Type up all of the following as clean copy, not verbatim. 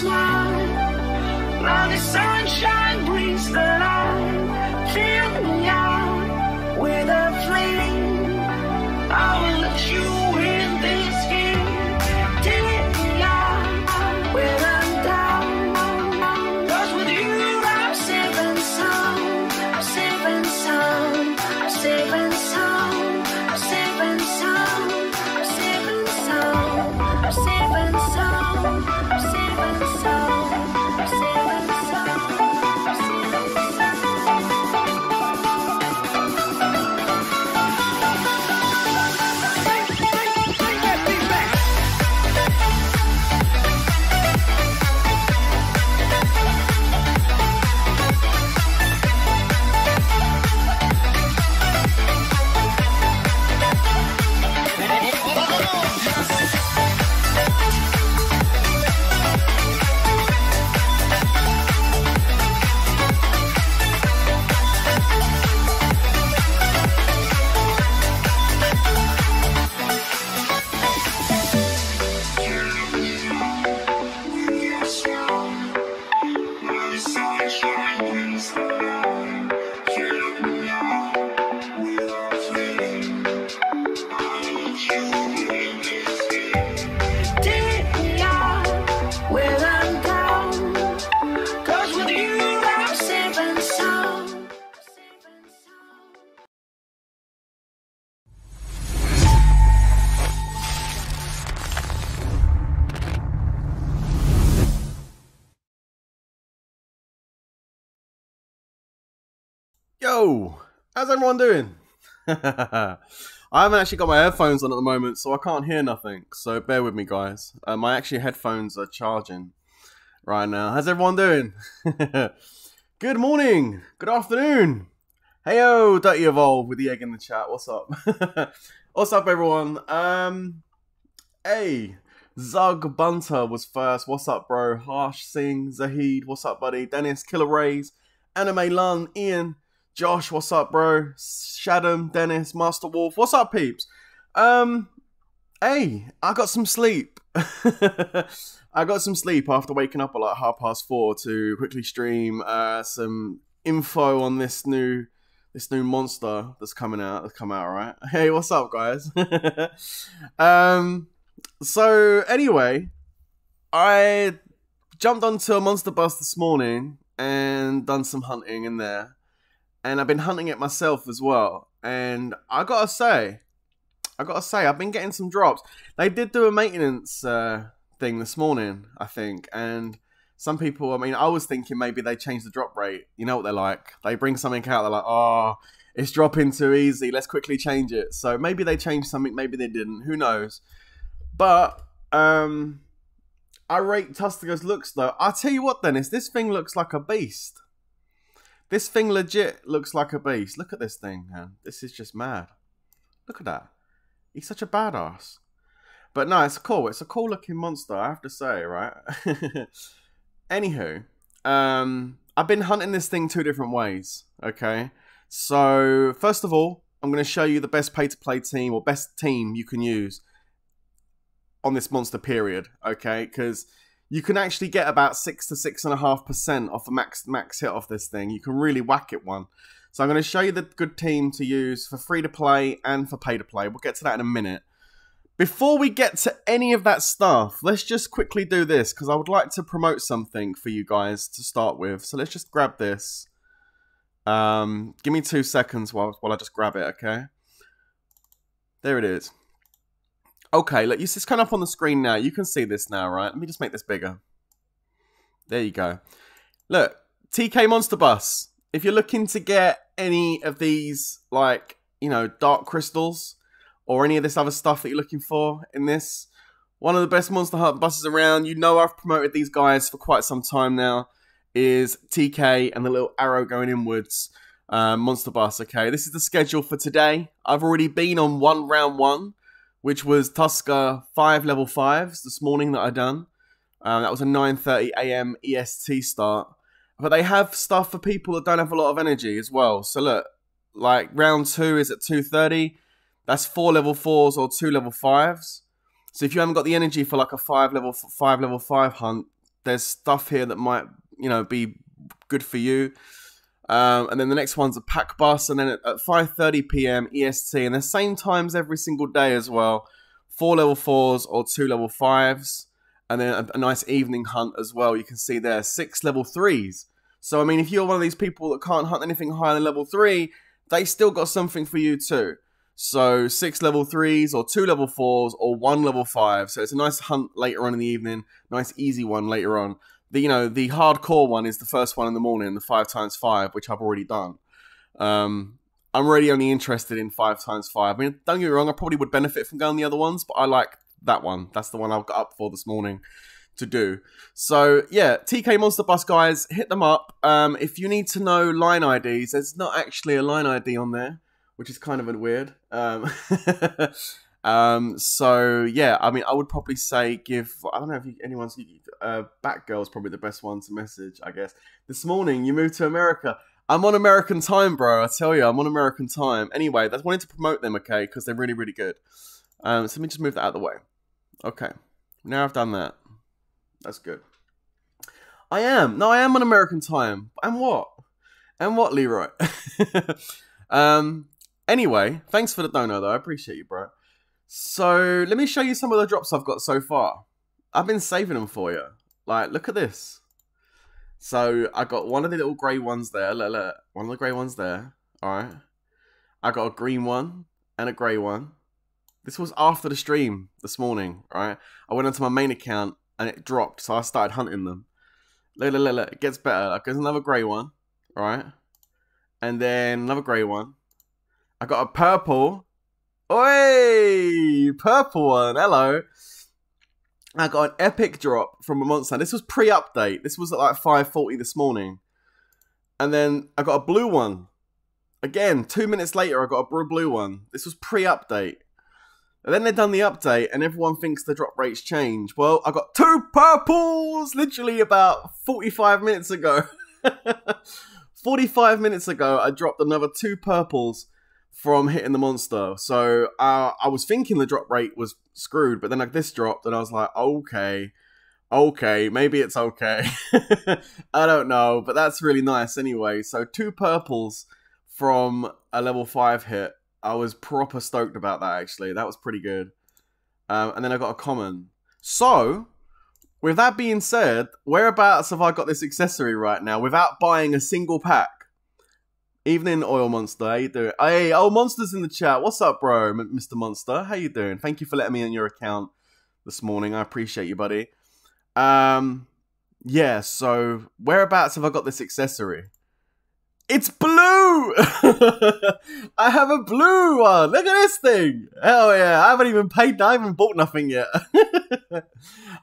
smile. Now the sunshine brings the light. Fill me out with a flame. I will let you in this game. Take me out with a doubt. Cause with you I'm safe and sound. I'm safe and sound. I'm safe and sound. I'm safe and sound. I'm safe and sound. I'm safe and sound. I'm safe and sound. Yo, how's everyone doing? I haven't actually got my headphones on at the moment, so I can't hear nothing, so bear with me guys. My actual headphones are charging right now. How's everyone doing? Good morning, good afternoon. Heyo, Dirty Evolve with the egg in the chat. What's up? What's up everyone? Hey, Zug Bunter was first. What's up bro? Harsh Singh, Zahid, what's up buddy? Dennis, Killer Rays, Anime Lun, Ian, Josh, what's up, bro? Shadam, Dennis, Master Wolf, what's up, peeps? Hey, I got some sleep. I got some sleep after waking up at like 4:30 to quickly stream some info on this new monster that's come out, right? Hey, what's up, guys? So anyway, I jumped onto a Monster Bus this morning and done some hunting in there. And I've been hunting it myself as well. And I gotta say, I've been getting some drops. They did do a maintenance thing this morning, I think. And some people, I mean, I was thinking maybe they changed the drop rate. You know what they're like. They bring something out, they're like, oh, it's dropping too easy. Let's quickly change it. So maybe they changed something, maybe they didn't. Who knows? But I rate Tustiger's looks, though. I'll tell you what, Dennis. This thing looks like a beast. This thing legit looks like a beast. Look at this thing, man. This is just mad. Look at that. He's such a badass. But no, it's cool. It's a cool looking monster, I have to say, right? Anywho, I've been hunting this thing 2 different ways, okay? So, first of all, I'm going to show you the best pay-to-play team or best team you can use on this monster period, okay? Because you can actually get about 6 to 6.5% off the max hit off this thing. You can really whack it one. So I'm going to show you the good team to use for free to play and for pay to play. We'll get to that in a minute. Before we get to any of that stuff, let's just quickly do this because I would like to promote something for you guys to start with. So let's just grab this. Give me 2 seconds while I just grab it, okay? There it is. Okay, look, it's kind of up on the screen now. You can see this now, right? Let me just make this bigger. There you go. Look, TK Monster Bus. If you're looking to get any of these, like, you know, Dark Crystals or any of this other stuff that you're looking for in this, one of the best Monster Hunter buses around, you know I've promoted these guys for quite some time now, is TK and the little arrow going inwards Monster Bus, okay? This is the schedule for today. I've already been on round one. Which was Tusker 5 level 5s this morning that I done. That was a 9:30 AM EST start. But they have stuff for people that don't have a lot of energy as well. So look, like round 2 is at 2:30. That's 4 level 4s or 2 level 5s. So if you haven't got the energy for like a 5 level 5 hunt, there's stuff here that might, you know, be good for you. And then the next one's a pack bus, and then at 5:30 PM EST, and the same times every single day as well, 4 level 4s or 2 level 5s, and then a nice evening hunt as well. You can see there 6 level 3s. So I mean, if you're one of these people that can't hunt anything higher than level 3, they still got something for you too. So 6 level 3s or 2 level 4s or 1 level 5. So it's a nice hunt later on in the evening, nice easy one later on. The, you know, the hardcore one is the first one in the morning, the 5x5, which I've already done. I'm really only interested in 5x5. I mean, don't get me wrong, I probably would benefit from going the other ones, but I like that one. That's the one I've got up for this morning to do. So yeah, TK Monster Bus guys, hit them up. If you need to know line IDs, there's not actually a line ID on there, which is kind of weird. So yeah, I mean, I would probably say give, I don't know if anyone's, Batgirl's probably the best one to message, I guess. This morning, you moved to America. I'm on American time, bro. I tell you, I'm on American time. Anyway, I wanted to promote them, okay, because they're really, really good. So let me just move that out of the way. Okay, now I've done that. That's good. I am on American time. And what? And what, Leroy? Anyway, thanks for the dono, though. I appreciate you, bro. So, let me show you some of the drops I've got so far. I've been saving them for you. Like, look at this. So, I got one of the little grey ones there. Look, look. One of the grey ones there. Alright. I got a green one and a grey one. This was after the stream this morning, right? I went onto my main account and it dropped, so I started hunting them. Look, look, look, look. It gets better. Like, there's another grey one, right? And then another grey one. I got a purple. Oi! Purple one. Hello. I got an epic drop from a monster. This was pre-update. This was at like 5:40 this morning. And then I got a blue one. Again, 2 minutes later, I got a blue one. This was pre-update. And then they've done the update, and everyone thinks the drop rates change. Well, I got 2 purples literally about 45 minutes ago. 45 minutes ago, I dropped another 2 purples from hitting the monster. So I was thinking the drop rate was screwed, but then like this dropped, and I was like, okay, okay, maybe it's okay. I don't know, but that's really nice anyway. So 2 purples from a level 5 hit. I was proper stoked about that, actually. That was pretty good. And then I got a common. So, with that being said, whereabouts have I got this accessory right now without buying a single pack? Evening, Oil Monster. How you doing? Hey, oh, Monster's in the chat. What's up, bro? Mr. Monster, how you doing? Thank you for letting me in your account this morning. I appreciate you, buddy. Yeah, so whereabouts have I got this accessory? It's blue! I have a blue one! Look at this thing! Hell yeah, I haven't even paid, I haven't bought nothing yet.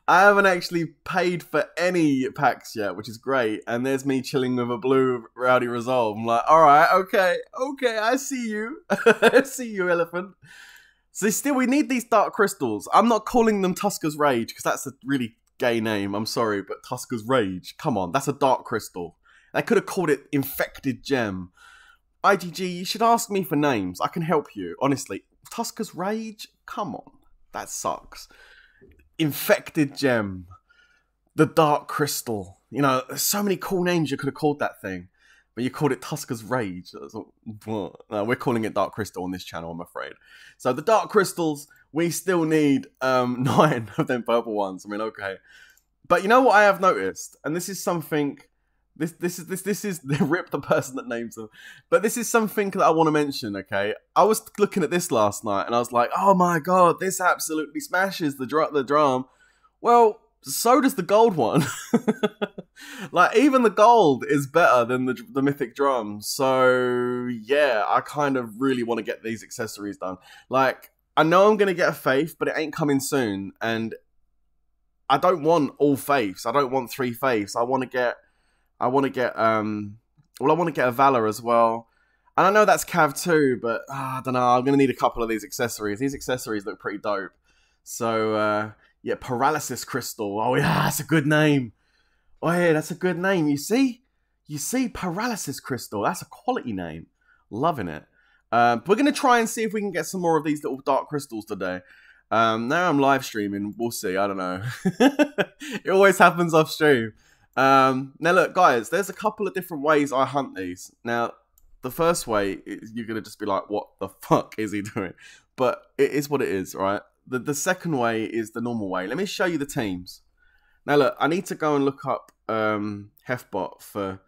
I haven't actually paid for any packs yet, which is great. And there's me chilling with a blue Rowdy Resolve. I'm like, alright, okay, okay, I see you. I see you, elephant. So still, we need these Dark Crystals. I'm not calling them Tusker's Rage, because that's a really gay name, I'm sorry, but Tusker's Rage, come on, that's a Dark Crystal. They could have called it Infected Gem. IGG, you should ask me for names. I can help you, honestly. Tusker's Rage? Come on. That sucks. Infected Gem. The Dark Crystal. You know, there's so many cool names you could have called that thing. But you called it Tusker's Rage. No, we're calling it Dark Crystal on this channel, I'm afraid. So the Dark Crystals, we still need 9 of them purple ones. I mean, okay. But you know what I have noticed? And this is something... This is rip the person that names them, but this is something that I want to mention. Okay, I was looking at this last night and I was like, oh my god, this absolutely smashes the drum. Well, so does the gold one. Like even the gold is better than the mythic drum. So yeah, I kind of really want to get these accessories done. Like I know I'm gonna get a faith, but it ain't coming soon, and I don't want all faiths. I don't want 3 faiths. I want to get a Valor as well. And I know that's Cav too, but I don't know. I'm going to need a couple of these accessories. These accessories look pretty dope. So, yeah, Paralysis Crystal. Oh, yeah, that's a good name. Oh, yeah, that's a good name. You see? You see? Paralysis Crystal. That's a quality name. Loving it. We're going to try and see if we can get some more of these little Dark Crystals today. Now I'm live streaming. We'll see. I don't know. It always happens off stream. Now look, guys, there's a couple of different ways I hunt these. Now, the first way is you're gonna just be like, what the fuck is he doing? But it is what it is, right? The second way is the normal way. Let me show you the teams. Now look, I need to go and look up Hefbot for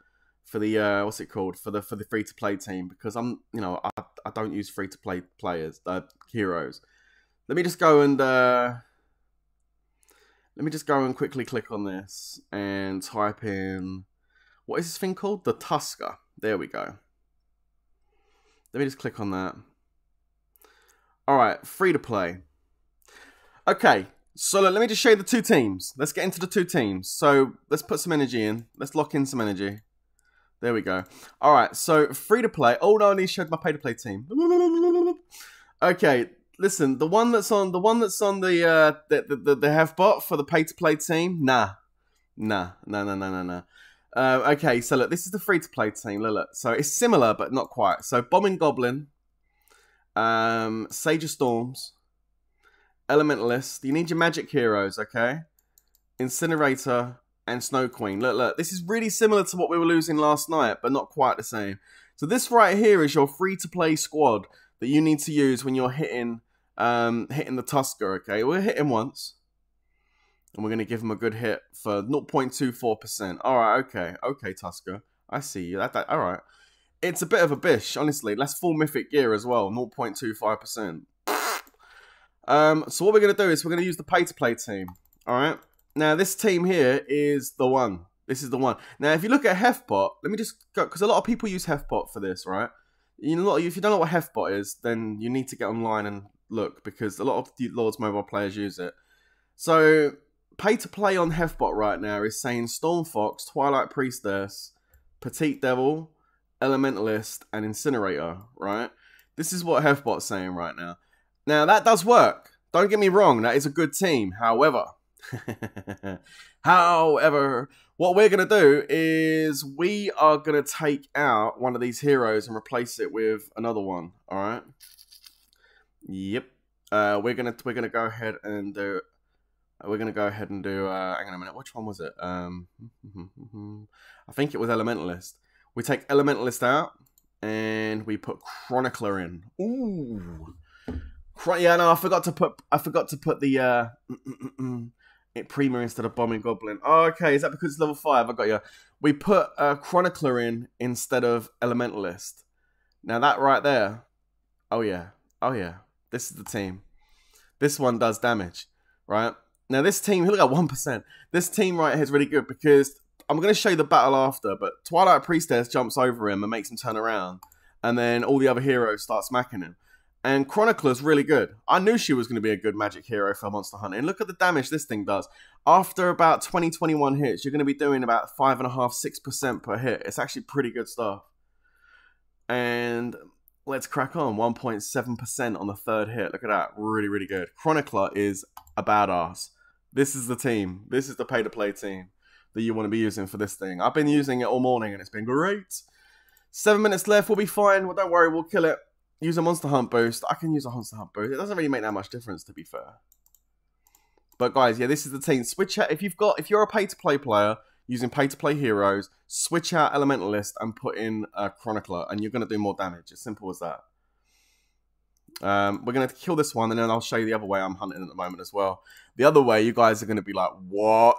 the what's it called, for the free to play team, because I'm, you know, I don't use free to play players, heroes. Let me just go and quickly click on this and type in, what is this thing called? The Tusker. There we go. Let me just click on that. All right, free to play. Okay, so let me just show you the two teams. Let's get into the two teams. So let's put some energy in. Let's lock in some energy. There we go. All right, so free to play. Oh no, I need to show my pay to play team. Okay, listen, the one that's on the Hefbot for the pay to play team. Nah. Okay, so look, this is the free to play team. Look, so it's similar but not quite. So Bombing Goblin, Sage of Storms, Elementalist. You need your magic heroes, okay? Incinerator and Snow Queen. Look, this is really similar to what we were losing last night, but not quite the same. So this right here is your free-to-play squad that you need to use when you're hitting hitting the Tusker, okay? We'll hit him once, and we're going to give him a good hit for 0.24%. All right, okay. Okay, Tusker. I see you. All right. It's a bit of a bish, honestly. That's full mythic gear as well, 0.25%. So what we're going to do is we're going to use the pay-to-play team, all right? Now, this team here is the one. This is the one. Now, if you look at Hefbot, let me just go, because a lot of people use Hefbot for this, right? You know, if you don't know what Hefbot is, then you need to get online and look, because a lot of the Lords Mobile players use it. So, pay-to-play on Hefbot right now is saying Stormfox, Twilight Priestess, Petite Devil, Elementalist, and Incinerator, right? This is what Hefbot's saying right now. Now, that does work. Don't get me wrong. That is a good team. However, what we're going to do is we are going to take out one of these heroes and replace it with another one. All right. Yep. We're going to go ahead and do, hang on a minute. Which one was it? I think it was Elementalist. We take Elementalist out and we put Chronicler in. Ooh. Yeah, no, I forgot to put the Prima instead of Bombing Goblin. Oh, okay, is that because it's level 5? I got you. We put Chronicler in instead of Elementalist. Now that right there, oh yeah, this is the team. This one does damage, right? Now this team, look at 1%. This team right here is really good because I'm going to show you the battle after, but Twilight Priestess jumps over him and makes him turn around, and then all the other heroes start smacking him. And Chronicler's really good. I knew she was going to be a good magic hero for Monster Hunter. And look at the damage this thing does. After about 20, 21 hits, you're going to be doing about 5.5–6% per hit. It's actually pretty good stuff. And let's crack on. 1.7% on the third hit. Look at that. Really, really good. Chronicler is a badass. This is the team. This is the pay-to-play team that you want to be using for this thing. I've been using it all morning and it's been great. 7 minutes left. We'll be fine. Well, don't worry. We'll kill it. Use a Monster Hunt boost. I can use a Monster Hunt boost. It doesn't really make that much difference, to be fair. But guys, yeah, this is the team. Switch out if you're a pay-to-play player using pay-to-play heroes. Switch out Elementalist and put in Chronicler, and you're gonna do more damage. It's simple as that. We're gonna kill this one, and then I'll show you the other way I'm hunting at the moment as well. The other way, you guys are gonna be like, what?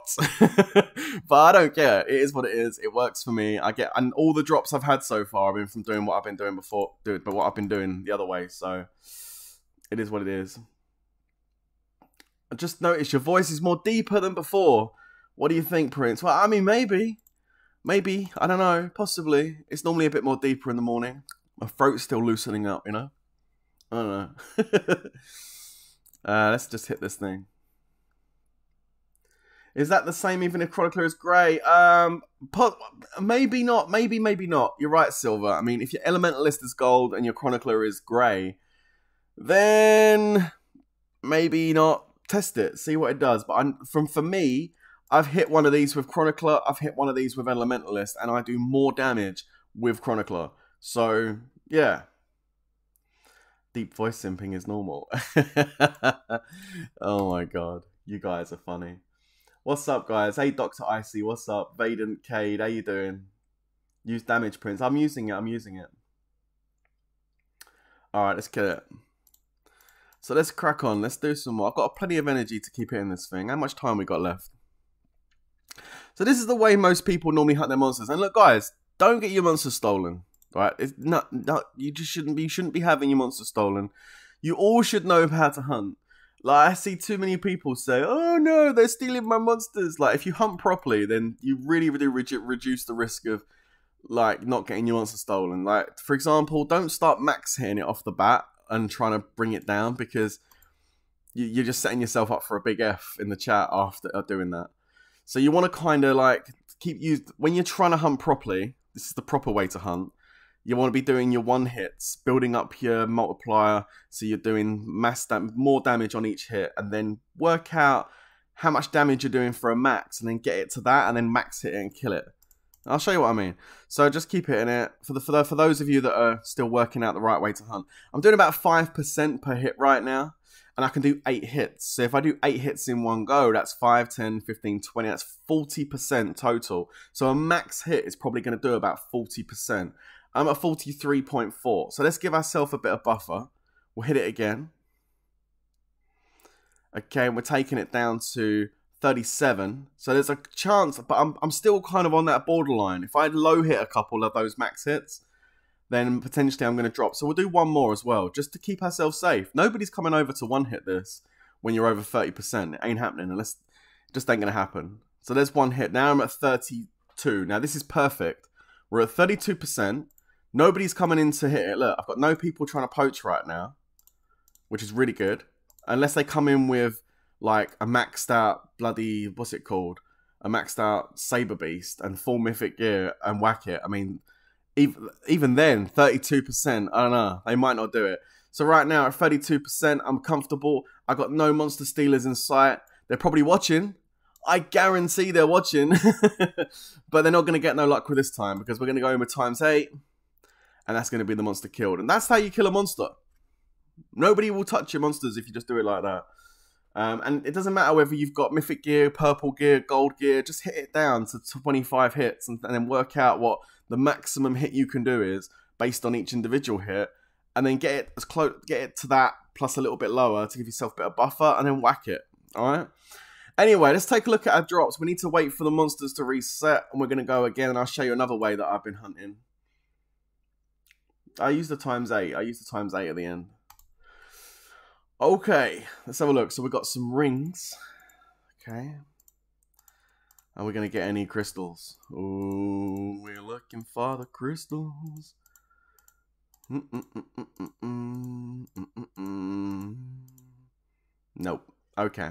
But I don't care. It is what it is. It works for me. And all the drops I've had so far have been from doing what I've been doing before, but what I've been doing the other way. So it is what it is. I just noticed your voice is more deeper than before. What do you think, Prince? Well, I mean, maybe I don't know. Possibly. It's normally a bit more deeper in the morning. My throat's still loosening up, you know. I don't know. Let's just hit this thing. Is that the same even if Chronicler is grey? Maybe not. Maybe not. You're right, Silver. I mean, if your Elementalist is gold and your Chronicler is grey, then maybe not. Test it. See what it does. But for me, I've hit one of these with Chronicler. I've hit one of these with Elementalist. And I do more damage with Chronicler. So, yeah. deep voice simping is normal. Oh my god, you guys are funny. What's up, guys? Hey, Dr. Icy, what's up? Vaden Cade, how you doing? Use damage prints. I'm using it, I'm using it. Alright, let's kill it. So let's crack on, let's do some more. I've got plenty of energy to keep hitting this thing. How much time we got left? So this is the way most people normally hunt their monsters. And look, guys, don't get your monsters stolen. Right? It's not you just shouldn't be having your monsters stolen. You all should know how to hunt. Like, I see too many people say, oh no, they're stealing my monsters. Like, if you hunt properly, then you really, really reduce the risk of, like, not getting your monster stolen. Like, for example, don't start max hitting it off the bat and trying to bring it down, because you're just setting yourself up for a big F in the chat after doing that. So you want to kind of, like, keep when you're trying to hunt properly, this is the proper way to hunt. You want to be doing your one hits, building up your multiplier, so you're doing more damage on each hit, and then work out how much damage you're doing for a max, and then get it to that, and then max hit it and kill it. I'll show you what I mean. So just keep hitting it. For those of you that are still working out the right way to hunt, I'm doing about 5% per hit right now, and I can do 8 hits. So if I do 8 hits in one go, that's 5, 10, 15, 20, that's 40% total. So a max hit is probably going to do about 40%. I'm at 43.4, so let's give ourselves a bit of buffer. We'll hit it again. Okay, and we're taking it down to 37. So there's a chance, but I'm still kind of on that borderline. If I low hit a couple of those max hits, then potentially I'm going to drop. So we'll do one more as well, just to keep ourselves safe. Nobody's coming over to one hit this when you're over 30%. It ain't happening, unless it just ain't going to happen. So there's one hit. Now I'm at 32. Now this is perfect. We're at 32%. Nobody's coming in to hit it. Look, I've got no people trying to poach right now, which is really good. Unless they come in with, like, a maxed out bloody, what's it called? A maxed out Saber Beast and full mythic gear and whack it. I mean, even then, 32%, I don't know. They might not do it. So right now at 32%, I'm comfortable. I've got no monster stealers in sight. They're probably watching. I guarantee they're watching. But they're not going to get no luck with this time, because we're going to go in with ×8. And that's going to be the monster killed. And that's how you kill a monster. Nobody will touch your monsters if you just do it like that. And it doesn't matter whether you've got mythic gear, purple gear, gold gear. Just hit it down to 25 hits and then work out what the maximum hit you can do is based on each individual hit. And then get it as close, get it to that plus a little bit lower to give yourself a bit of buffer, and then whack it. All right. Anyway, let's take a look at our drops. We need to wait for the monsters to reset, and we're going to go again. And I'll show you another way that I've been hunting. I use the ×8. I use the ×8 at the end. Okay, let's have a look. So we've got some rings. Okay. Are we going to get any crystals? Oh, we're looking for the crystals. Nope. Okay.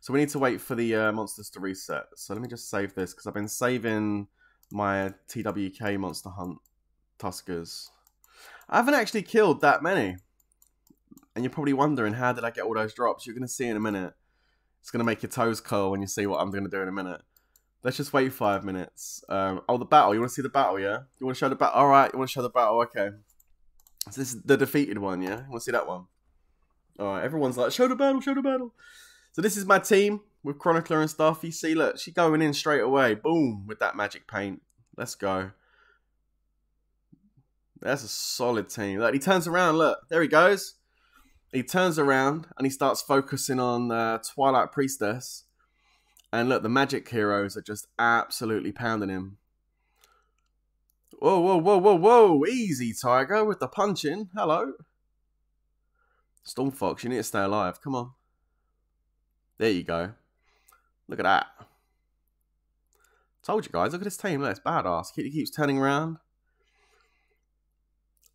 So we need to wait for the monsters to reset. So let me just save this, because I've been saving my TWK monster hunt Tuskers. I haven't actually killed that many. And you're probably wondering, how did I get all those drops? You're going to see in a minute. It's going to make your toes curl when you see what I'm going to do in a minute. Let's just wait 5 minutes. Oh, the battle. You want to see the battle, yeah? You want to show the battle? All right, you want to show the battle? Okay. So this is the defeated one, yeah? You want to see that one? All right, everyone's like, show the battle, show the battle. So this is my team with Chronicler and stuff. You see, look, she's going in straight away. Boom, with that magic paint. Let's go. That's a solid team. Look, he turns around. Look, there he goes. He turns around and he starts focusing on Twilight Priestess. And look, the magic heroes are just absolutely pounding him. Whoa, whoa, whoa, whoa, whoa. Easy, Tiger, with the punching. Hello. Stormfox, you need to stay alive. Come on. There you go. Look at that. Told you guys. Look at this team. Look, it's badass. He keeps turning around.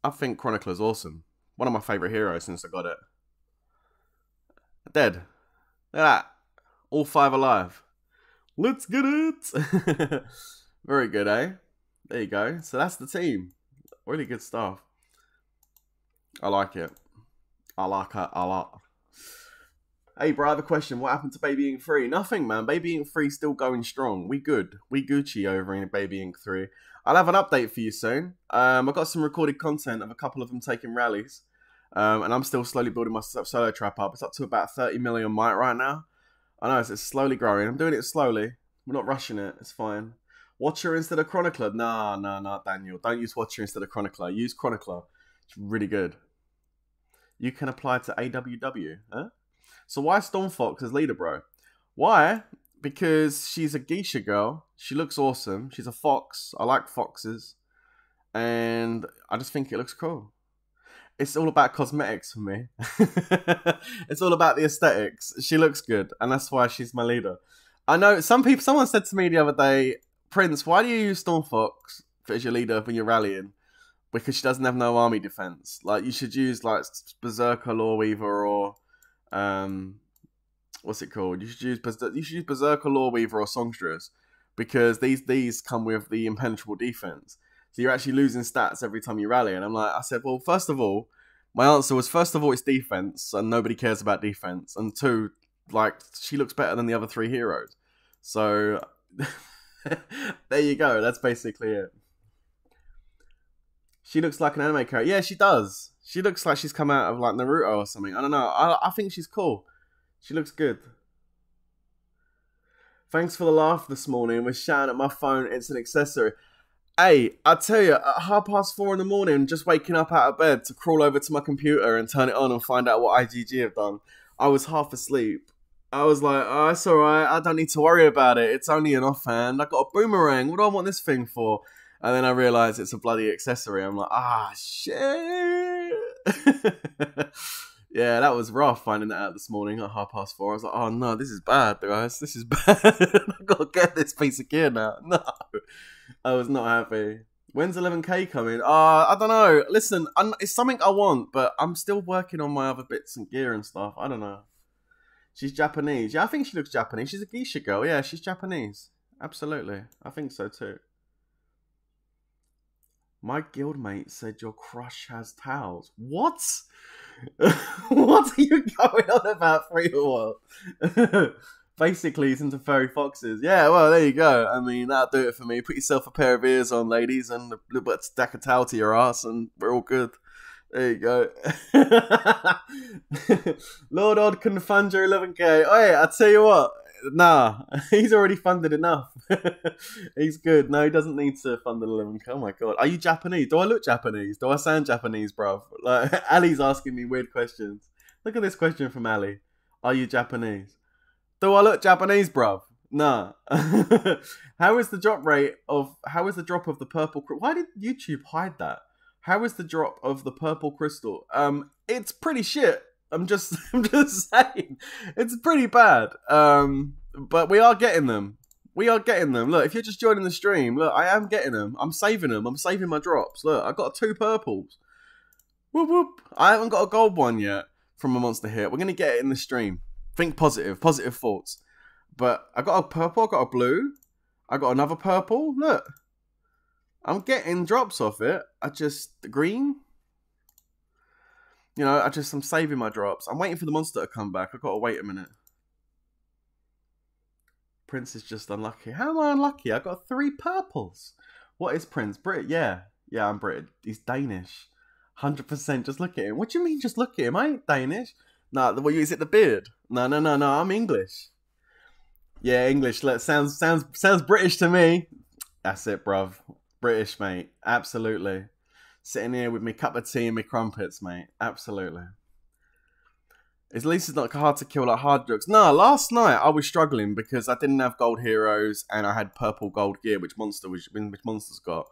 I think Chronicler's awesome. One of my favourite heroes since I got it. Dead. Look at that. All 5 alive. Let's get it. Very good, eh? There you go. So that's the team. Really good stuff. I like it. I like it a lot. Hey, bro, I have a question. What happened to Baby Inc. 3? Nothing, man. Baby Inc. 3 still going strong. We good. We Gucci over in Baby Inc. 3. I'll have an update for you soon. I've got some recorded content of a couple of them taking rallies. And I'm still slowly building my solo trap up. It's up to about 30 million might right now. I know, it's slowly growing. I'm doing it slowly. We're not rushing it. It's fine. Watcher instead of Chronicler? No, Daniel. Don't use Watcher instead of Chronicler. Use Chronicler. It's really good. You can apply to AWW. Huh? So why Stormfox as leader, bro? Why? Because she's a geisha girl. She looks awesome. She's a fox. I like foxes. And I just think it looks cool. It's all about cosmetics for me. It's all about the aesthetics. She looks good, and that's why she's my leader. I know some people. Someone said to me the other day, Prince, why do you use Stormfox as your leader when you're rallying? Because she doesn't have no army defense. Like, you should use like Berserker, Loreweaver, or what's it called? You should use Berserker, Loreweaver, or Songstress, because these come with the impenetrable defense. So you're actually losing stats every time you rally. And I'm like, I said, well, first of all, my answer was, first of all, it's defense, and nobody cares about defense. And two, like, she looks better than the other three heroes. So there you go. That's basically it. She looks like an anime character. Yeah, she does. She looks like she's come out of, like, Naruto or something. I don't know. I think she's cool. She looks good. Thanks for the laugh this morning. We're shouting at my phone. It's an accessory. Hey, I tell you, at 4:30 in the morning, just waking up out of bed to crawl over to my computer and turn it on and find out what IGG have done, I was half asleep. I was like, oh, it's all right. I don't need to worry about it. It's only an offhand. I got a boomerang. What do I want this thing for? And then I realised it's a bloody accessory. I'm like, ah, shit. Yeah, that was rough finding that out this morning at 4:30. I was like, oh, no, this is bad, guys. This is bad. I've got to get this piece of gear now. No. I was not happy. When's 11k coming? I don't know. Listen, it's something I want, but I'm still working on my other bits and gear and stuff. I don't know. She's Japanese. Yeah, I think she looks Japanese. She's a geisha girl. Yeah, she's Japanese. Absolutely. I think so too. My guildmate said your crush has towels. What? What are you going on about, Freeworld? Basically, he's into furry foxes. Yeah, well, there you go. I mean, that'll do it for me. Put yourself a pair of ears on, ladies, and a little bit of stack of towel to your ass, and we're all good. There you go. Lord Odd can fund your 11k. Oh, yeah, I tell you what. Nah, he's already funded enough. He's good. No, he doesn't need to fund an 11k. Oh, my God. Are you Japanese? Do I look Japanese? Do I sound Japanese, bruv? Like, Ali's asking me weird questions. Look at this question from Ali. Are you Japanese? Do I look Japanese, bruv? Nah. How is the drop of the purple crystal? Why did YouTube hide that? How is the drop of the purple crystal? It's pretty shit. I'm just saying. It's pretty bad. But we are getting them. We are getting them. Look, if you're just joining the stream, look, I am getting them. I'm saving them. I'm saving my drops. Look, I got 2 purples. Whoop whoop. I haven't got a gold one yet from a monster hit. We're gonna get it in the stream. Think positive, positive thoughts. But I got a purple, I got a blue, I got another purple. Look, I'm getting drops off it. The green. You know, I'm saving my drops. I'm waiting for the monster to come back. I've got to wait a minute. Prince is just unlucky. How am I unlucky? I got 3 purples. What is Prince? Brit? Yeah. Yeah, I'm Brit. He's Danish. 100%. Just look at him. What do you mean just look at him? I ain't Danish. No, is it the beard? No, I'm English. Yeah, English. Sounds British to me. That's it, bruv. British, mate. Absolutely. Sitting here with me cup of tea and me crumpets, mate. Absolutely. At least it's not hard to kill like hard drugs. No, last night I was struggling because I didn't have gold heroes and I had purple gold gear, which monster's got.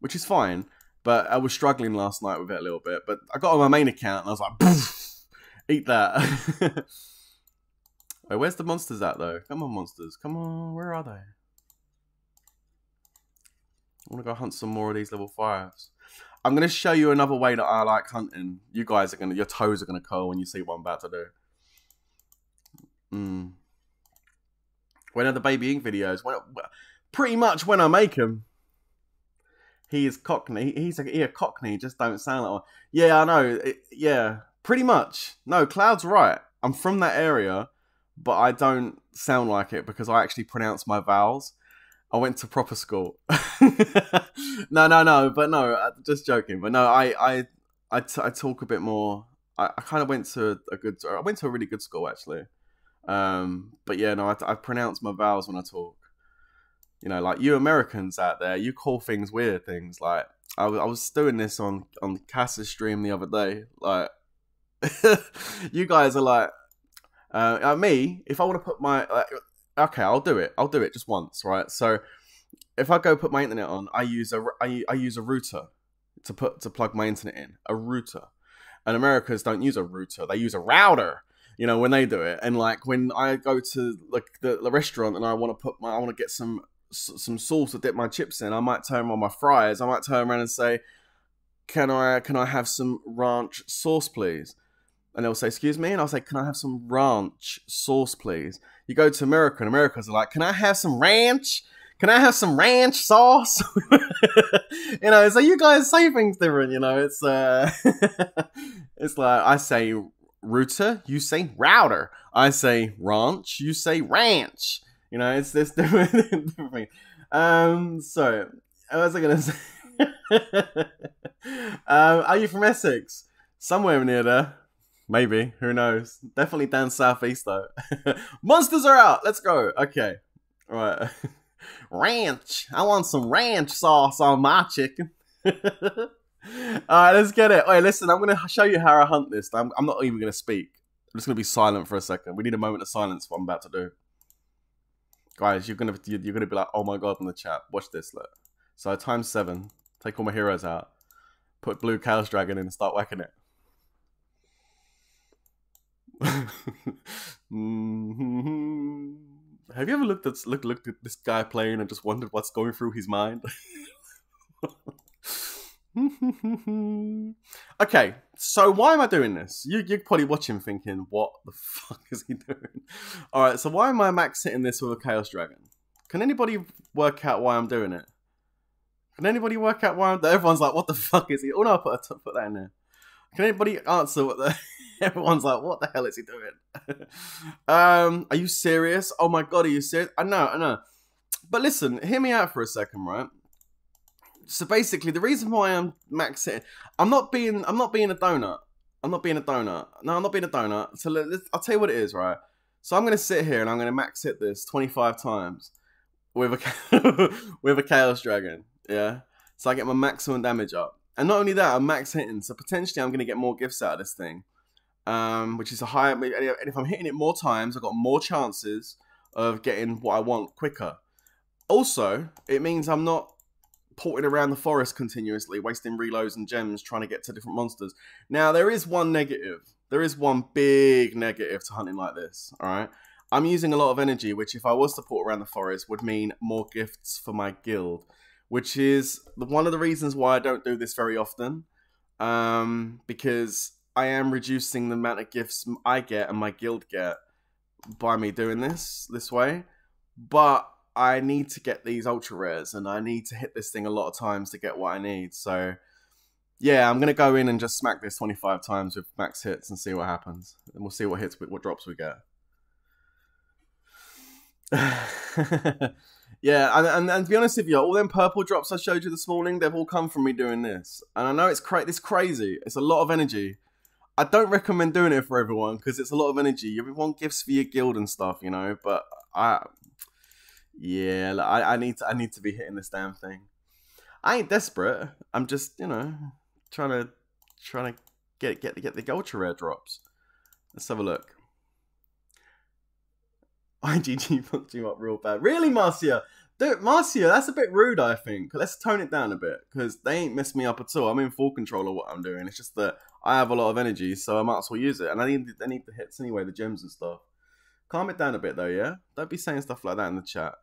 Which is fine. But I was struggling last night with it a little bit. But I got on my main account and I was like, poof! Eat that. Wait, where's the monsters at though? Come on, monsters. Come on, where are they? I want to go hunt some more of these level 5s. I'm going to show you another way that I like hunting. You guys are going to, your toes are going to curl when you see what I'm about to do. When are the Baby Ink videos? Pretty much when I make them. He is Cockney. He's a Cockney. Just don't sound like one. Yeah, I know. Yeah. Pretty much. No, Cloud's right. I'm from that area, but I don't sound like it because I actually pronounce my vowels. I went to proper school. No, but no, just joking. But no, I I talk a bit more. I kind of went to a good, I went to a really good school actually. But yeah, no, I pronounce my vowels when I talk. You know, like you Americans out there, you call things weird things. Like I was doing this on Cass's stream the other day. Like you guys are like, me, if I want to put my, okay, I'll do it just once. Right. So if I go put my internet on, I use a router to plug my internet in, a router. And Americans don't use a router. They use a router, you know, when they do it. And like when I go to like the restaurant and I want to put my, I want to get some sauce to dip my chips in, I might turn on my fries. I might turn around and say, can I have some ranch sauce, please? And they'll say, excuse me? And I'll say, can I have some ranch sauce, please? You go to America and Americans are like, can I have some ranch? Can I have some ranch sauce? You know, so you guys say things different, you know. It's it's like I say router, you say router. I say ranch, you say ranch. You know, it's this different thing. So what was I gonna say? Are you from Essex? Somewhere near there. Maybe, who knows? Definitely down southeast though. Monsters are out, let's go. Okay. All right. Ranch. I want some ranch sauce on my chicken. Alright, let's get it. Wait, listen, I'm going to show you how I hunt this. I'm not even going to speak. I'm just going to be silent for a second. We need a moment of silence for what I'm about to do. Guys, you're gonna be like, oh my god, in the chat. Watch this, look. So times 7. Take all my heroes out. Put blue chaos dragon in and start whacking it. Mm-hmm. Have you ever looked at this guy playing and just wondered what's going through his mind? Okay, so why am I doing this? You're probably watching thinking, what the fuck is he doing? Alright, so why am I max hitting this with a Chaos Dragon? Can anybody work out why I'm doing it? Can anybody work out why I'm doing it? Everyone's like, what the fuck is he? Oh no, I put that in there. Can anybody answer what the... Everyone's like, what the hell is he doing? Are you serious? Oh my god, are you serious? I know. But listen, hear me out for a second, right? So basically, the reason why I'm maxing... I'm not being a donut. I'm not being a donut. No, I'm not being a donut. So I'll tell you what it is, right? So I'm going to sit here and I'm going to max hit this 25 times with a, with a Chaos Dragon, yeah? So I get my maximum damage up. And not only that, I'm max hitting, so potentially I'm going to get more gifts out of this thing. Which is a higher, and if I'm hitting it more times, I've got more chances of getting what I want quicker. Also, it means I'm not porting around the forest continuously, wasting reloads and gems trying to get to different monsters. Now, there is one negative. There is one big negative to hunting like this, all right? I'm using a lot of energy, which if I was to port around the forest would mean more gifts for my guild, which is one of the reasons why I don't do this very often, because I am reducing the amount of gifts I get and my guild get by me doing this way. But I need to get these ultra rares and I need to hit this thing a lot of times to get what I need. So yeah, I'm going to go in and just smack this 25 times with max hits and see what happens. And we'll see what hits, what drops we get. Yeah, and to be honest with you, all them purple drops I showed you this morning, they've all come from me doing this. And I know it's crazy. It's a lot of energy. I don't recommend doing it for everyone because it's a lot of energy. Everyone gives for your guild and stuff, you know. But I need to be hitting this damn thing. I ain't desperate. I'm just, you know, trying to get the ultra rare drops. Let's have a look. IGG fucked you up real bad. Really, Marcia? Dude, Marcia, that's a bit rude. I think let's tone it down a bit because they ain't messed me up at all. I'm in full control of what I'm doing. It's just that I have a lot of energy, so I might as well use it. And I need the hits anyway, the gems and stuff. Calm it down a bit though, yeah? Don't be saying stuff like that in the chat.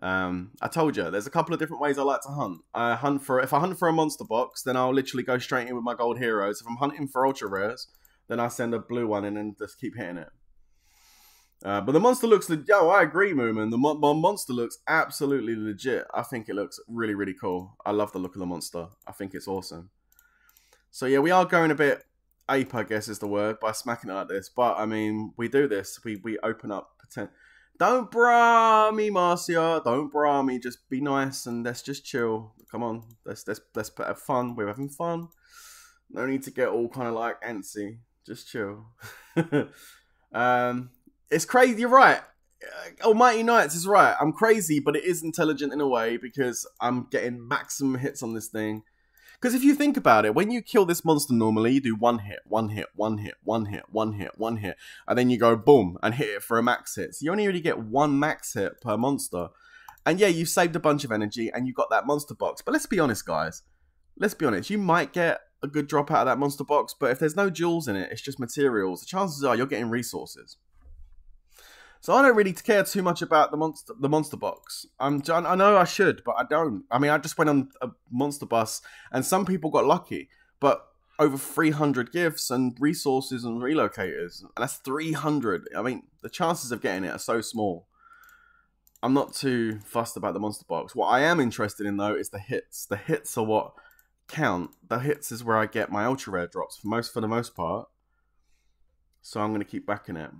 I told you, there's a couple of different ways I like to hunt. If I hunt for a monster box, then I'll literally go straight in with my gold heroes. If I'm hunting for ultra rares, then I send a blue one in and just keep hitting it. But the monster looks, yo, I agree, Moomin. The monster looks absolutely legit. I think it looks really, really cool. I love the look of the monster. I think it's awesome. So yeah, we are going a bit ape, I guess is the word, by smacking it like this. But I mean, we do this. We open up. Don't bra me, Marcia. Don't bra me. Just be nice and let's just chill. Come on, let's have fun. We're having fun. No need to get all kind of like antsy. Just chill. It's crazy. You're right. Almighty Knights is right. I'm crazy, but it is intelligent in a way because I'm getting maximum hits on this thing. Because if you think about it, when you kill this monster normally, you do one hit, one hit, one hit, one hit, one hit, one hit. And then you go boom and hit it for a max hit. So you only really get one max hit per monster. And yeah, you've saved a bunch of energy and you got that monster box. But let's be honest, guys. Let's be honest. You might get a good drop out of that monster box, but if there's no jewels in it, it's just materials. The chances are you're getting resources. So I don't really care too much about the monster box. I know I should, but I don't. I mean, I just went on a monster bus, and some people got lucky, but over 300 gifts and resources and relocators, and that's 300. I mean, the chances of getting it are so small. I'm not too fussed about the monster box. What I am interested in though is the hits. The hits are what count. The hits is where I get my ultra rare drops for the most part. So I'm gonna keep backing it.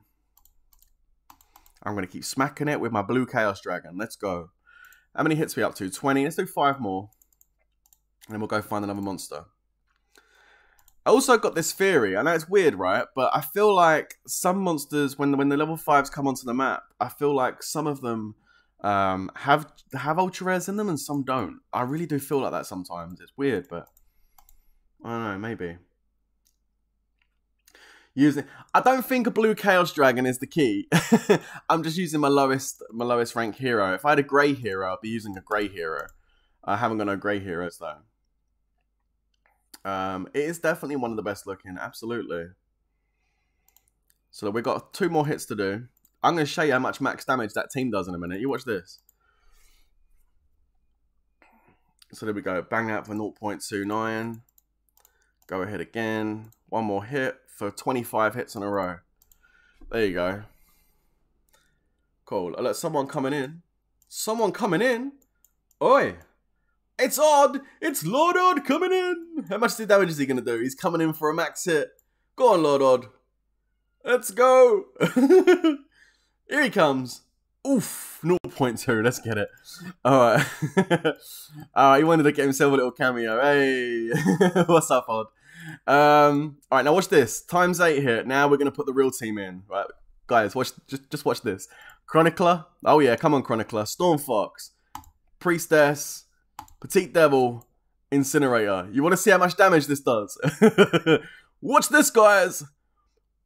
I'm going to keep smacking it with my blue Chaos Dragon. Let's go. How many hits are we up to? 20. Let's do 5 more. And then we'll go find another monster. I also got this theory. I know it's weird, right? But I feel like some monsters, when the level 5s come onto the map, I feel like some of them have ultra rares in them and some don't. I really do feel like that sometimes. It's weird, but I don't know, maybe. I don't think a blue Chaos Dragon is the key. I'm just using my lowest rank hero. If I had a grey hero, I'd be using a grey hero. I haven't got no grey heroes though. It is definitely one of the best looking, absolutely. So we've got 2 more hits to do. I'm going to show you how much max damage that team does in a minute. You watch this. So there we go. Bang out for 0.29. Go ahead again. 1 more hit for 25 hits in a row. There you go. Cool. I let someone coming in. Someone coming in? Oi! It's Odd! It's Lord Odd coming in! How much damage is he going to do? He's coming in for a max hit. Go on, Lord Odd. Let's go! Here he comes. Oof! 0.2. Let's get it. Alright. He wanted to get himself a little cameo. Hey! What's up, Odd? All right, now watch this. Times 8 here. Now we're gonna put the real team in. Right, guys, watch. Just watch this. Chronicler. Oh yeah, come on, Chronicler. Stormfox, Priestess, Petite Devil, Incinerator. You want to see how much damage this does? Watch this, guys.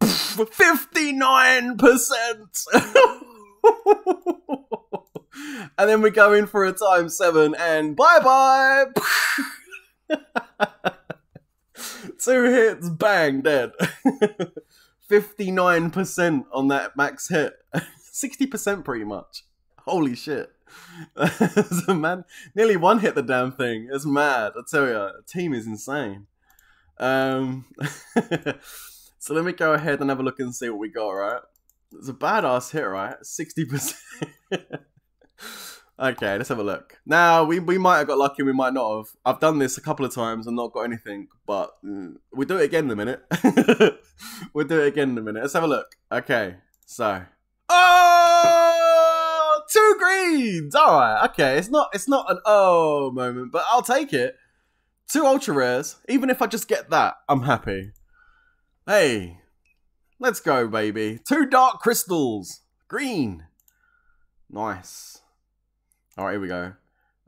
59%. And then we go in for a times 7, and bye bye. 2 hits, bang, dead. 59% on that max hit. 60% pretty much. Holy shit. Man, nearly 1 hit the damn thing. It's mad. I tell you, the team is insane. So let me go ahead and have a look and see what we got, right? It's a badass hit, right? 60%. Okay, let's have a look. Now, we might have got lucky, we might not have. I've done this a couple of times and not got anything, but we'll do it again in a minute. We'll do it again in a minute. Let's have a look. Okay, so. Oh! 2 greens! Alright, okay. It's not an oh moment, but I'll take it. 2 ultra rares. Even if I just get that, I'm happy. Hey, let's go, baby. 2 dark crystals. Green. Nice. Alright, here we go.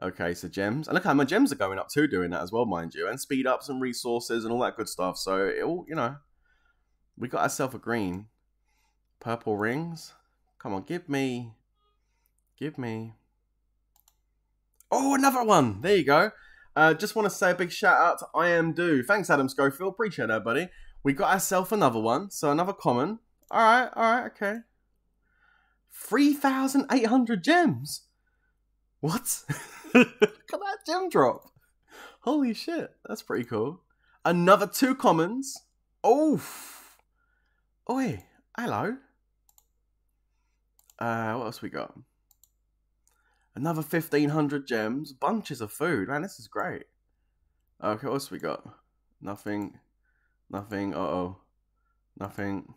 Okay, so gems. And look how my gems are going up too doing that as well, mind you. And speed ups and resources and all that good stuff. So, it all, you know. We got ourselves a green. Purple rings. Come on, give me. Give me. Oh, another one. There you go. Just want to say a big shout out to I Am Do. Thanks, Adam Schofield. Appreciate that, buddy. We got ourselves another one. So, another common. Alright, okay. 3,800 gems. What? Look at that gem drop. Holy shit. That's pretty cool. Another 2 commons. Oof. Oi. Hello. What else we got? Another 1,500 gems. Bunches of food. Man, this is great. Okay, what else we got? Nothing. Nothing. Uh-oh. Nothing.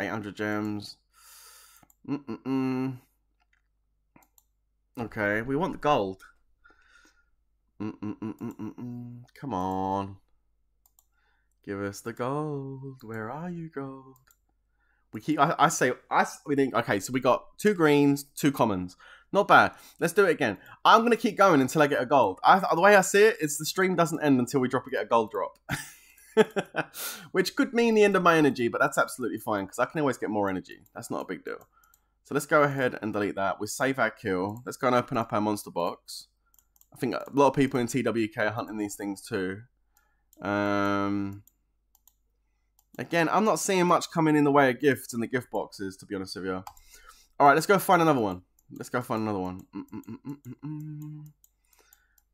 800 gems. Okay, we want the gold. Come on. Give us the gold. Where are you, gold? We keep. We think. Okay, so we got 2 greens, 2 commons. Not bad. Let's do it again. I'm gonna keep going until I get a gold. The way I see it is the stream doesn't end until we get a gold drop, which could mean the end of my energy, but that's absolutely fine because I can always get more energy. That's not a big deal. So let's go ahead and delete that. We'll save our kill. Let's go and open up our monster box. I think a lot of people in TWK are hunting these things too. Again, I'm not seeing much coming in the way of gifts in the gift boxes, to be honest with you. All right, let's go find another one. Let's go find another one.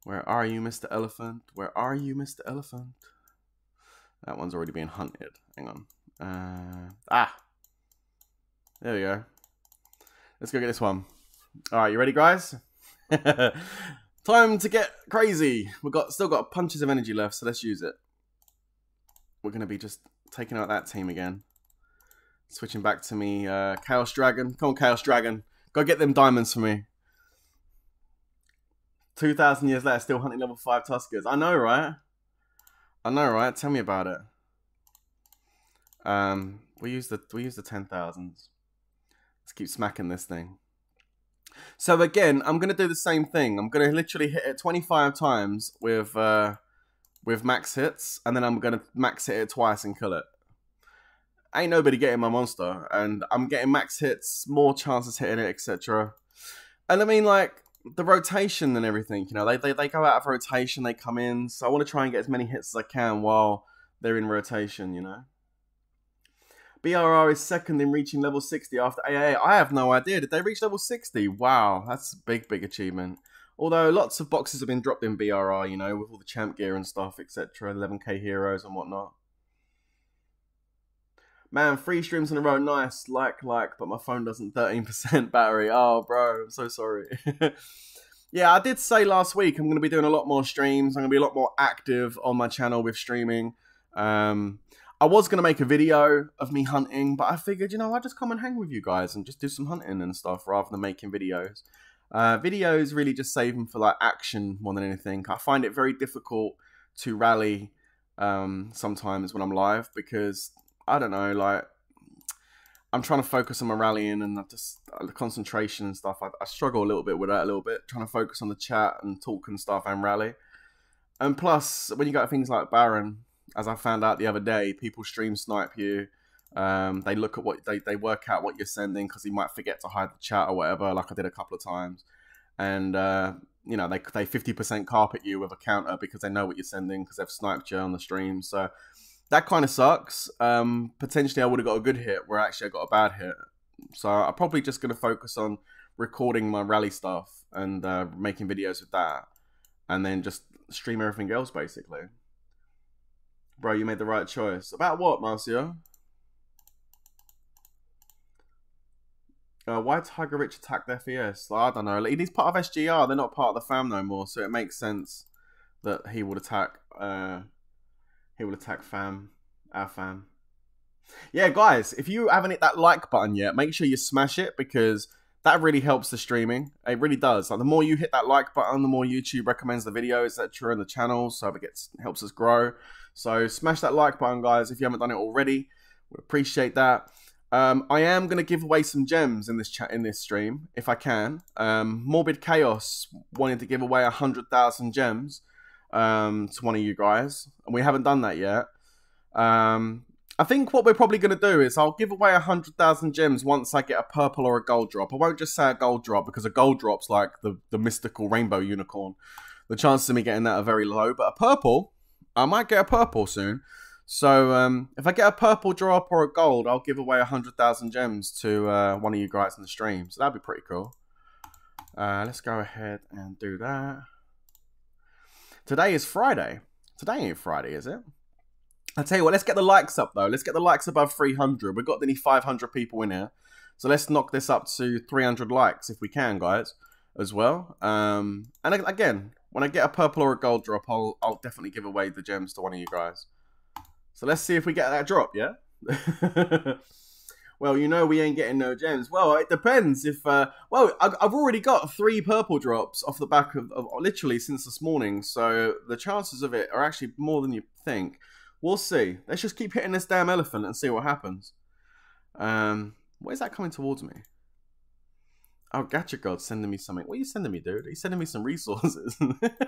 Where are you, Mr. Elephant? Where are you, Mr. Elephant? That one's already being hunted. Hang on. There we go. Let's go get this one. All right, you ready, guys? Time to get crazy. We've still got punches of energy left, so let's use it. We're going to be just taking out that team again. Switching back to me, Chaos Dragon. Come on, Chaos Dragon. Go get them diamonds for me. 2,000 years later, still hunting level 5 Tuskers. I know, right? I know, right? Tell me about it. We use the 10,000s. Let's keep smacking this thing. So again, I'm gonna do the same thing. I'm gonna literally hit it 25 times with max hits, and then I'm gonna max hit it twice and kill it. Ain't nobody getting my monster, and I'm getting max hits, more chances hitting it, etc. And I mean, like, the rotation and everything, you know, they go out of rotation, they come in, so I want to try and get as many hits as I can while they're in rotation, you know. BRR is second in reaching level 60 after AA. I have no idea. Did they reach level 60? Wow, that's a big, big achievement. Although lots of boxes have been dropped in BRR, you know, with all the champ gear and stuff, etc. 11k heroes and whatnot. Man, 3 streams in a row. Nice. But my phone doesn't 13% battery. Oh, bro, I'm so sorry. Yeah, I did say last week I'm going to be doing a lot more streams. I'm going to be a lot more active on my channel with streaming. I was going to make a video of me hunting, but I figured, you know, I'd just come and hang with you guys and just do some hunting and stuff rather than making videos. Videos really just save them for, like, action more than anything. I find it very difficult to rally sometimes when I'm live because, I don't know, like, I'm trying to focus on my rallying and just the concentration and stuff. I struggle a little bit with that trying to focus on the chat and talk and stuff and rally. And plus, when you got things like Baron... As I found out the other day, people stream snipe you. They look at what they work out what you're sending because you might forget to hide the chat or whatever, like I did a couple of times. And you know, they 50% carpet you with a counter because they know what you're sending because they've sniped you on the stream. So that kind of sucks. Potentially, I would have got a good hit where actually I got a bad hit. So I'm probably just gonna focus on recording my rally stuff and making videos with that, and then just stream everything else basically. Bro, you made the right choice. About what, Marcio? Why Tiger Rich attacked FES? I don't know. He's part of SGR. They're not part of the fam no more, so it makes sense that he would attack. He would attack fam, our fam. Yeah, guys, if you haven't hit that like button yet, make sure you smash it because that really helps the streaming. It really does. Like, the more you hit that like button, the more YouTube recommends the videos, etc., and the channel, so it helps us grow. So smash that like button, guys, if you haven't done it already. We appreciate that. I am going to give away some gems in this stream, if I can. Morbid Chaos wanted to give away 100,000 gems to one of you guys, and we haven't done that yet. I think what we're probably going to do is I'll give away 100,000 gems once I get a purple or a gold drop. I won't just say a gold drop because a gold drop's like the mystical rainbow unicorn. The chances of me getting that are very low, but a purple... I might get a purple soon. So if I get a purple drop or a gold, I'll give away 100,000 gems to one of you guys in the stream. So that'd be pretty cool. Let's go ahead and do that. Today is Friday. Today ain't Friday, is it? I'll tell you what, let's get the likes up, though. Let's get the likes above 300. We've got nearly 500 people in here. So let's knock this up to 300 likes if we can, guys, as well. And again... When I get a purple or a gold drop, I'll definitely give away the gems to one of you guys. So let's see if we get that drop, yeah? Well, you know we ain't getting no gems. Well, it depends if... well, I've already got 3 purple drops off the back of literally since this morning. So the chances of it are actually more than you think. We'll see. Let's just keep hitting this damn elephant and see what happens. What is that coming towards me? Oh, Gacha God's sending me something. What are you sending me, dude? He's sending me some resources. Alright,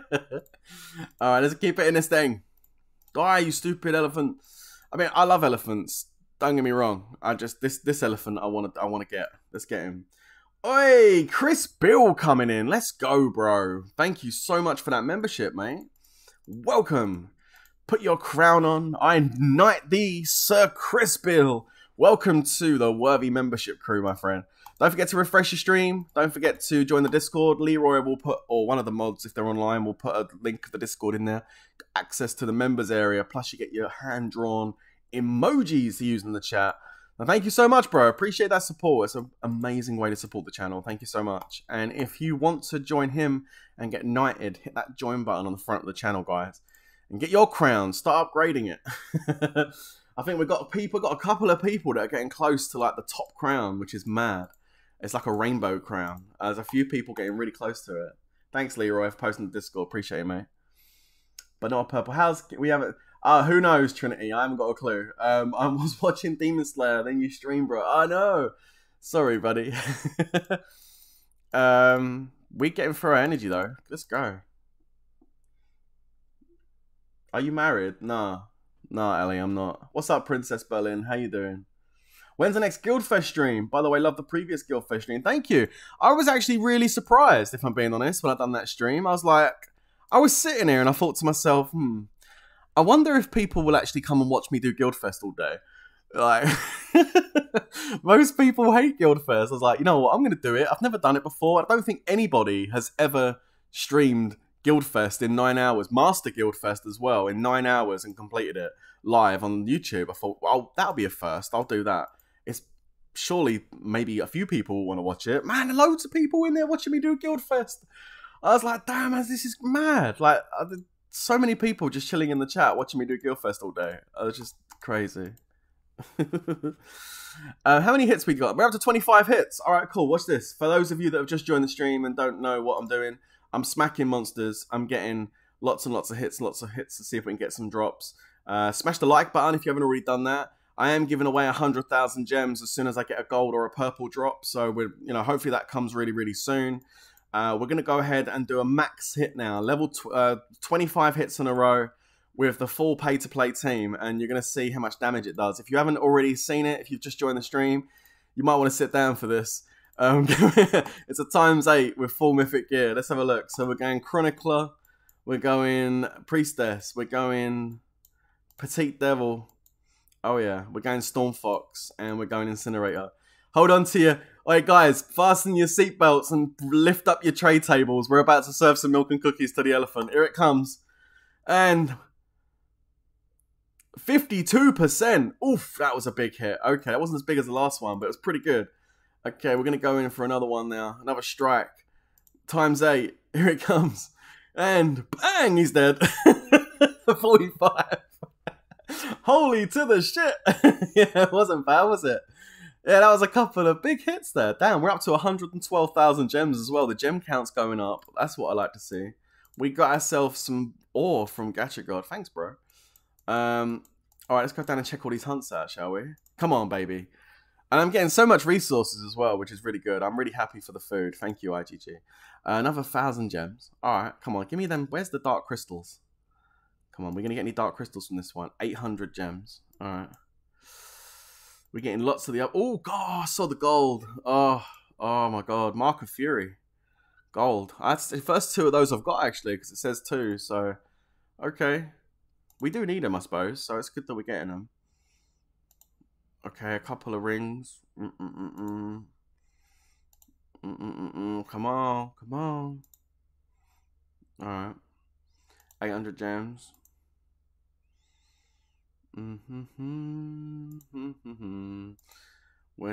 let's keep hitting this thing. Die, you stupid elephant. I mean, I love elephants. Don't get me wrong. I just this elephant I wanna get. Let's get him. Oi, Chris Bill coming in. Let's go, bro. Thank you so much for that membership, mate. Welcome. Put your crown on. I knight thee, Sir Chris Bill. Welcome to the worthy membership crew, my friend. Don't forget to refresh your stream. Don't forget to join the Discord. Leroy will put, or one of the mods, if they're online, will put a link to the Discord in there. Access to the members area. Plus, you get your hand-drawn emojis to use in the chat. And thank you so much, bro. Appreciate that support. It's an amazing way to support the channel. Thank you so much. And if you want to join him and get knighted, hit that join button on the front of the channel, guys. And get your crown. Start upgrading it. I think we've got a couple of people that are getting close to like the top crown, which is mad. It's like a rainbow crown. There's a few people getting really close to it. Thanks, Leroy, for posting the Discord. Appreciate it, mate. But not a purple house. We haven't... who knows, Trinity? I haven't got a clue. I was watching Demon Slayer, then you stream, bro. I know. Sorry, buddy. We're getting through our energy, though. Let's go. Are you married? Nah. Nah, Ellie, I'm not. What's up, Princess Berlin? How you doing? When's the next Guildfest stream? By the way, love the previous Guildfest stream. Thank you. I was actually really surprised, if I'm being honest, when I done that stream. I was like, I was sitting here and I thought to myself, I wonder if people will actually come and watch me do Guildfest all day. Like, most people hate Guildfest. I was like, you know what? I'm going to do it. I've never done it before. I don't think anybody has ever streamed Guildfest in 9 hours, Master Guildfest as well, in 9 hours and completed it live on YouTube. I thought, well, that'll be a first. I'll do that. Surely maybe a few people want to watch it. Man, loads of people in there watching me do Guildfest. I was like, damn, man, this is mad. Like, so many people just chilling in the chat watching me do Guildfest all day. It was just crazy. How many hits we got? We're up to 25 hits. All right, cool. Watch this. For those of you that have just joined the stream and don't know what I'm doing, I'm smacking monsters. I'm getting lots and lots of hits and lots of hits to see if we can get some drops. Smash the like button if you haven't already done that. I am giving away 100,000 gems as soon as I get a gold or a purple drop. So, hopefully that comes really, really soon. We're going to go ahead and do a max hit now. Level 25 hits in a row with the full pay-to-play team. And you're going to see how much damage it does. If you haven't already seen it, if you've just joined the stream, you might want to sit down for this. It's a ×8 with full mythic gear. Let's have a look. So we're going Chronicler. We're going Priestess. We're going Petite Devil. Oh yeah, we're going Stormfox and we're going Incinerator. Hold on to your... Alright guys, fasten your seatbelts and lift up your tray tables. We're about to serve some milk and cookies to the elephant. Here it comes. And... 52%! Oof, that was a big hit. Okay, that wasn't as big as the last one, but it was pretty good. Okay, we're going to go in for another one now. Another strike. ×8. Here it comes. And bang, he's dead. 45. Holy to the shit. Yeah, it wasn't bad, was it? Yeah, that was a couple of big hits there. Damn, we're up to 112,000 gems as well. The gem count's going up. That's what I like to see. We got ourselves some ore from Gacha God. Thanks, bro. All right, let's go down and check all these hunts out, shall we? Come on, baby. And I'm getting so much resources as well, which is really good. I'm really happy for the food. Thank you, IGG. Another 1,000 gems. All right, come on. Give me them. Where's the dark crystals? Come on, we're going to get any dark crystals from this one. 800 gems. All right. We're getting lots of the... Oh, God, I saw the gold. Oh my God. Mark of Fury. Gold. That's the first two of those I've got, actually, because it says two. So, okay. We do need them, I suppose. So, it's good that we're getting them. Okay, a couple of rings. Come on. Come on. All right. 800 gems. We're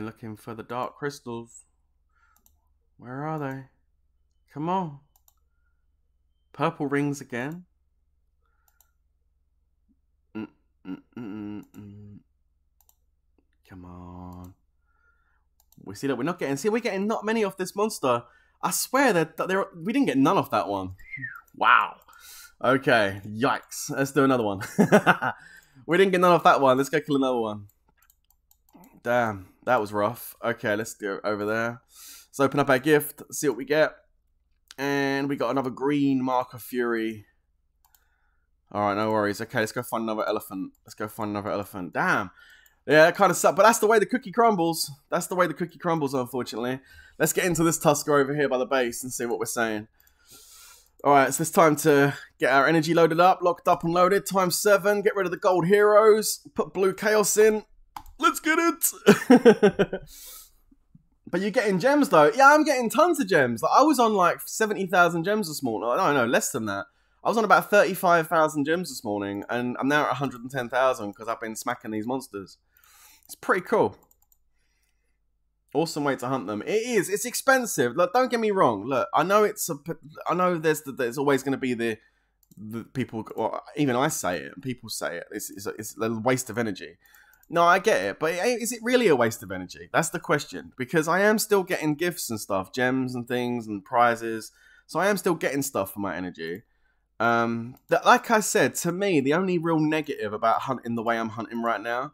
looking for the dark crystals. Where are they? Come on. Purple rings again. Come on. We see that we're not getting... See, we're getting not many off this monster. I swear that we didn't get none off that one. Wow. Okay. Yikes. Let's do another one. We didn't get none of that one. Let's go kill another one. Damn, that was rough. Okay, let's go over there. Let's open up our gift, see what we get. And we got another green Marker Fury. Alright, no worries. Okay, let's go find another elephant. Let's go find another elephant. Damn. Yeah, that kind of sucked. But that's the way the cookie crumbles. That's the way the cookie crumbles, unfortunately. Let's get into this Tusker over here by the base and see what we're saying. Alright, so it's time to get our energy loaded up, locked up and loaded. Times 7, get rid of the gold heroes, put blue chaos in. Let's get it! But you're getting gems though. Yeah, I'm getting tons of gems. Like, I was on like 70,000 gems this morning. No, less than that. I was on about 35,000 gems this morning, and I'm now at 110,000 because I've been smacking these monsters. It's pretty cool. Awesome way to hunt them. It is. It's expensive. Look, don't get me wrong. Look, I know it's a. I know there's always going to be the people. Well, even I say it, and people say it. It's a waste of energy. No, I get it, but is it really a waste of energy? That's the question, because I am still getting gifts and stuff, gems and things and prizes. So I am still getting stuff for my energy. That, like I said, to me, the only real negative about hunting the way I'm hunting right now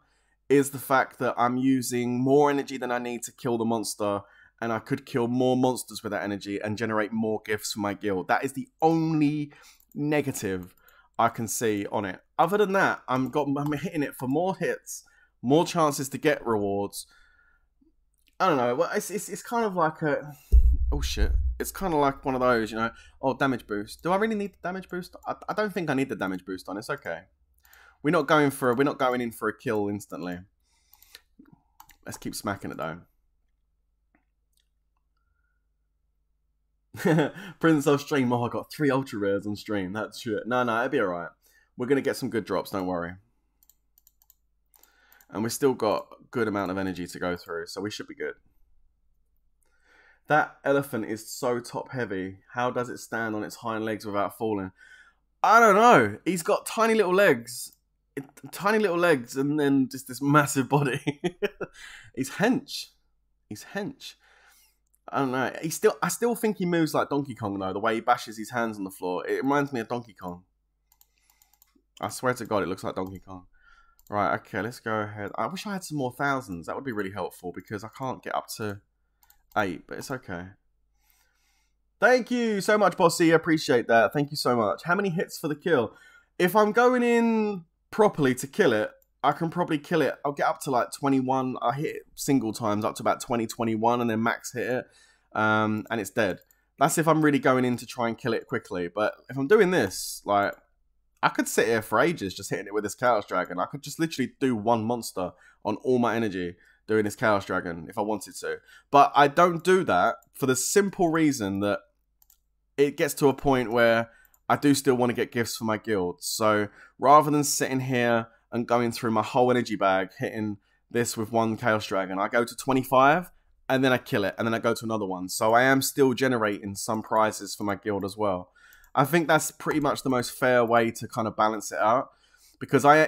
is the fact that I'm using more energy than I need to kill the monster, and I could kill more monsters with that energy and generate more gifts for my guild. That is the only negative I can see on it. Other than that, I'm hitting it for more hits, more chances to get rewards. I don't know. Well, it's kind of like a oh shit. It's kind of like one of those, you know, oh, damage boost. Do I really need the damage boost? I don't think I need the damage boost on. It's okay. We're not going in for a kill instantly. Let's keep smacking it though. Prince of stream. Oh, I got 3 ultra rares on stream. That's shit. No, it'll be all right. We're going to get some good drops. Don't worry. And we've still got a good amount of energy to go through, so we should be good. That elephant is so top heavy. How does it stand on its hind legs without falling? I don't know. He's got tiny little legs. Tiny little legs and then just this massive body. He's hench. He's hench. I don't know. I still think he moves like Donkey Kong though. The way he bashes his hands on the floor. It reminds me of Donkey Kong. I swear to God it looks like Donkey Kong. Right, okay, let's go ahead. I wish I had some more thousands. That would be really helpful because I can't get up to 8, but it's okay. Thank you so much, Bossy. I appreciate that. Thank you so much. How many hits for the kill? If I'm going in properly to kill it, I can probably kill it. I'll get up to like 21. I hit it single times up to about 20, 21, and then max hit it, and it's dead. That's if I'm really going in to try and kill it quickly. But if I'm doing this, like, I could sit here for ages just hitting it with this Chaos Dragon. I could just literally do one monster on all my energy. Doing this Chaos Dragon if I wanted to. But I don't do that for the simple reason that it gets to a point where I do still want to get gifts for my guild. So rather than sitting here and going through my whole energy bag hitting this with one Chaos Dragon, I go to 25 and then I kill it and then I go to another one. So I am still generating some prizes for my guild as well. I think that's pretty much the most fair way to kind of balance it out. Because I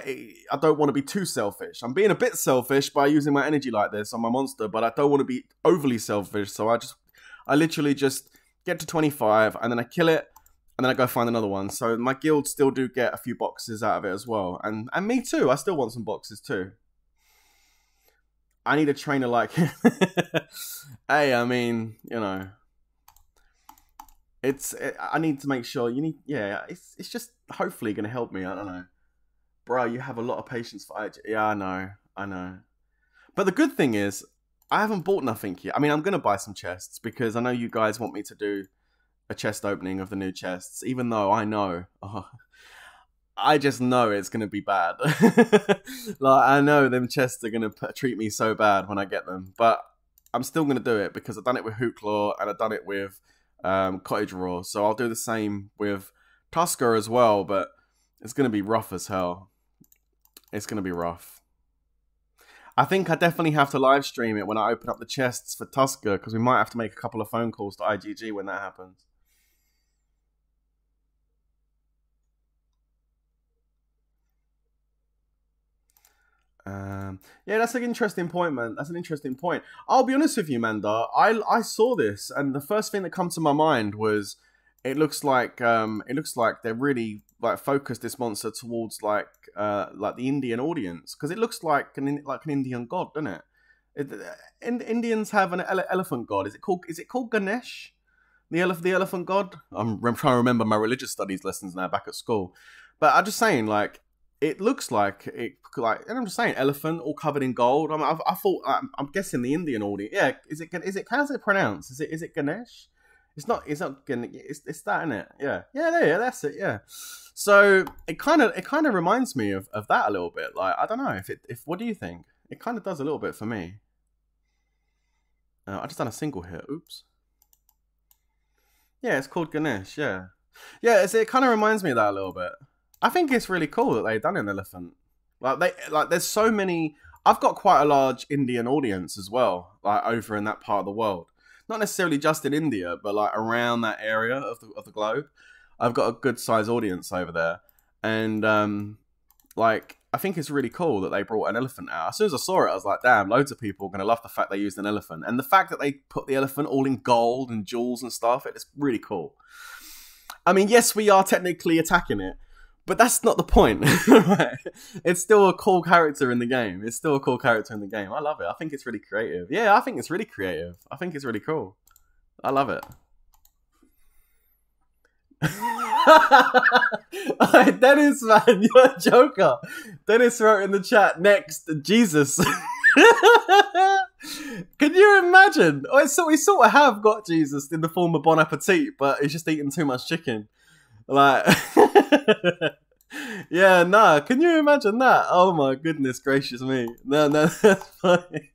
don't want to be too selfish. I'm being a bit selfish by using my energy like this on my monster, but I don't want to be overly selfish, so I literally just get to 25, and then I kill it, and then I go find another one. So my guild still do get a few boxes out of it as well. And me too, I still want some boxes too. I need a trainer like him. Hey, I mean, you know. I need to make sure, it's just hopefully going to help me, I don't know. Bro, you have a lot of patience for IGG. Yeah, I know. But the good thing is, I haven't bought nothing yet. I mean, I'm going to buy some chests because I know you guys want me to do a chest opening of the new chests, even though I know. Oh, I just know it's going to be bad. Like, I know them chests are going to treat me so bad when I get them. But I'm still going to do it because I've done it with Hooklaw and I've done it with Cottage Raw. So I'll do the same with Tusker as well, but it's going to be rough as hell. It's going to be rough. I think I definitely have to live stream it when I open up the chests for Tusker because we might have to make a couple of phone calls to IGG when that happens. Yeah, that's an interesting point, man. That's an interesting point. I'll be honest with you, Mandar. I saw this and the first thing that came to my mind was it looks like they're really like focused this monster towards like the Indian audience, because it looks like an Indian god, doesn't it? Indians have an elephant god. Is it called Ganesh? The elephant god? I'm trying to remember my religious studies lessons now back at school. But I'm just saying, like, it looks like it, like, and I'm just saying, elephant all covered in gold. I mean, I thought, I'm guessing the Indian audience. Yeah, is it? How's it pronounced? Is it Ganesh? It's that, isn't it? Yeah, yeah, there, that's it. Yeah. So it kind of reminds me of that a little bit. Like, I don't know if what do you think? It kind of does a little bit for me. I just done a single here. Oops. Yeah, it's called Ganesh. Yeah, yeah. It kind of reminds me of that a little bit. I think it's really cool that they've done an elephant. Like there's so many. I've got quite a large Indian audience as well. Like over in that part of the world, not necessarily just in India, but like around that area of the globe, I've got a good size audience over there, and like. I think it's really cool that they brought an elephant out. As soon as I saw it, I was like, damn, loads of people are going to love the fact they used an elephant. And the fact that they put the elephant all in gold and jewels and stuff, it's really cool. I mean, yes, we are technically attacking it, but that's not the point. Right? It's still a cool character in the game. It's still a cool character in the game. I love it. I think it's really creative. Yeah, I think it's really creative. I think it's really cool. I love it. Dennis, man, you're a joker. Dennis wrote in the chat, next, Jesus. Can you imagine? So we sort of have got Jesus in the form of Bon Appetit, but he's just eating too much chicken. Like, yeah, nah, can you imagine that? Oh my goodness gracious me. No, that's funny.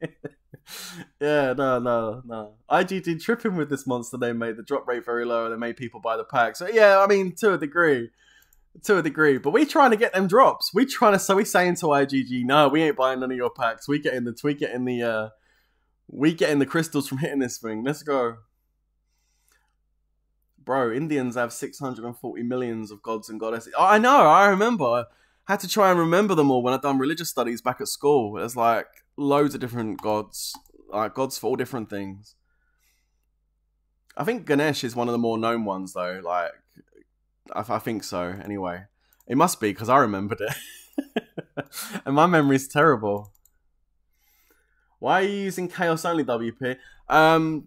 Yeah, no. IGG tripping with this monster. They made the drop rate very low. They made people buy the pack. So yeah, I mean, to a degree. But we trying to get them drops. So we saying to IGG, no, we ain't buying none of your packs. We getting the crystals from hitting this thing. Let's go, bro. Indians have 640 millions of gods and goddesses. Oh, I know. I remember. I had to try and remember them all when I done religious studies back at school. It was like. Loads of different gods, like gods for all different things. I think Ganesh is one of the more known ones, though. Like, I think so. Anyway, it must be because I remembered it, and my memory's terrible. Why are you using chaos only, WP?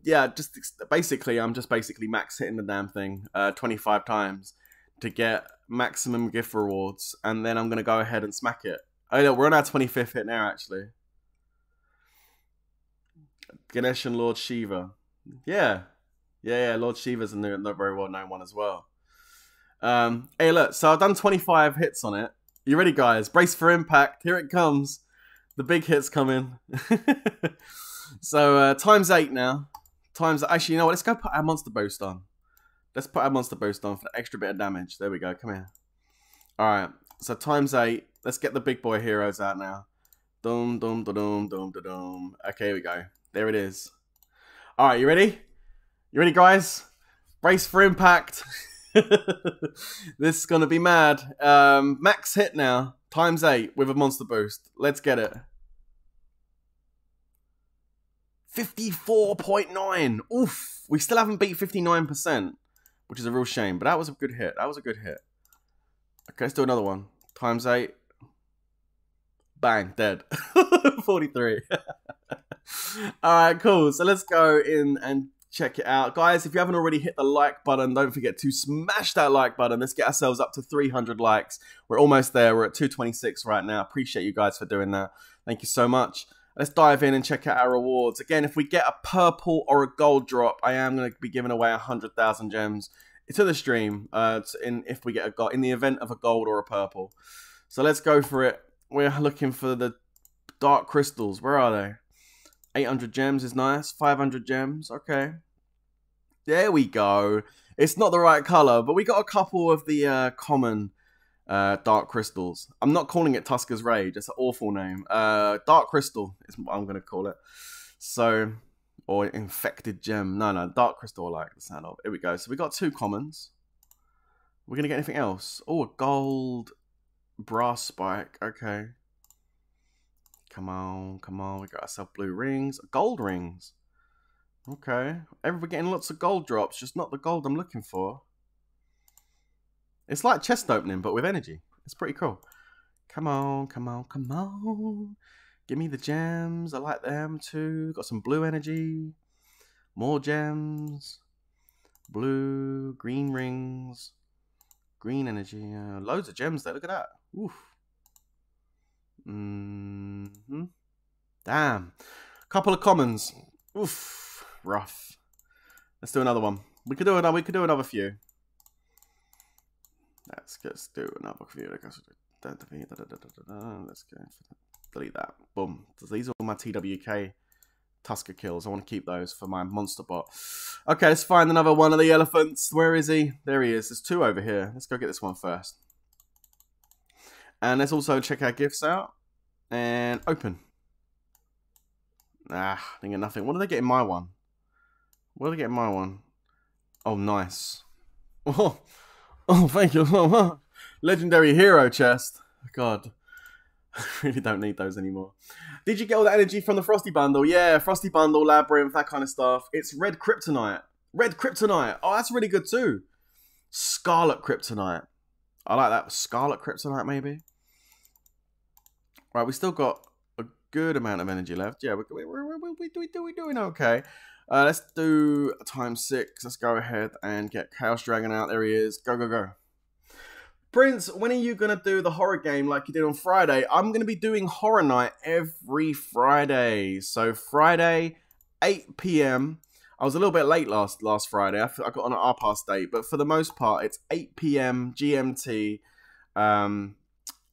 Yeah, just basically, I'm just basically max hitting the damn thing 25 times to get maximum gift rewards, and then I'm gonna go ahead and smack it. Oh yeah, we're on our 25th hit now, actually. Ganesh and Lord Shiva. Yeah. Lord Shiva's a very well-known one as well. Hey, look. So I've done 25 hits on it. You ready, guys? Brace for impact. Here it comes. The big hit's coming. So times 8 now. Actually, you know what? Let's go put our monster boost on. Let's put our monster boost on for the extra bit of damage. There we go. Come here. All right. So times 8. Let's get the big boy heroes out now. Dum dum dum dum dum dum dum. Okay, here we go. There it is. All right, you ready? You ready, guys? Brace for impact. This is going to be mad. Max hit now. Times 8 with a monster boost. Let's get it. 54.9. Oof. We still haven't beat 59%, which is a real shame. But that was a good hit. That was a good hit. Okay, let's do another one. Times 8. Bang. Dead. 43. Alright, cool. So let's go in and check it out. Guys, if you haven't already hit the like button, don't forget to smash that like button. Let's get ourselves up to 300 likes. We're almost there. We're at 226 right now. Appreciate you guys for doing that. Thank you so much. Let's dive in and check out our rewards. Again, if we get a purple or a gold drop, I am going to be giving away 100,000 gems to the stream if we get a gold, in the event of a gold or a purple. So let's go for it. We're looking for the dark crystals. Where are they? 800 gems is nice. 500 gems. Okay. There we go. It's not the right color, but we got a couple of the common dark crystals. I'm not calling it Tusker's Rage. It's an awful name. Dark Crystal is what I'm going to call it. So, or Infected Gem. No, Dark Crystal I like the sound of. Here we go. So we got 2 commons. We're going to get anything else. Oh, a gold brass spike. Okay. Come on. We got ourselves blue rings. Gold rings. Okay. We're getting lots of gold drops, just not the gold I'm looking for. It's like chest opening, but with energy. It's pretty cool. Come on, come on, come on. Give me the gems. I like them too. Got some blue energy. More gems. Blue, green rings. Green energy. Loads of gems there. Look at that. Oof. Mm-hmm. Damn. Couple of commons. Oof. Rough. Let's do another one. We could do another few. Let's just do another few. Let's go. Delete that. Boom. These are all my TWK Tusker kills. I want to keep those for my monster bot. Okay, let's find another one of the elephants. Where is he? There he is. There's two over here. Let's go get this one first. And let's also check our gifts out. And open. Ah, didn't get nothing. What did they get in my one? What did they get in my one? Oh, nice. Oh, oh, thank you so much. Legendary hero chest. God. I really don't need those anymore. Did you get all that energy from the Frosty Bundle? Yeah, Frosty Bundle, Labyrinth, that kind of stuff. It's Red Kryptonite. Red Kryptonite. Oh, that's really good too. Scarlet Kryptonite. I like that. Scarlet Kryptonite, maybe. Right, we still got a good amount of energy left. Yeah, we're doing okay. Let's do ×6. Let's go ahead and get Chaos Dragon out. There he is. Go, go, go. Prince, when are you going to do the horror game like you did on Friday? I'm going to be doing Horror Night every Friday. So Friday, 8 PM. I was a little bit late last Friday. I got on an half-past date. But for the most part, it's 8 PM GMT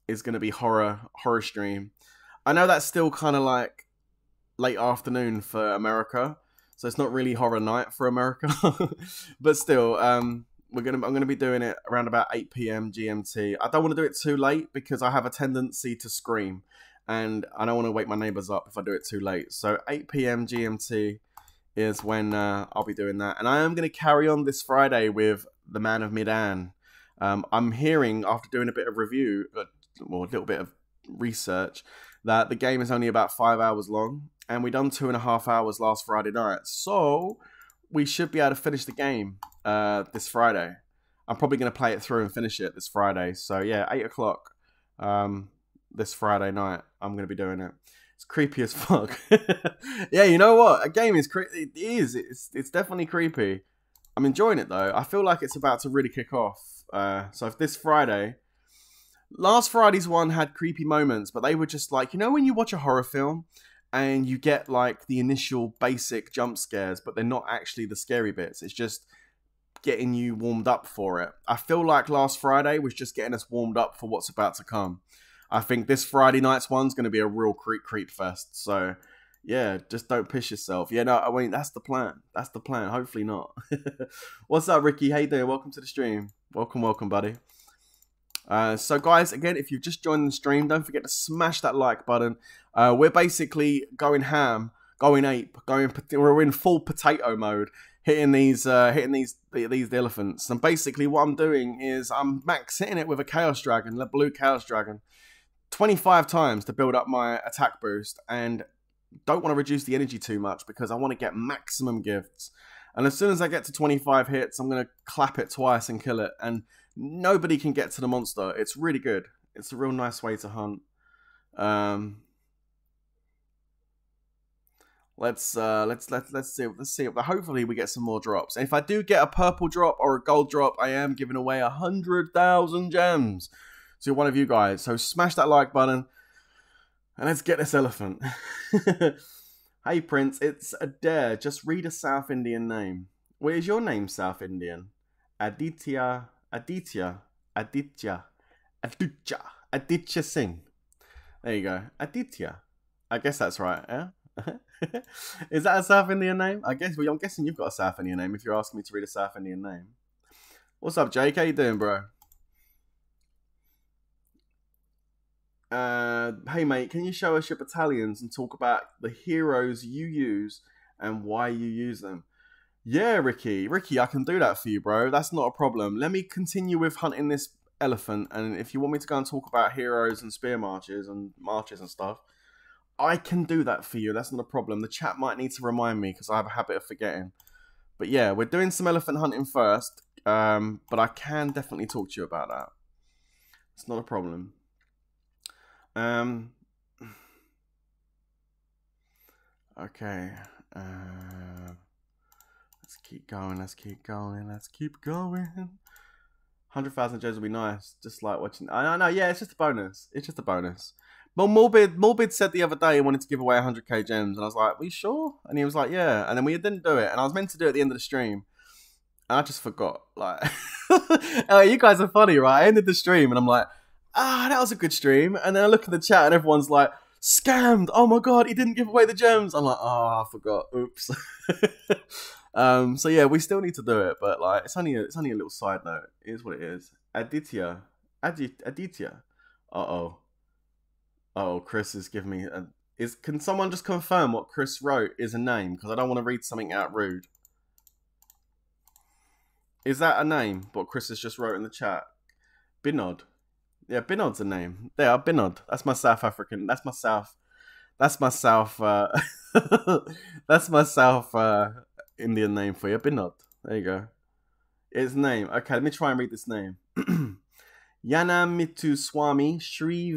is going to be horror stream. I know that's still kind of like late afternoon for America. So it's not really Horror Night for America. But still... I'm gonna be doing it around about 8 PM GMT. I don't want to do it too late because I have a tendency to scream, and I don't want to wake my neighbors up if I do it too late. So 8 PM GMT is when I'll be doing that, and I am gonna carry on this Friday with the Man of Midan. I'm hearing after doing a bit of review or a little bit of research that the game is only about 5 hours long, and we done 2.5 hours last Friday night. So we should be able to finish the game this Friday. I'm probably going to play it through and finish it this Friday. So yeah, 8 o'clock this Friday night, I'm going to be doing it. It's creepy as fuck. Yeah, you know what? A game is creepy. It is. It's definitely creepy. I'm enjoying it though. I feel like it's about to really kick off. So if this Friday... Last Friday's one had creepy moments, but they were just like, you know when you watch a horror film and you get like the initial basic jump scares, but they're not actually the scary bits. It's just getting you warmed up for it. I feel like last Friday was just getting us warmed up for what's about to come. I think this Friday night's one's going to be a real creep fest. So yeah, just don't piss yourself. Yeah, no, I mean, that's the plan. That's the plan. Hopefully not. What's up, Ricky? Hey there. Welcome to the stream. Welcome, welcome, buddy. So guys, again, if you've just joined the stream, don't forget to smash that like button. We're basically going ham, going ape, we're in full potato mode, hitting these elephants. And basically what I'm doing is I'm max hitting it with a Chaos Dragon, the blue Chaos Dragon, 25 times to build up my attack boost, and don't want to reduce the energy too much because I want to get maximum gifts. And as soon as I get to 25 hits, I'm going to clap it twice and kill it. And nobody can get to the monster. It's really good. It's a real nice way to hunt. Let's see. Hopefully we get some more drops. And if I do get a purple drop or a gold drop, I am giving away 100,000 gems to one of you guys. So smash that like button and let's get this elephant. Hey Prince, it's Adair. Just read a South Indian name. Where is your name, South Indian? Aditya Singh. There you go. Aditya. I guess that's right, yeah? Is that a South Indian name? I'm guessing you've got a South Indian name if you're asking me to read a South Indian name. What's up, Jake? How you doing, bro? Hey mate, can you show us your battalions and talk about the heroes you use and why you use them? Yeah, Ricky, I can do that for you, bro. That's not a problem. Let me continue with hunting this elephant, and if you want me to go and talk about heroes and spear marches and stuff, I can do that for you. That's not a problem. The chat might need to remind me because I have a habit of forgetting. But yeah, we're doing some elephant hunting first. But I can definitely talk to you about that. It's not a problem. Okay. Let's keep going. Let's keep going. Let's keep going. 100,000 gems would be nice. Just like watching. I know. Yeah, it's just a bonus. It's just a bonus. Well, Morbid said the other day he wanted to give away 100k gems, and I was like, "Are you sure?" And he was like, "Yeah." And then we didn't do it, and I was meant to do it at the end of the stream, and I just forgot. Like, oh, you guys are funny, right? I ended the stream, and I'm like, "Ah, that was a good stream." And then I look at the chat, and everyone's like, "Scammed! Oh my god, he didn't give away the gems." I'm like, "Oh, I forgot. Oops." So yeah, we still need to do it, but like, it's only a little side note. It is what it is. Aditya. Uh-oh. Oh, Chris is giving me a... Can someone just confirm what Chris wrote is a name? Because I don't want to read something out rude. Is that a name, what Chris has just wrote in the chat? Binod. Yeah, Binod's a name. There, Binod. That's my South African... That's my South Indian name for you. Binod. There you go. It's name. Okay, let me try and read this name. Yanamitu Swami Shri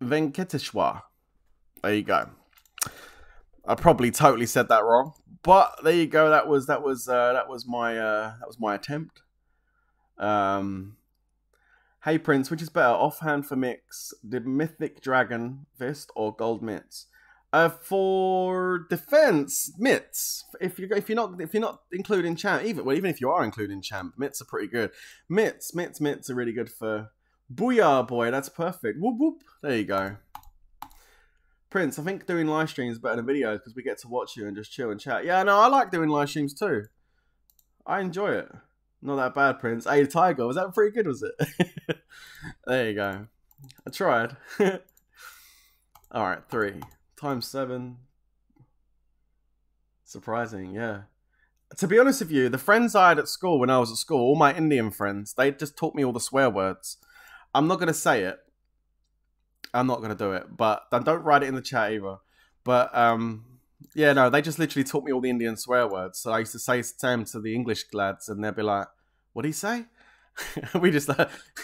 Venkateshwar. There you go. I probably totally said that wrong, but there you go. That was my attempt. Hey Prince, which is better, offhand for Mix, the mythic dragon fist or gold mitts? For defense, mitts. If you're not including champ, even if you are including champ, mitts are pretty good. Mitts are really good for. Booyah, boy, that's perfect. Whoop, whoop. There you go. Prince, I think doing live streams is better than videos because we get to watch you and just chill and chat. Yeah, no, I like doing live streams too. I enjoy it. Not that bad, Prince. Hey, Tiger, was that pretty good, was it? There you go. I tried. Alright, 3 times 7. Surprising, yeah. To be honest with you, the friends I had at school when I was at school, all my Indian friends, they just taught me all the swear words. I'm not going to say it. I'm not going to do it. But don't write it in the chat either. But, yeah, no, they just literally taught me all the Indian swear words. So I used to say them to the English lads and they'd be like, what do you say? We just,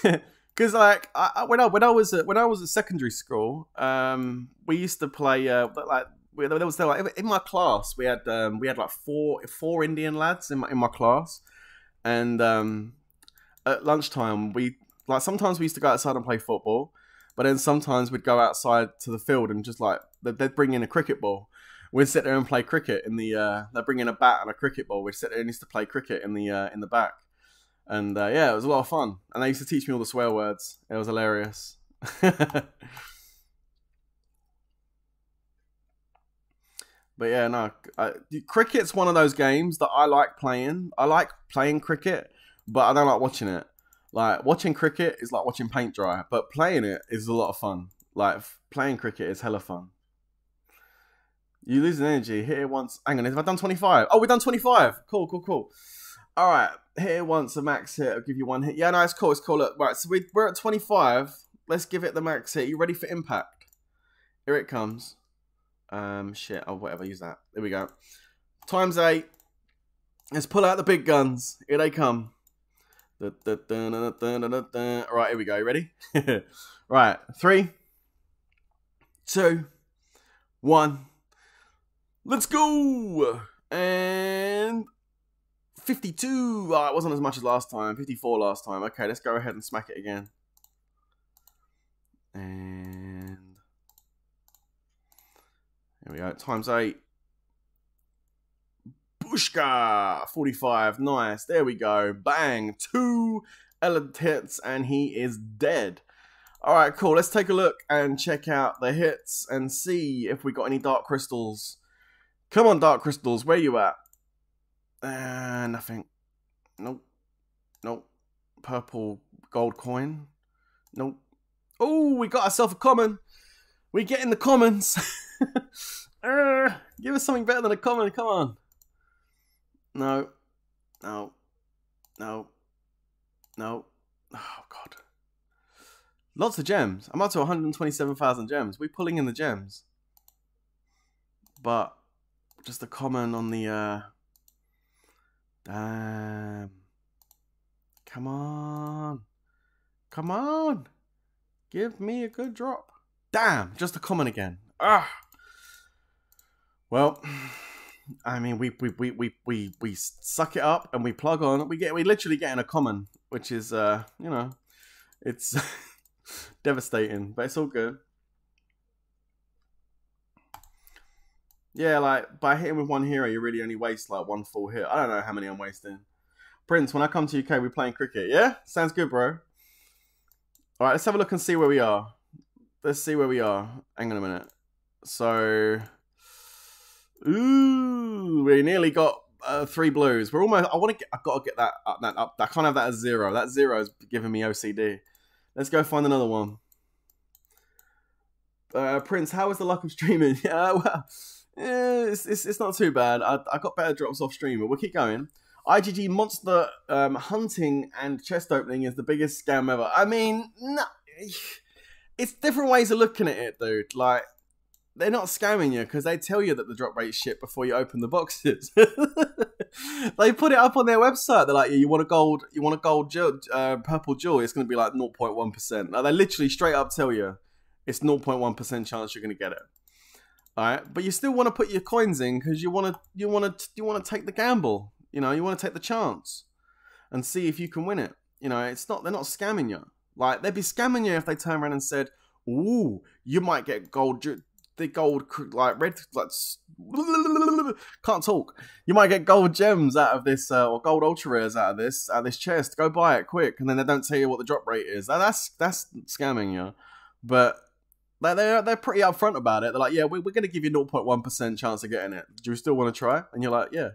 because like, when I was at secondary school, we used to play, in my class, we had like four Indian lads in my class. And at lunchtime, sometimes we used to go outside and play football, but then sometimes we'd go outside to the field and just like, they'd bring in a cricket ball. We'd sit there and play cricket in the, they'd bring in a bat and a cricket ball. We'd sit there and used to play cricket in the back. And yeah, it was a lot of fun. And they used to teach me all the swear words. It was hilarious. But yeah, no, cricket's one of those games that I like playing. I like playing cricket, but I don't like watching it. Like, watching cricket is like watching paint dry, but playing it is a lot of fun. Like, playing cricket is hella fun. You lose an energy, hit it once. Hang on, have I done 25? Oh, we've done 25. Cool, cool, cool. All right, hit it once, a max hit. I'll give you one hit. Yeah, no, it's cool, it's cool. Look, right, so we're at 25. Let's give it the max hit. You ready for impact? Here it comes. Shit, oh, whatever, use that. There we go. Times 8. Let's pull out the big guns. Here they come. Alright, here we go. You ready? Right. 3, 2, 1. Let's go! And... 52! Oh, it wasn't as much as last time. 54 last time. Okay, let's go ahead and smack it again. And... there we go. Times 8. Bushka, 45, nice, there we go, bang, 2 element hits and he is dead. Alright, cool, let's take a look and check out the hits and see if we got any Dark Crystals. Come on, Dark Crystals, where you at? Nothing. Nope. Nope. Purple gold coin. Nope. Oh, we got ourselves a common. We get in the commons. Give us something better than a common, come on. No, no, no, no. Oh, God. Lots of gems. I'm up to 127,000 gems. We're pulling in the gems. But just a comment on the... Damn. Come on. Come on. Give me a good drop. Damn, just a common again. Ah. Well, I mean, we suck it up and we plug on. We literally get in a common, which is you know, it's devastating, but it's all good. Yeah, like by hitting with one hero, you really only waste like one full hit. I don't know how many I'm wasting. Prince, when I come to UK, we're playing cricket. Yeah, sounds good, bro. All right, let's have a look and see where we are. Let's see where we are. Hang on a minute. So, ooh, we nearly got 3 blues. We're almost. I want to get. I gotta get that up. That up. I can't have that as 0. That 0 is giving me OCD. Let's go find another one. Prince, how is the luck of streaming? Yeah, well. Yeah, it's not too bad. I got better drops off stream, but we'll keep going. IGG monster hunting and chest opening is the biggest scam ever. I mean, no, it's different ways of looking at it, dude. Like, they're not scamming you because they tell you that the drop rate's shit before you open the boxes. They put it up on their website. They're like, yeah, you want a gold jewel, purple jewel. It's gonna be like 0.1%. Like, they literally straight up tell you it's 0.1% chance you're gonna get it. All right, but you still want to put your coins in because you want to take the gamble. You know, you want to take the chance and see if you can win it. You know, it's not, they're not scamming you. Like, they'd be scamming you if they turned around and said, "Ooh, you might get gold, the gold like red like can't talk. You might get gold gems out of this or gold ultra rares out of this chest. Go buy it quick." And then they don't tell you what the drop rate is. That's scamming you, but. Like, they're pretty upfront about it. They're like, yeah, we're going to give you 0.1% chance of getting it. Do you still want to try? And you're like, yeah.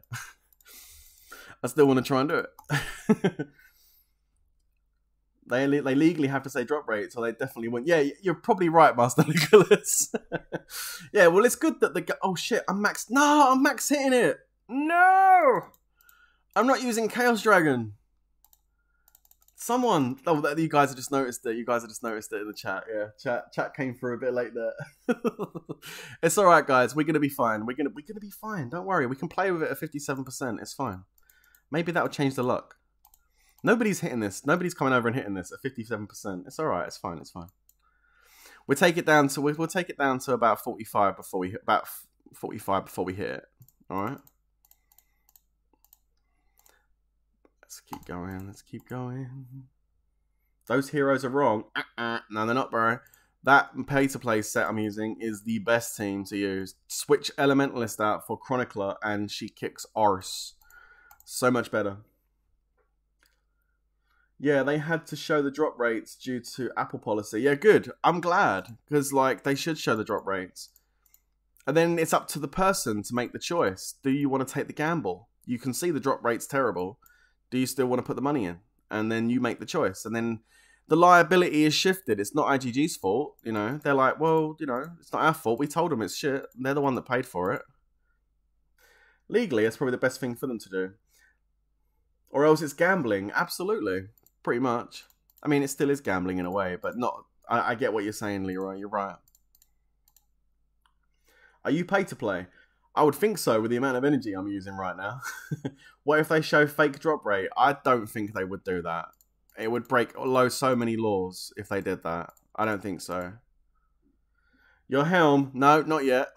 I still want to try and do it. They legally have to say drop rate, so they definitely won't. Yeah, you're probably right, Master Nicholas. Yeah, well, it's good that oh, shit, I'm max. No, I'm max hitting it. No! I'm not using Chaos Dragon. Someone, oh, you guys have just noticed it. You guys have just noticed it in the chat. Yeah, chat came through a bit late there. It's all right, guys. We're gonna be fine. We're gonna be fine. Don't worry. We can play with it at 57%. It's fine. Maybe that'll change the luck. Nobody's hitting this. Nobody's coming over and hitting this at 57%. It's all right. It's fine. It's fine. We'll take it down to about 45 before we hit it. All right. Let's keep going. Let's keep going. Those heroes are wrong. No, they're not, bro. That pay-to-play set I'm using is the best team to use. Switch Elementalist out for Chronicler, and she kicks arse. So much better. Yeah, they had to show the drop rates due to Apple policy. Yeah, good. I'm glad, because like they should show the drop rates. And then it's up to the person to make the choice. Do you want to take the gamble? You can see the drop rate's terrible. Do you still want to put the money in? And then you make the choice. And then the liability is shifted. It's not IGG's fault. You know, they're like, well, you know, it's not our fault. We told them it's shit. And they're the one that paid for it. Legally, that's probably the best thing for them to do. Or else it's gambling. Absolutely. Pretty much. I mean, it still is gambling in a way, but not. I get what you're saying, Leroy. You're right. Are you pay to play? I would think so with the amount of energy I'm using right now. What if they show fake drop rate? I don't think they would do that. It would break so many laws if they did that. I don't think so. Your helm? No, not yet.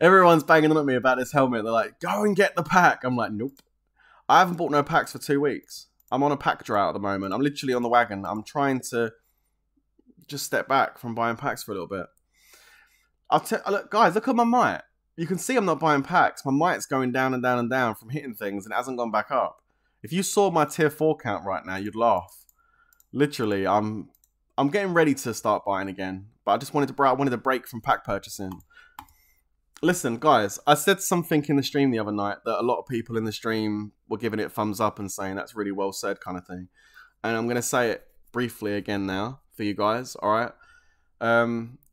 Everyone's banging on at me about this helmet. They're like, go and get the pack. I'm like, nope. I haven't bought no packs for 2 weeks. I'm on a pack drought at the moment. I'm literally on the wagon. I'm trying to just step back from buying packs for a little bit. Look, guys, look at my might. You can see I'm not buying packs. My might's going down and down and down from hitting things, and it hasn't gone back up. If you saw my tier 4 count right now, you'd laugh. Literally, I'm getting ready to start buying again, but I just wanted to break from pack purchasing. Listen, guys, I said something in the stream the other night that a lot of people in the stream were giving it thumbs up and saying that's really well said kind of thing, and I'm gonna say it briefly again now for you guys. All right.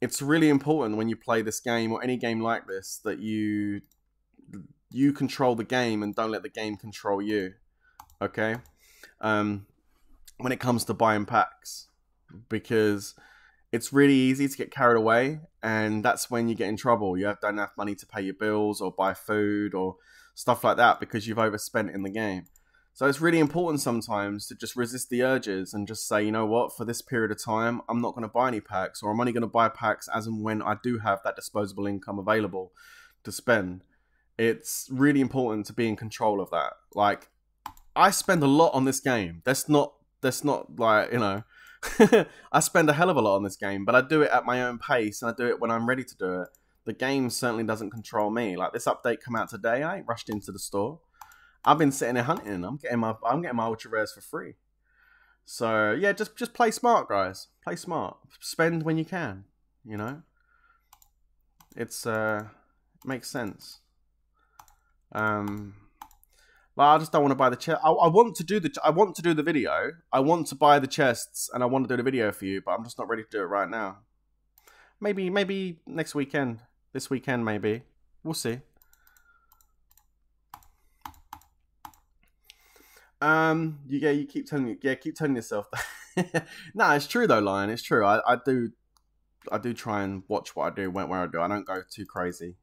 It's really important when you play this game or any game like this that you control the game and don't let the game control you, okay? When it comes to buying packs, because it's really easy to get carried away, and that's when you get in trouble. You don't have money to pay your bills or buy food or stuff like that, because you've overspent in the game. So it's really important sometimes to just resist the urges and just say, you know what, for this period of time, I'm not going to buy any packs, or I'm only going to buy packs as and when I do have that disposable income available to spend. It's really important to be in control of that. Like, I spend a lot on this game. That's not like, you know, I spend a hell of a lot on this game, but I do it at my own pace, and I do it when I'm ready to do it. The game certainly doesn't control me. Like, this update come out today, I ain't rushed into the store. I've been sitting there hunting. I'm getting my ultra rares for free. So yeah, just play smart, guys. Play smart. Spend when you can. You know, it's it makes sense. But I just don't want to buy the chest. I want to do the video. I want to buy the chests, and I want to do the video for you. But I'm just not ready to do it right now. Maybe next weekend. This weekend, maybe. We'll see. Yeah, you keep telling me. Yeah, keep telling yourself that. Nah, it's true though, Lion. It's true. I do try and watch what I do when I do. I don't go too crazy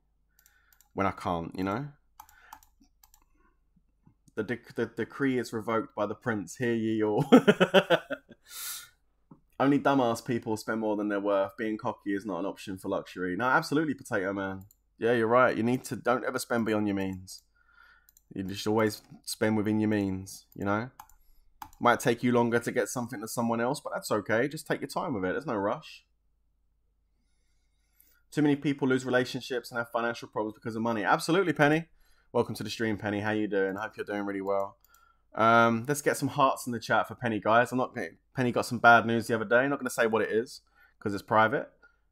when I can't. You know. The decree is revoked by the prince. Hear ye all. Only dumbass people spend more than they're worth. Being cocky is not an option for luxury. No, absolutely, Potato Man. Yeah, you're right. You need to don't ever spend beyond your means. You just always spend within your means, you know? Might take you longer to get something to someone else, but that's okay. Just take your time with it. There's no rush. Too many people lose relationships and have financial problems because of money. Absolutely, Penny. Welcome to the stream, Penny. How you doing? I hope you're doing really well. Let's get some hearts in the chat for Penny, guys. Penny got some bad news the other day. I'm not going to say what it is because it's private.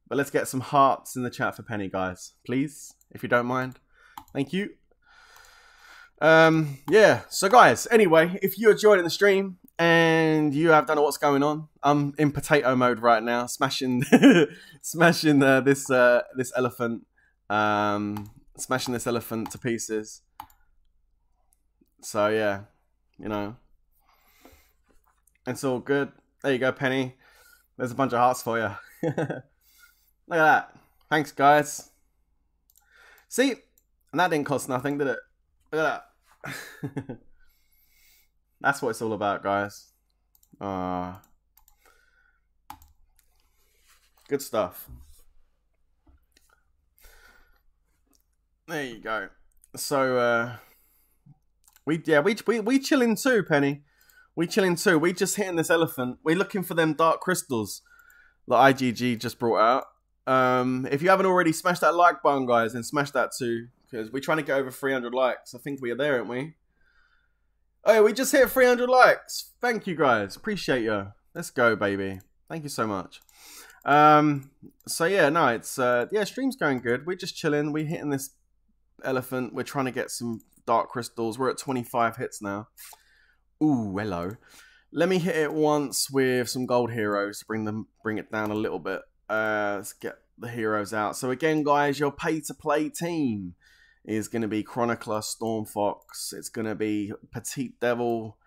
But let's get some hearts in the chat for Penny, guys. Please, if you don't mind. Thank you. Yeah, so guys, anyway, if you are joining the stream and you have don't know what's going on, I'm in potato mode right now, smashing this elephant, smashing this elephant to pieces. So yeah, you know, it's all good. There you go, Penny. There's a bunch of hearts for you. Look at that. Thanks, guys. See, and that didn't cost nothing, did it? Look at that. That's what it's all about, guys. Good stuff. There you go. So we chilling too, Penny. We chilling too. We just hitting this elephant. We're looking for them dark crystals that IGG just brought out. If you haven't already, smash that like button, guys, and smash that too. Because we're trying to get over 300 likes. I think we are there, aren't we? Oh, yeah, we just hit 300 likes. Thank you, guys. Appreciate you. Let's go, baby. Thank you so much. So, yeah, no, it's... yeah, stream's going good. We're just chilling. We're hitting this elephant. We're trying to get some dark crystals. We're at 25 hits now. Ooh, hello. Let me hit it once with some gold heroes to bring it down a little bit. Let's get the heroes out. So, again, guys, your pay-to-play team is going to be Chronicler, Stormfox, it's going to be Petite Devil,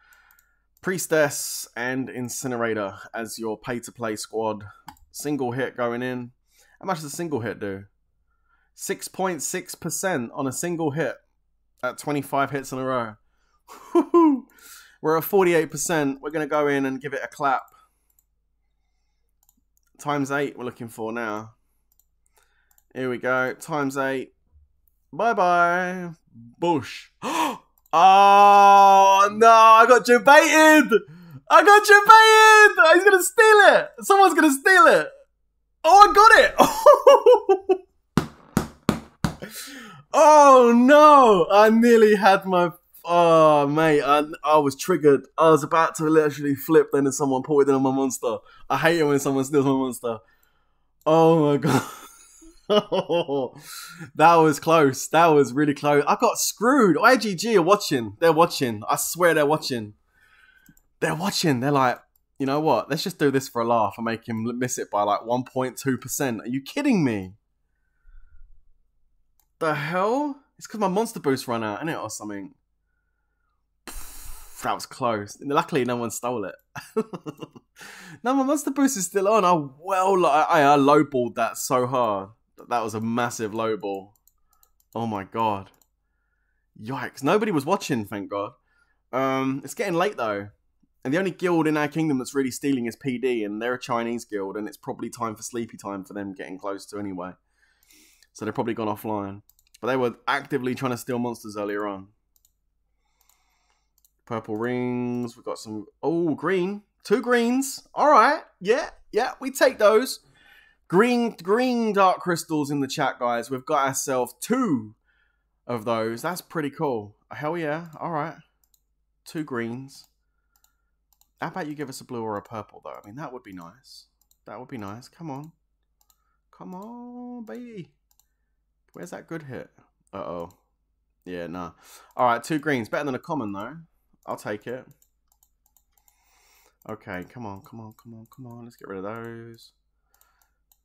Priestess, and Incinerator as your pay-to-play squad. Single hit going in. How much does a single hit do? 6.6% on a single hit at 25 hits in a row. Woo-hoo! We're at 48%. We're going to go in and give it a clap. Times 8 we're looking for now. Here we go. Times 8. Bye-bye. Boosh. Oh, no. I got jebaited. I got jebaited. He's going to steal it. Someone's going to steal it. Oh, I got it. Oh, no. I nearly had my... Oh, mate. I was triggered. I was about to literally flip then and someone poured in on my monster. I hate it when someone steals my monster. Oh, my God. That was close. That was really close. I got screwed. IGG are watching. They're watching. I swear they're watching. They're watching. They're like, you know what? Let's just do this for a laugh and make him miss it by like 1.2%. Are you kidding me? The hell? It's because my monster boost ran out, innit, or something. That was close. Luckily, no one stole it. No, my monster boost is still on. I lowballed that so hard. That was a massive low ball. Oh my god. Yikes. Nobody was watching, thank God. It's getting late, though. And the only guild in our kingdom that's really stealing is PD, and they're a Chinese guild, and it's probably time for sleepy time for them getting close to anyway. So they've probably gone offline. But they were actively trying to steal monsters earlier on. Purple rings. We've got some... Oh, green. 2 greens. All right. Yeah, yeah, we take those. Green dark crystals in the chat, guys. We've got ourselves 2 of those. That's pretty cool. Hell yeah. All right. 2 greens. How about you give us a blue or a purple, though? I mean, that would be nice. That would be nice. Come on. Come on, baby. Where's that good hit? Uh-oh. Yeah, nah. All right, 2 greens. Better than a common, though. I'll take it. Okay, come on, come on, come on, come on. Let's get rid of those.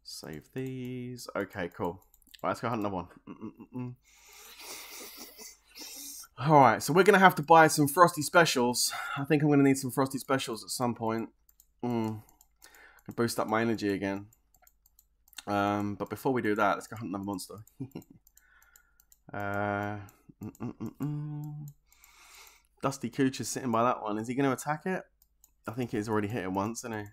Save these. Okay, cool. All right, let's go hunt another one. All right, so we're going to have to buy some Frosty Specials. I think I'm going to need some Frosty Specials at some point. And boost up my energy again. But before we do that, let's go hunt another monster. Dusty Cooch is sitting by that one. Is he going to attack it? I think he's already hit it once, isn't he?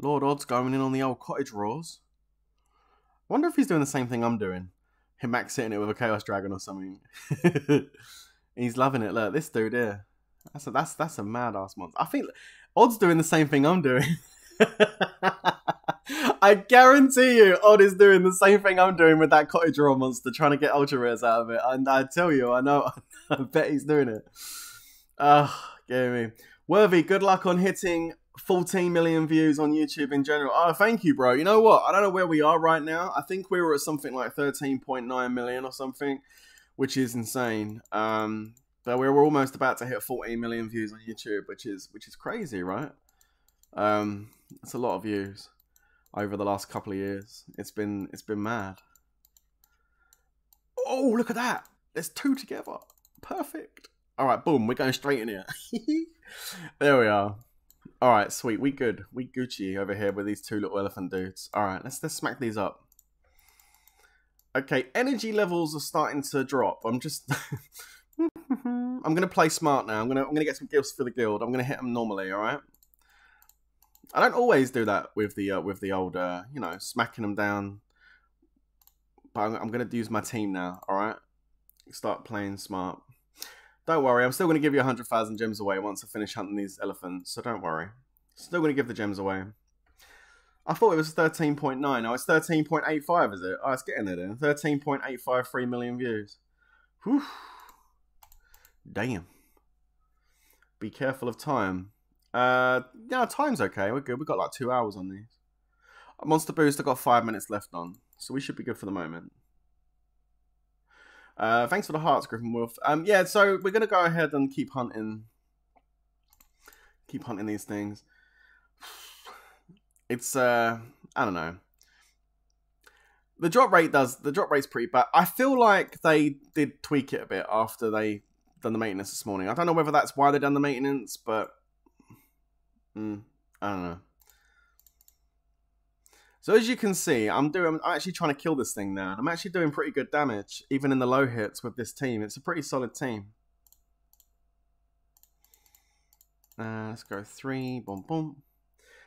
Lord Odd's going in on the old cottage roars. Wonder if he's doing the same thing I'm doing. Him max hitting it with a Chaos Dragon or something. He's loving it. Look, this dude here. That's a mad ass monster. I think Odd's doing the same thing I'm doing. I guarantee you Odd is doing the same thing I'm doing with that cottage roar monster, trying to get ultra rares out of it. And I tell you, I know, I bet he's doing it. Get me. Worthy, good luck on hitting 14 million views on YouTube in general. Oh, thank you, bro. You know what? I don't know where we are right now. I think we were at something like 13.9 million or something, which is insane. But we were almost about to hit 14 million views on YouTube, which is crazy, right? It's a lot of views over the last couple of years. It's been mad. Oh, look at that. There's 2 together. Perfect. All right, boom. We're going straight in here. There we are. All right, sweet. We good. We Gucci over here with these 2 little elephant dudes. All right, let's smack these up. Okay, energy levels are starting to drop. I'm just... I'm going to play smart now. I'm going to get some gifts for the guild. I'm going to hit them normally, all right? I don't always do that with the old, you know, smacking them down. But I'm going to use my team now, all right? Start playing smart. Don't worry, I'm still going to give you 100,000 gems away once I finish hunting these elephants, so don't worry. Still going to give the gems away. I thought it was 13.9. Oh, it's 13.85, is it? Oh, it's getting there then. 13.853 million views. Whew. Damn. Be careful of time. Yeah, time's okay. We're good. We've got like 2 hours on these. Monster Boost, I've got 5 minutes left on, so we should be good for the moment. Thanks for the hearts, Griffin Wolf. Yeah, so we're going to go ahead and keep hunting. Keep hunting these things. It's, I don't know. The drop rate's pretty bad. I feel like they did tweak it a bit after they done the maintenance this morning. I don't know whether that's why they done the maintenance, but I don't know. So as you can see, I'm actually trying to kill this thing now. I'm actually doing pretty good damage, even in the low hits with this team. It's a pretty solid team. Let's go 3. Boom, boom.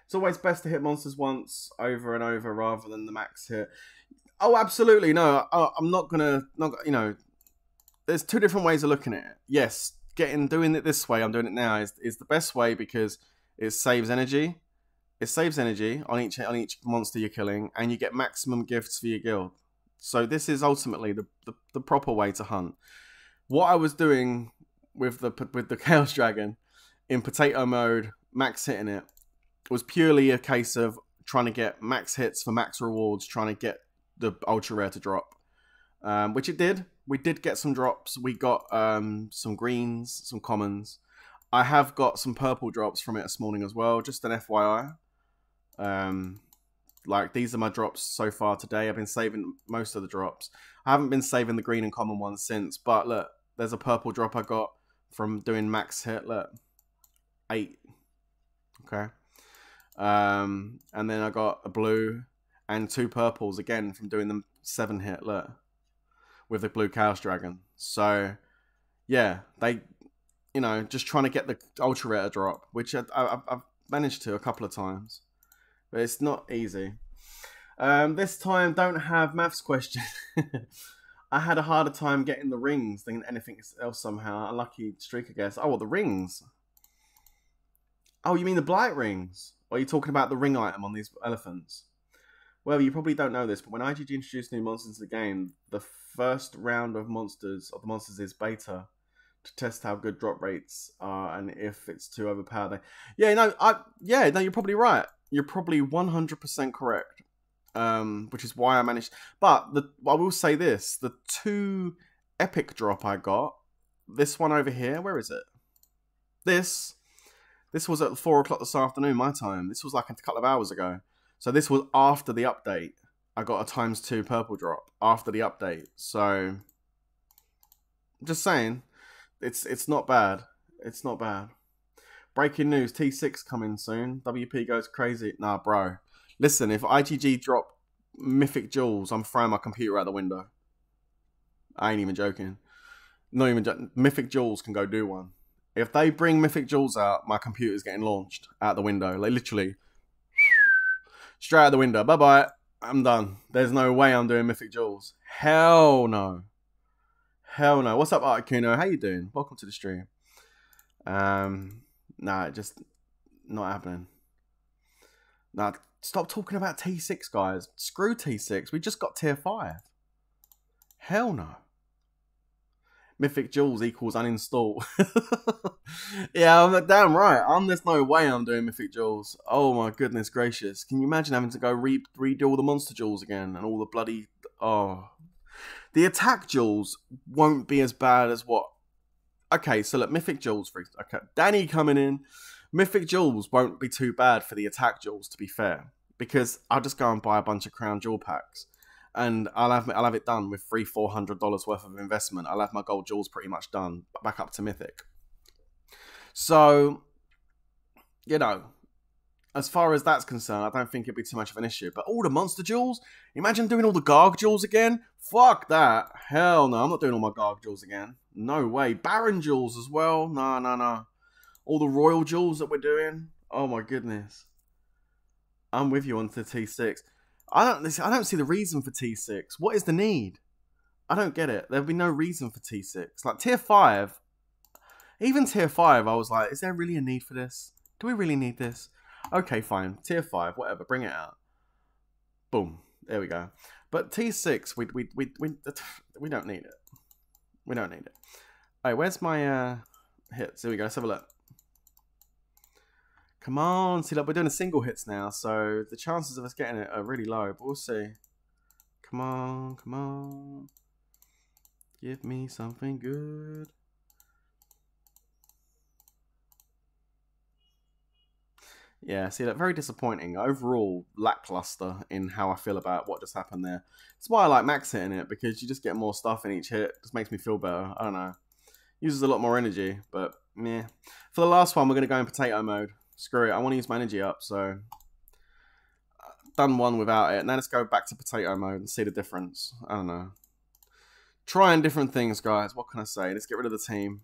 It's always best to hit monsters once over and over rather than the max hit. Oh, absolutely. No, I'm not going to, you know, there's 2 different ways of looking at it. Yes, doing it this way, I'm doing it now, is the best way because it saves energy. It saves energy on each monster you're killing, and you get maximum gifts for your guild. So this is ultimately the proper way to hunt. What I was doing with the Chaos Dragon in potato mode, max hitting it, was purely a case of trying to get max hits for max rewards, trying to get the ultra rare to drop, which it did. We did get some drops. We got some greens, some commons. I have got some purple drops from it this morning as well, just an FYI. Like, these are my drops so far today. I've been saving most of the drops. I haven't been saving the green and common ones since, but look, there's a purple drop I got from doing max hit. Look, 8. Okay. And then I got a blue and two purples again from doing the 7-hit look with the blue chaos dragon. So yeah, they, you know, just trying to get the ultra rare drop, which I've managed to a couple of times, but it's not easy. This time don't have maths question. I had a harder time getting the rings than anything else somehow. A lucky streak, I guess. Oh, well, the rings. Oh, you mean the blight rings? Or are you talking about the ring item on these elephants? Well, you probably don't know this, but when IGG introduced new monsters to the game, the first round of monsters, or the monsters, is beta to test how good drop rates are and if it's too overpowered. Yeah, no, yeah, no, you're probably right. You're probably 100% correct. Which is why I managed. But I will say this: the 2 epic drop I got, this one over here. Where is it? This was at 4 o'clock this afternoon my time. This was like a couple of hours ago. So this was after the update. I got a ×2 purple drop after the update. So just saying, it's not bad. It's not bad. Breaking news: T6 coming soon. WP goes crazy. Nah, bro. Listen, if IGG drop mythic jewels, I'm throwing my computer out the window. I ain't even joking. Not even joking. Mythic jewels can go do one. If they bring mythic jewels out, my computer's getting launched out the window. Like, literally. Straight out the window. Bye-bye. I'm done. There's no way I'm doing mythic jewels. Hell no. Hell no. What's up, Articuno? How you doing? Welcome to the stream. Nah, just not happening. Nah, stop talking about T6, guys. Screw T6. We just got tier 5. Hell no. Mythic jewels equals uninstall. Yeah, I'm damn right. There's no way I'm doing mythic jewels. Oh my goodness gracious. Can you imagine having to go redo all the monster jewels again and all the bloody... Oh. The attack jewels won't be as bad as what... Okay, so look, mythic jewels... Okay, Danny coming in. Mythic jewels won't be too bad for the attack jewels, to be fair, because I'll just go and buy a bunch of crown jewel packs, and I'll have it done with $300–$400 worth of investment. I'll have my gold jewels pretty much done, back up to mythic. So, you know, as far as that's concerned, I don't think it'd be too much of an issue. But all the monster jewels, imagine doing all the garg jewels again. Fuck that. Hell no, I'm not doing all my garg jewels again. No way. Baron jewels as well. No, no, no. All the royal jewels that we're doing. Oh my goodness. I'm with you on the T6. I don't see the reason for T6. What is the need? I don't get it. There'll be no reason for T6. Like tier 5. Even tier 5 I was like, is there really a need for this? Do we really need this? Okay, fine. Tier 5, whatever. Bring it out. Boom. There we go. But T6 we don't need it. We don't need it. All right, where's my hits? Here we go. Let's have a look. Come on, see, look, we're doing a single hits now, so the chances of us getting it are really low, but we'll see. Come on, come on. Give me something good. Yeah, see, look, very disappointing. Overall, lackluster in how I feel about what just happened there. That's why I like max hitting it, because you just get more stuff in each hit. It just makes me feel better. I don't know. Uses a lot more energy, but meh. For the last one, we're going to go in potato mode. Screw it, I want to use my energy up, so... Done one without it. Now let's go back to potato mode and see the difference. I don't know. Trying different things, guys. What can I say? Let's get rid of the team.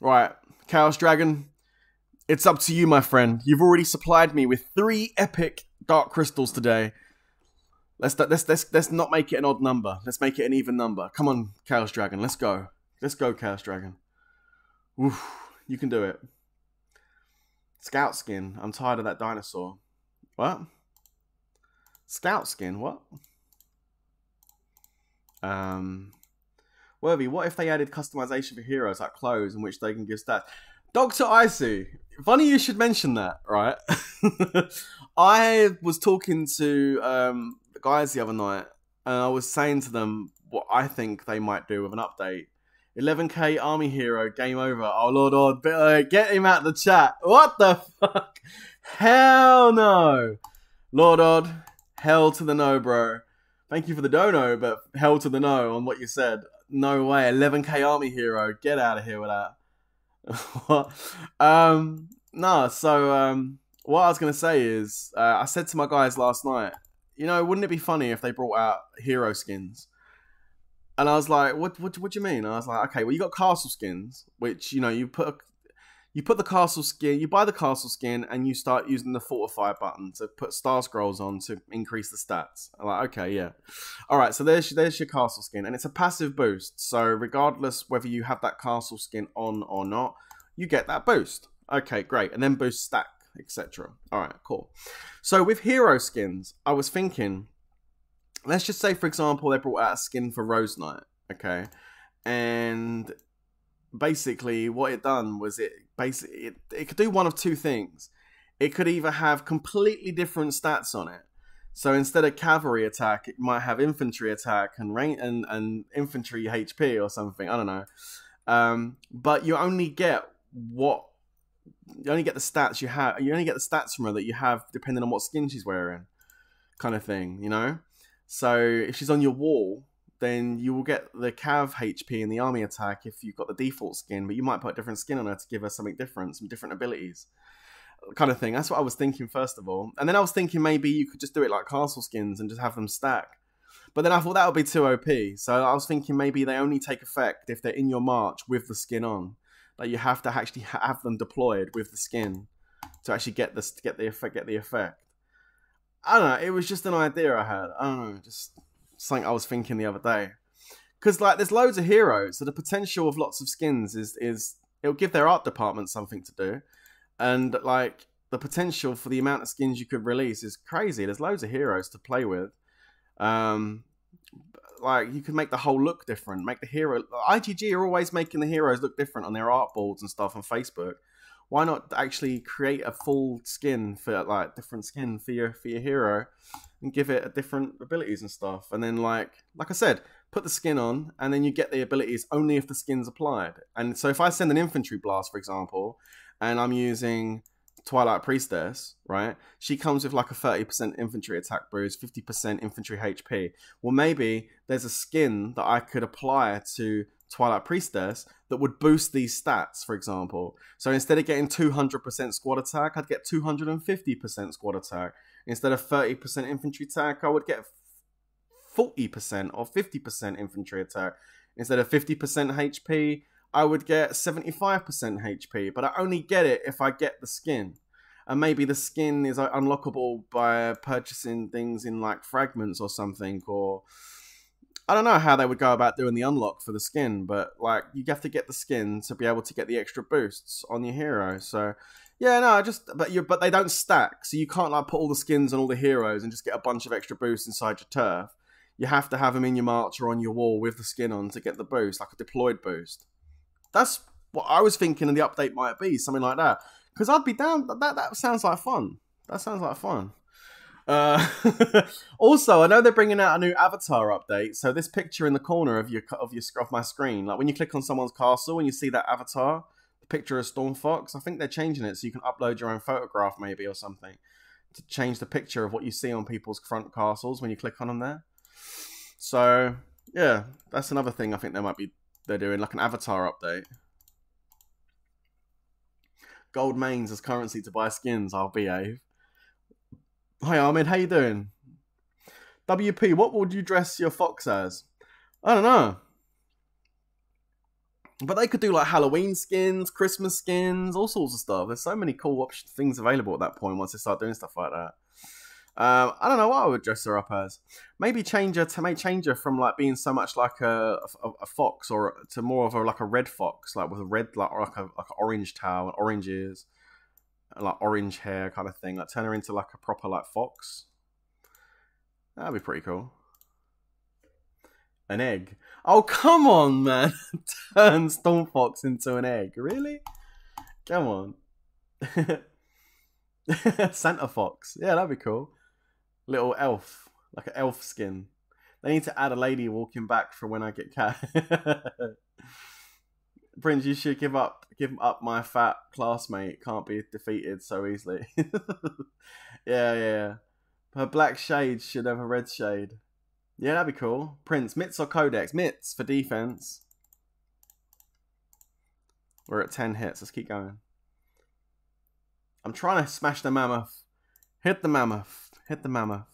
Right. Chaos Dragon. It's up to you, my friend. You've already supplied me with 3 epic Dark Crystals today. Let's not make it an odd number. Let's make it an even number. Come on, Chaos Dragon. Let's go. Let's go, Chaos Dragon. Oof, you can do it. Scout skin. I'm tired of that dinosaur. What? Scout skin? What? Worthy, what if they added customization for heroes like clothes in which they can give stats? Dr. Icy, funny you should mention that, right? I was talking to the guys the other night, and I was saying to them what I think they might do with an update. 11k army hero, game over. Oh lord, get him out of the chat. What the fuck? Hell no. Lord Odd, hell to the no, bro. Thank you for the dono, but hell to the no on what you said. No way, 11k army hero. Get out of here with that. What? No, so What I was going to say is, I said to my guys last night, you know, wouldn't it be funny if they brought out hero skins? And I was like, what do you mean? And I was like, okay, well, you got castle skins, which, you know, you put the castle skin, you buy the castle skin, and you start using the fortify button to put star scrolls on to increase the stats. I'm like, okay, yeah. All right, so there's your castle skin, and it's a passive boost. So regardless whether you have that castle skin on or not, you get that boost. Okay, great. And then boost stack, etc. All right, cool. So with hero skins, I was thinking, let's just say, for example, they brought out a skin for Rose Knight, okay? And basically what it done was it could do one of two things. It could either have completely different stats on it. So instead of cavalry attack, it might have infantry attack and infantry HP or something. I don't know. But you only get the stats from her that you have depending on what skin she's wearing, kind of thing, you know? So if she's on your wall, then you will get the cav HP and the army attack if you've got the default skin, but you might put a different skin on her to give her something different, some different abilities, kind of thing. That's what I was thinking, first of all. And then I was thinking maybe you could just do it like castle skins and just have them stack. But then I thought that would be too OP. So I was thinking maybe they only take effect if they're in your march with the skin on. Like, you have to actually have them deployed with the skin to actually get the effect. I don't know. It was just an idea I had. I don't know. Just something I was thinking the other day. Because, like, there's loads of heroes. So the potential of lots of skins is it'll give their art department something to do. And, like, the potential for the amount of skins you could release is crazy. There's loads of heroes to play with. Like, you can make the whole look different. Make the hero... IGG are always making the heroes look different on their art boards and stuff on Facebook. Why not actually create a full skin for, like, different skin for your hero and give it different abilities and stuff? And then, like I said, put the skin on and then you get the abilities only if the skin's applied. And so if I send an infantry blast, for example, and I'm using Twilight Priestess, right? She comes with like a 30% infantry attack boost, 50% infantry HP. Well, maybe there's a skin that I could apply to Twilight Priestess that would boost these stats, for example. So instead of getting 200% squad attack, I'd get 250% squad attack. Instead of 30% infantry attack, I would get 40% or 50% infantry attack. Instead of 50% HP, I would get 75% HP, but I only get it if I get the skin. And maybe the skin is unlockable by purchasing things in like fragments or something, or I don't know how they would go about doing the unlock for the skin, but like you have to get the skin to be able to get the extra boosts on your hero. So yeah, no, but they don't stack, so you can't like put all the skins on all the heroes and just get a bunch of extra boosts inside your turf. You have to have them in your march or on your wall with the skin on to get the boost, like a deployed boost. That's what I was thinking, and the update might be something like that. Because I'd be down. That sounds like fun. That sounds like fun. Also, I know they're bringing out a new avatar update. So this picture in the corner of my screen, like when you click on someone's castle and you see that avatar, the picture of Stormfox, I think they're changing it so you can upload your own photograph maybe or something to change the picture of what you see on people's front castles when you click on them there. So yeah, that's another thing I think they're doing, like an avatar update. Gold mains as currency to buy skins. I'll behave. Hi Ahmed, how you doing? WP, what would you dress your fox as? I don't know. But they could do like Halloween skins, Christmas skins, all sorts of stuff. There's so many cool options, things available at that point once they start doing stuff like that. I don't know what I would dress her up as. Maybe change her from like being so much like a fox or to more of a, like a red fox, like with a red like an orange tail and orange ears. Like orange hair kind of thing, like turn her into like a proper like fox. That'd be pretty cool. An egg. Oh come on, man! Turn Stormfox into an egg, really? Come on. Santa Fox. Yeah, that'd be cool. Little elf, like an elf skin. They need to add a lady walking back from when I get cat. Prince, you should give up my fat classmate. Can't be defeated so easily. Yeah. Her black shade should have a red shade. Yeah, that'd be cool. Prince, mitts or codex? Mitts for defense. We're at 10 hits. Let's keep going. I'm trying to smash the mammoth. Hit the mammoth. Hit the mammoth.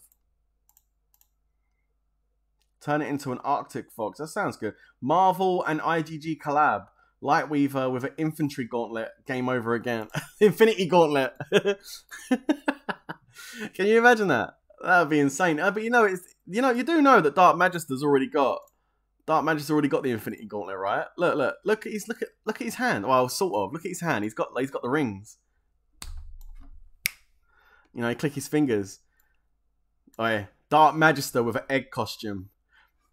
Turn it into an Arctic fox. That sounds good. Marvel and IGG collab. Lightweaver with an infantry gauntlet. Game over again. Infinity gauntlet. Can you imagine that? That would be insane. But you know, you do know that Dark Magister's already got the Infinity Gauntlet, right? Look, look, look at his look at his hand. Well, sort of. Look at his hand. He's got the rings. You know, you click his fingers. Oh yeah, Dark Magister with an egg costume.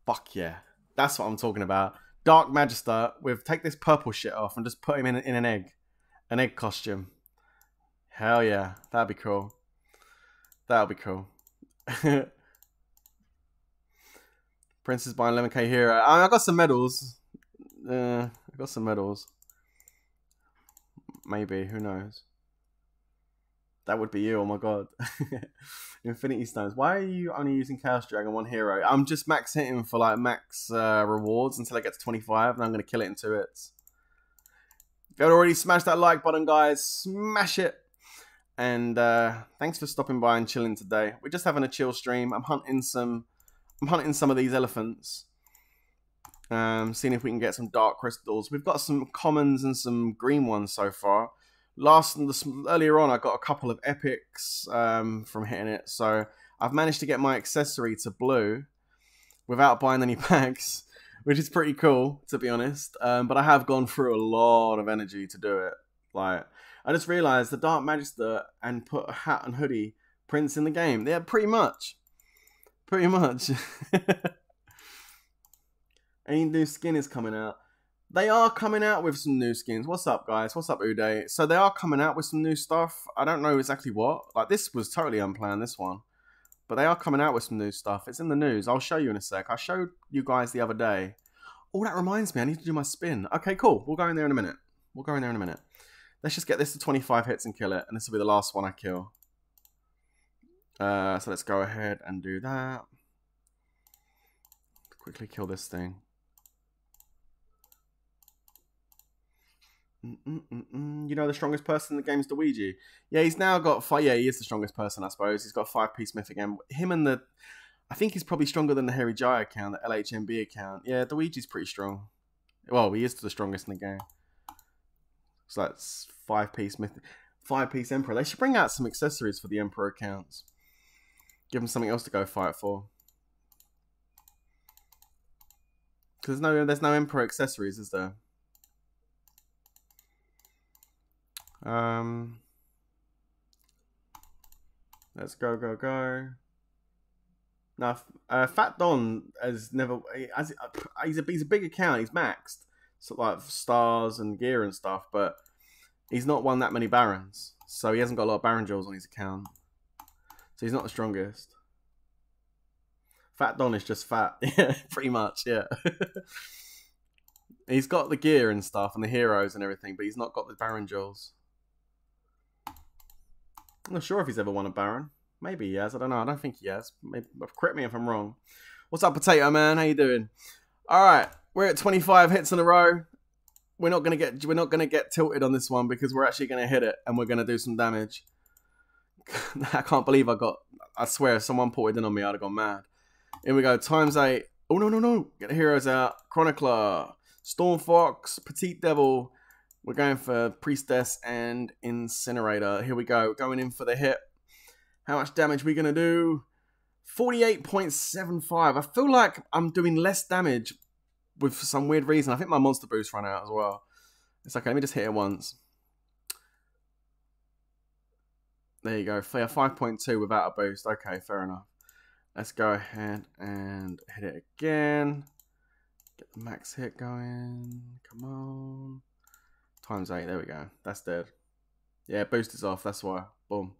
Fuck yeah, that's what I'm talking about. Dark Magister with take this purple shit off and just put him in an egg costume. Hell yeah, that'd be cool. That'll be cool. Prince is buying 11k hero. I mean, I got some medals. I got some medals. Maybe, who knows? That would be you. Oh my god. Infinity stones. Why are you only using Chaos Dragon one hero? I'm just max hitting for like max rewards until I get to 25, and I'm gonna kill it in 2 hits. If you haven't already, smash that like button, guys. Smash it. And thanks for stopping by and chilling today. We're just having a chill stream. I'm hunting some of these elephants. Seeing if we can get some dark crystals. We've got some commons and some green ones so far. Earlier on, I got a couple of epics from hitting it. So I've managed to get my accessory to blue without buying any packs, which is pretty cool, to be honest. But I have gone through a lot of energy to do it. Like, I just realized the Dark Magister and put a hat and hoodie prints in the game. Yeah, pretty much. Pretty much. Any new skin is coming out. They are coming out with some new skins. What's up, guys? What's up, Uday? So they are coming out with some new stuff. I don't know exactly what. Like, this was totally unplanned, this one. But they are coming out with some new stuff. It's in the news. I'll show you in a sec. I showed you guys the other day. Oh, that reminds me. I need to do my spin. Okay, cool. We'll go in there in a minute. We'll go in there in a minute. Let's just get this to 25 hits and kill it. And this will be the last one I kill. So let's go ahead and do that. Quickly kill this thing. You know the strongest person in the game is Luigi. Yeah, he's now got 5. Yeah, he is the strongest person, I suppose. He's got 5-piece mythic again. Him and the... I think he's probably stronger than the Harry Jai account, the LHMB account. Yeah, Luigi's pretty strong. Well, he is the strongest in the game. So that's 5-piece mythic... 5-piece Emperor. They should bring out some accessories for the Emperor accounts. Give them something else to go fight for. Because there's no Emperor accessories, is there? Let's go, go, go. Now, Fat Don has never. He's a big account. He's maxed, so like stars and gear and stuff, but. He's not won that many barons, so he hasn't got a lot of baron jewels on his account. So he's not the strongest. Fat Don is just fat, yeah, pretty much, yeah. He's got the gear and stuff and the heroes and everything, but he's not got the baron jewels. I'm not sure if he's ever won a baron. Maybe he has, I don't know, I don't think he has. Maybe, correct me if I'm wrong. What's up, Potato Man, how you doing? All right, we're at 25 hits in a row. We're not gonna get tilted on this one because we're actually gonna hit it and we're gonna do some damage. I can't believe I swear if someone ported in on me, I'd have gone mad. Here we go, times 8. Oh no no no! Get the heroes out. Chronicler, Stormfox, Petite Devil. We're going for Priestess and Incinerator. Here we go, going in for the hit. How much damage we gonna do? 48.75. I feel like I'm doing less damage. With some weird reason. I think my monster boost ran out as well. It's okay, let me just hit it once. There you go. 5.2 without a boost. Okay, fair enough. Let's go ahead and hit it again. Get the max hit going. Come on. Times 8. There we go. That's dead. Yeah, boost is off. That's why. Boom.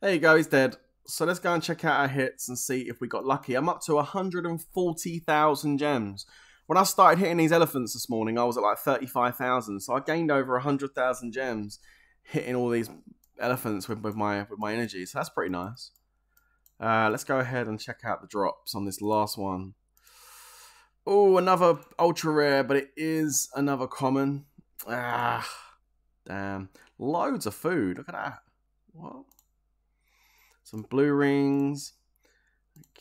There you go. He's dead. So let's go and check out our hits and see if we got lucky. I'm up to 140,000 gems. When I started hitting these elephants this morning, I was at like 35,000, so I gained over 100,000 gems hitting all these elephants with my energy. So that's pretty nice. Let's go ahead and check out the drops on this last one. Oh, another ultra rare, but it is another common. Ah, damn! Loads of food. Look at that. What? Some blue rings.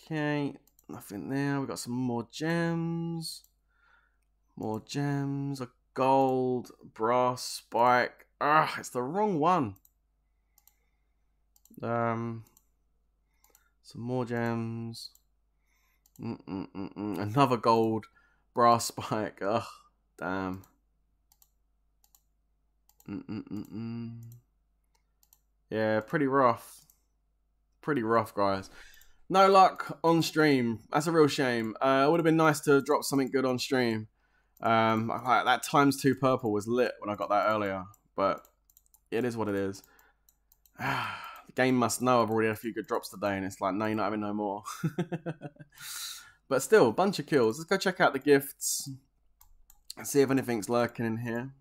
Okay, nothing there. We've got some more gems. More gems. A gold, brass, spike. Ah, it's the wrong one. Some more gems. Another gold, brass spike. Ugh, damn. Yeah, pretty rough. Pretty rough, guys. No luck on stream. That's a real shame. It would have been nice to drop something good on stream. Like that ×2 purple was lit when I got that earlier, but it is what it is. The game must know I've already had a few good drops today, and it's like, no, you're not having no more. But still, bunch of kills. Let's go check out the gifts and see if anything's lurking in here.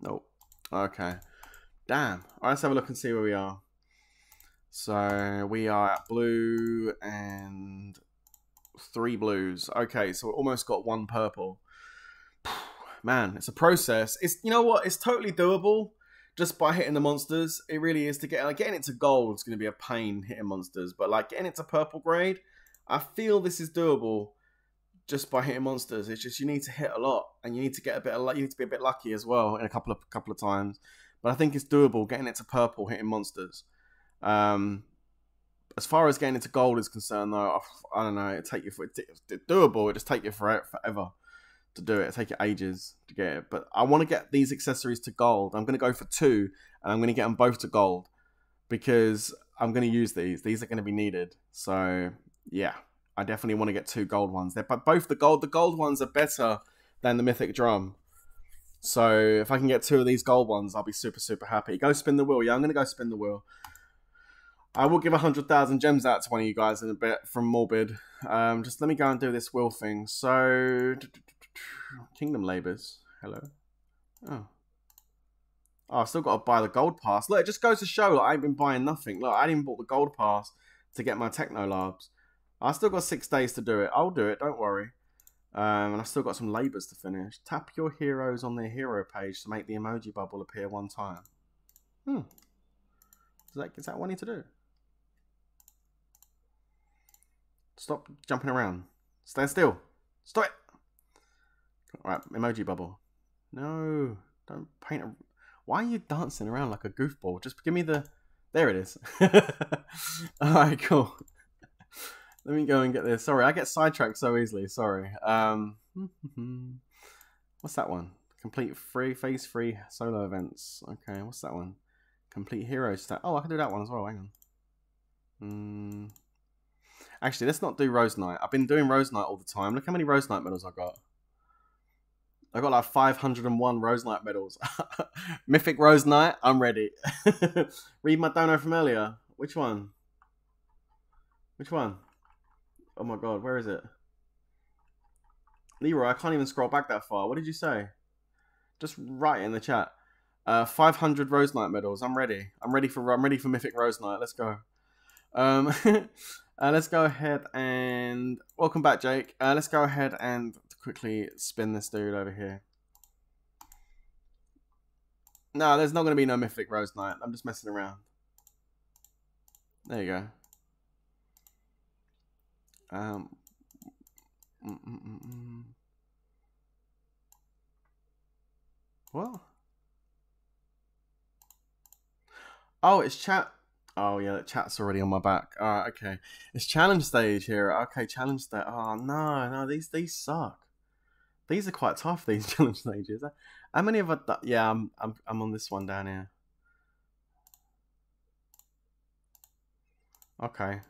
Nope. Okay. Damn. All right, let's have a look and see where we are. So we are at blue and 3 blues. Okay, so we almost got 1 purple. Man, it's a process. It's, you know what? It's totally doable just by hitting the monsters. It really is. To get like, getting it to gold is going to be a pain hitting monsters, but like getting it to purple grade, I feel this is doable just by hitting monsters. It's just you need to hit a lot, and you need to get a bit of luck. You need to be a bit lucky as well in a couple of times. But I think it's doable getting it to purple hitting monsters. As far as getting it to gold is concerned, though, I don't know. It take you for it doable. It just take you forever to do it. It'll take you ages to get it, but I want to get these accessories to gold. I'm going to go for 2, and I'm going to get them both to gold because I'm going to use these. These are going to be needed. So yeah, I definitely want to get 2 gold ones. They're both the gold ones are better than the mythic drum. So if I can get 2 of these gold ones, I'll be super, super happy. Go spin the wheel. Yeah, I'm going to go spin the wheel. I will give 100,000 gems out to one of you guys in a bit from Morbid. Just let me go and do this wheel thing. So Kingdom Labors. Hello. Oh, I've still got to buy the gold pass. Look, it just goes to show that like, I ain't been buying nothing. Look, I didn't even bought the gold pass to get my Techno Labs. I still got 6 days to do it. I'll do it, don't worry. And I've still got some labors to finish. Tap your heroes on their hero page to make the emoji bubble appear 1 time. Is that what I need to do? Stop jumping around. Stand still. Stop it. All right, emoji bubble. No, don't paint a... Why are you dancing around like a goofball? Just give me the... There it is. All right, cool. Let me go and get this. Sorry, I get sidetracked so easily. Sorry. What's that one? Complete free, phase 3 solo events. Okay, what's that one? Complete hero stat. Oh, I can do that one as well. Hang on. Actually, let's not do Rose Knight. I've been doing Rose Knight all the time. Look how many Rose Knight medals I got. I got like 501 Rose Knight medals. Mythic Rose Knight, I'm ready. Read my dono from earlier. Which one? Which one? Oh my god, where is it? Leroy, I can't even scroll back that far. What did you say? Just write it in the chat. 500 Rose Knight medals. I'm ready. I'm ready for Mythic Rose Knight. Let's go. Let's go ahead and welcome back, Jake. Let's go ahead and quickly spin this dude over here. No, there's not going to be no Mythic Rose Knight. I'm just messing around. There you go. What? Oh, it's chat. Oh yeah, that chat's already on my back. Alright, okay. It's challenge stage here. Okay, challenge stage. Oh no, no, these suck. These are quite tough. These challenge stages. How many have I done? Yeah, I'm on this one down here. Okay.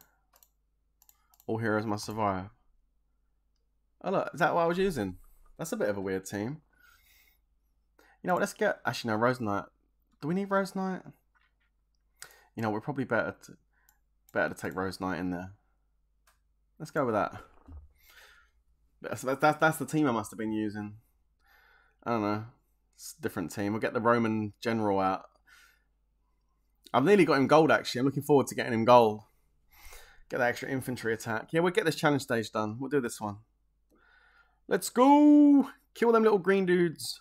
All heroes must survive. Oh look, is that what I was using? That's a bit of a weird team. You know what? Let's get actually no Rose Knight. Do we need Rose Knight? You know, we're probably better to take Rose Knight in there. Let's go with that. So that's the team I must have been using. I don't know. It's a different team. We'll get the Roman General out. I've nearly got him gold, actually. I'm looking forward to getting him gold. Get that extra infantry attack. Yeah, we'll get this challenge stage done. We'll do this one. Let's go! Kill them little green dudes.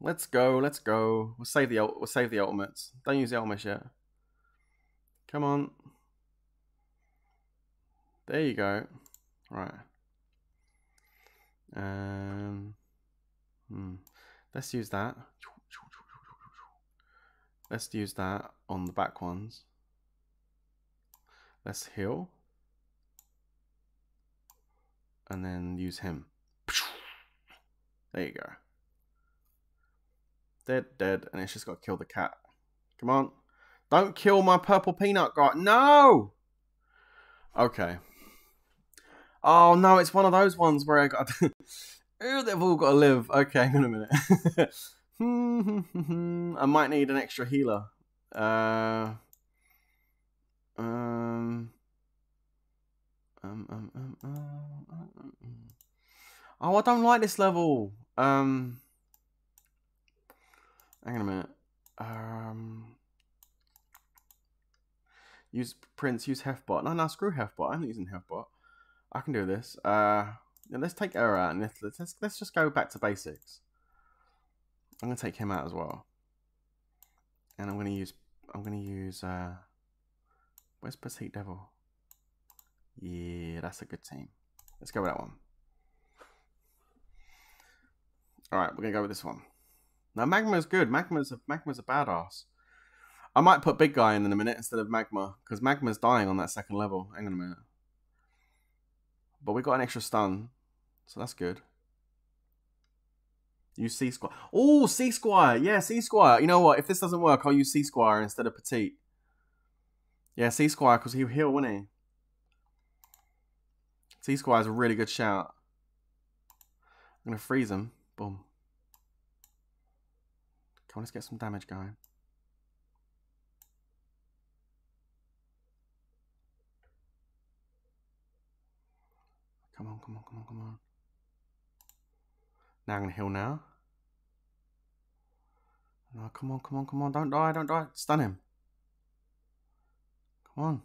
Let's go, let's go. We'll save the ultimates. Don't use the ultimates yet. Come on. There you go. Right. Let's use that. Let's use that on the back ones. Let's heal. And then use him. There you go. Dead, dead, and it's just got to kill the cat. Come on. Don't kill my purple peanut guy. No! Okay. Oh, no, it's one of those ones where I got... Ooh, they've all got to live. Okay, hang on a minute. I might need an extra healer. Oh, I don't like this level. Hang on a minute. Use Prince, use Hefbot. No, screw Hefbot. I'm not using Hefbot. I can do this. Yeah, let's take Error out and let's just go back to basics. I'm gonna take him out as well. And I'm gonna use where's Petite Devil? Yeah, that's a good team. Let's go with that one. Alright, we're gonna go with this one. Now Magma's good. Magma's a badass. I might put Big Guy in a minute instead of Magma, because Magma's dying on that second level. Hang on a minute. But we got an extra stun, so that's good. Use C-Squire. Oh, C-Squire. Yeah, C-Squire. You know what? If this doesn't work, I'll use C-Squire instead of Petite. Yeah, C-Squire, because he'll heal, won't he? C-Squire's a really good shout. I'm going to freeze him. Boom. Come on, let's get some damage going. Come on, come on, come on, come on. Now I'm going to heal now. No, come on, come on, come on. Don't die, don't die. Stun him. Come on.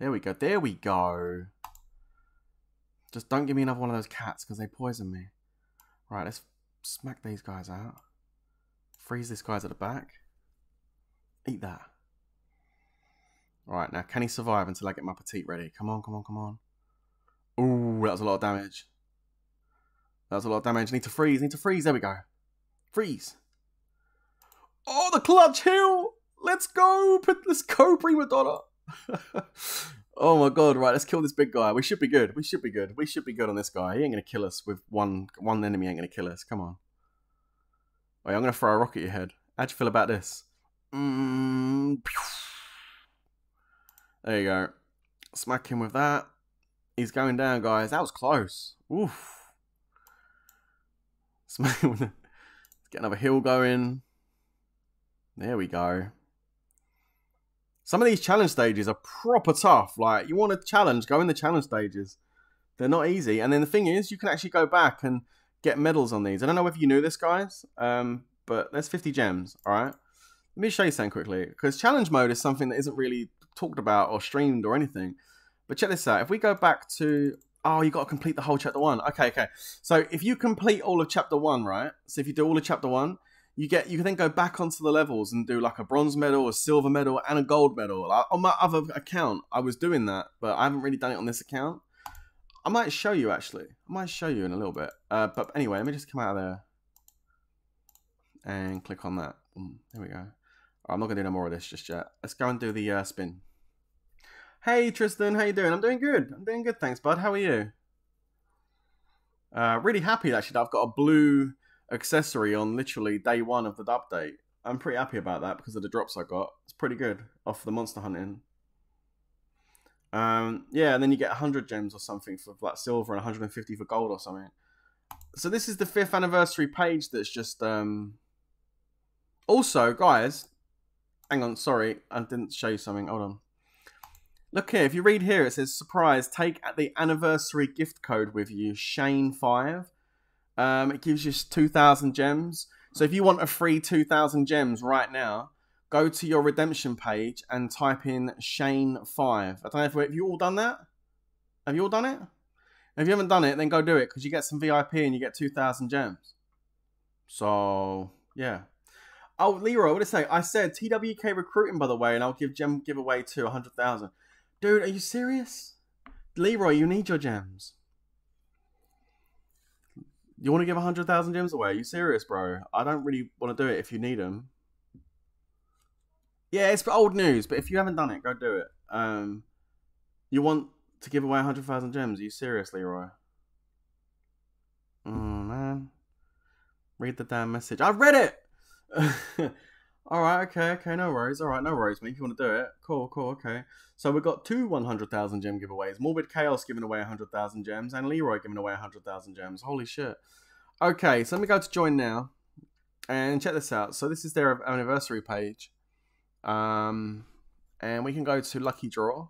There we go. There we go. Just don't give me another one of those cats because they poison me. Right, let's smack these guys out. Freeze these guys at the back. Eat that. Alright, now can he survive until I get my Petite ready? Come on, come on, come on. Ooh, that was a lot of damage. That was a lot of damage. Need to freeze, need to freeze. There we go. Freeze. Oh, the clutch heal. Let's go. Let's go, Prima Donna. Oh my god. Right, let's kill this big guy. We should be good. We should be good. We should be good on this guy. He ain't going to kill us with one enemy. Ain't going to kill us. Come on. Wait, I'm going to throw a rock at your head. How do you feel about this? There you go. Smack him with that. He's going down, guys. That was close. Oof. Let's get another heal going. There we go. Some of these challenge stages are proper tough. Like, you want to challenge, go in the challenge stages. They're not easy. And then the thing is, you can actually go back and get medals on these. I don't know whether you knew this, guys, but there's 50 gems, all right? Let me show you something quickly, because challenge mode is something that isn't really talked about or streamed or anything. But check this out. If we go back to... Oh, you got to complete the whole chapter 1. Okay, okay. So if you complete all of chapter 1, right? So if you do all of chapter 1, you can then go back onto the levels and do like a bronze medal, a silver medal, and a gold medal. Like, on my other account, I was doing that, but I haven't really done it on this account. I might show you, actually. I might show you in a little bit. But anyway, let me just come out of there and click on that. There we go. I'm not going to do no more of this just yet. Let's go and do the spin. Hey Tristan, how you doing? I'm doing good. I'm doing good, thanks, bud. How are you? Really happy actually that I've got a blue accessory on literally day 1 of the update. I'm pretty happy about that because of the drops I got. It's pretty good off the monster hunting. Yeah, and then you get 100 gems or something for like silver and 150 for gold or something. So this is the 5th anniversary page that's just. Also, guys, hang on. Sorry, I didn't show you something. Hold on. Look here, if you read here, it says, surprise, take the anniversary gift code with you, Shane5. It gives you 2,000 gems. So if you want a free 2,000 gems right now, go to your redemption page and type in Shane5. I don't know if you all done that. Have you all done it? If you haven't done it, then go do it because you get some VIP and you get 2,000 gems. So yeah. Oh, Leroy, what did I say? I said TWK recruiting, by the way, and I'll give gem giveaway to 100,000. Dude, are you serious? Leroy, you need your gems. You want to give 100,000 gems away? Are you serious, bro? I don't really want to do it if you need them. Yeah, it's for old news, but if you haven't done it, go do it. You want to give away 100,000 gems? Are you serious, Leroy? Oh, man. Read the damn message. I've read it! Alright, okay, no worries. Alright, no worries, mate. If you want to do it. Cool, okay. So we've got two 100,000 gem giveaways. Morbid Chaos giving away 100,000 gems, and Leroy giving away 100,000 gems. Holy shit. Okay, so let me go to join now, and check this out. So this is their anniversary page. And we can go to Lucky Draw.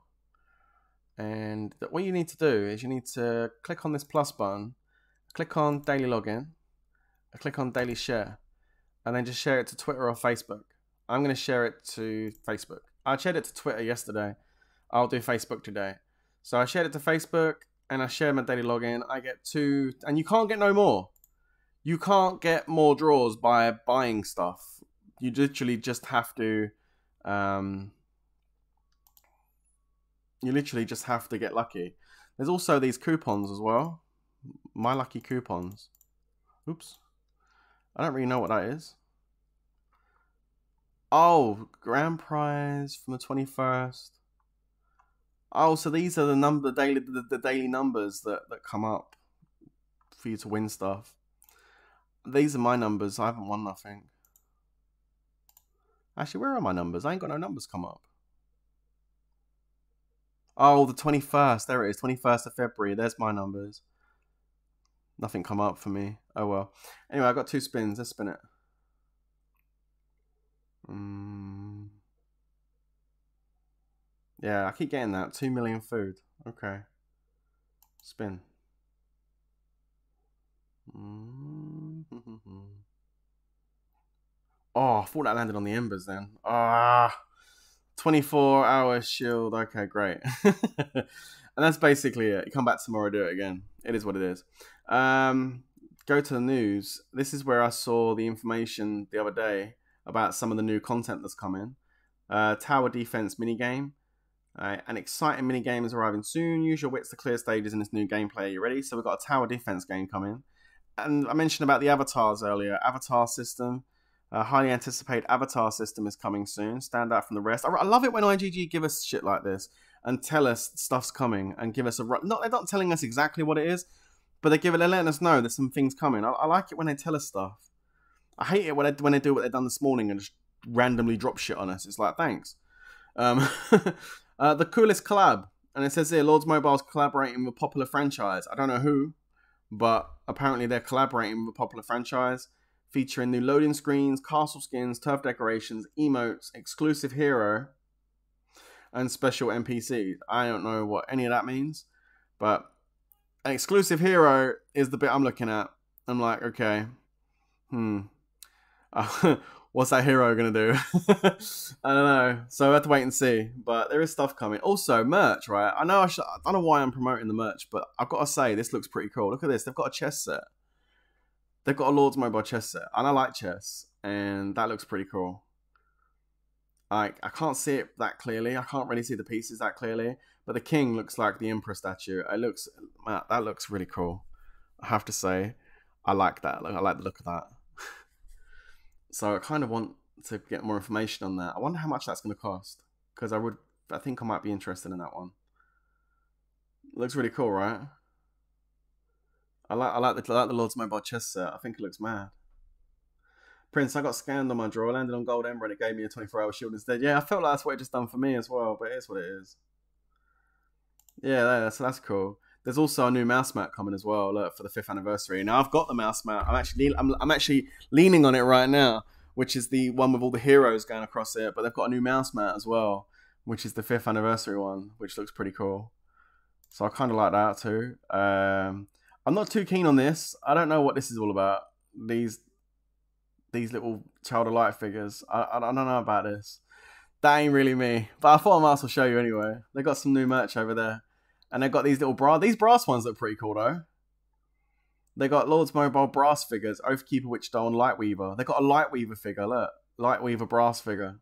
And what you need to do is you need to click on this plus button, click on Daily Login, click on Daily Share, and then just share it to Twitter or Facebook. I'm going to share it to Facebook. I shared it to Twitter yesterday. I'll do Facebook today. So I shared it to Facebook, and I share my daily login. I get two, and you can't get no more. You can't get more draws by buying stuff. You literally just have to... you literally just have to get lucky. There's also these coupons as well. My lucky coupons. Oops. I don't really know what that is. Oh, grand prize from the 21st. Oh, so these are the number daily numbers that come up for you to win stuff. These are my numbers. I haven't won nothing. Actually, where are my numbers? I ain't got no numbers come up. Oh, the 21st. There it is. 21st of February. There's my numbers. Nothing come up for me. Oh, well. Anyway, I've got two spins. Let's spin it. Yeah, I keep getting that. 2 million food. Okay. Spin. Oh, I thought that landed on the embers then. Ah, 24-hour shield. Okay, great. And that's basically it. You come back tomorrow, do it again. It is what it is. Go to the news. This is where I saw the information the other day about some of the new content that's come in. Tower defense minigame. An exciting minigame is arriving soon. Use your wits to clear stages in this new gameplay. Are you ready? So we've got a tower defense game coming. And I mentioned about the avatars earlier. Avatar system. A highly anticipated avatar system is coming soon. Stand out from the rest. I love it when IGG give us shit like this and tell us stuff's coming and give us a... They're not telling us exactly what it is, but they're letting us know there's some things coming. I like it when they tell us stuff. I hate it when they do what they've done this morning and just randomly drop shit on us. It's like, thanks. The coolest collab. And it says here, Lords Mobile's collaborating with a popular franchise. I don't know who, but apparently they're collaborating with a popular franchise. Featuring new loading screens, castle skins, turf decorations, emotes, exclusive hero, and special NPCs. I don't know what any of that means, but an exclusive hero is the bit I'm looking at. I'm like, okay, what's that hero gonna do? I don't know. So I have to wait and see. But there is stuff coming. Also, merch, right? I know I don't know why I'm promoting the merch, but I've got to say this looks pretty cool. Look at this. They've got a chess set. They've got a Lords Mobile chess set, and I like chess, and that looks pretty cool. Like, I can't see it that clearly. I can't really see the pieces that clearly, but the king looks like the emperor statue. It looks, man, that looks really cool. I have to say, I like that. I like the look of that. So I kind of want to get more information on that. I wonder how much that's going to cost, because I think I might be interested in that one. It looks really cool, right? I like the Lords Mobile chess set. I think it looks mad. Prince, I got scammed on my draw. I landed on Gold Ember and it gave me a 24-hour shield instead. Yeah, I felt like that's what it just done for me as well, but it is what it is. Yeah, that's cool. There's also a new mouse mat coming as well, look, for the 5th anniversary. Now, I've got the mouse mat. I'm actually leaning on it right now, which is the one with all the heroes going across it, but they've got a new mouse mat as well, which is the 5th anniversary one, which looks pretty cool. So I kind of like that too. I'm not too keen on this. I don't know what this is all about. These little Child of Light figures. I don't know about this. That ain't really me. But I thought I might as well show you anyway. They got some new merch over there. And they've got these little brass ones look pretty cool though. They got Lords Mobile brass figures, Oathkeeper, Witch Doll, and Lightweaver. They got a Lightweaver figure. Look, Lightweaver brass figure.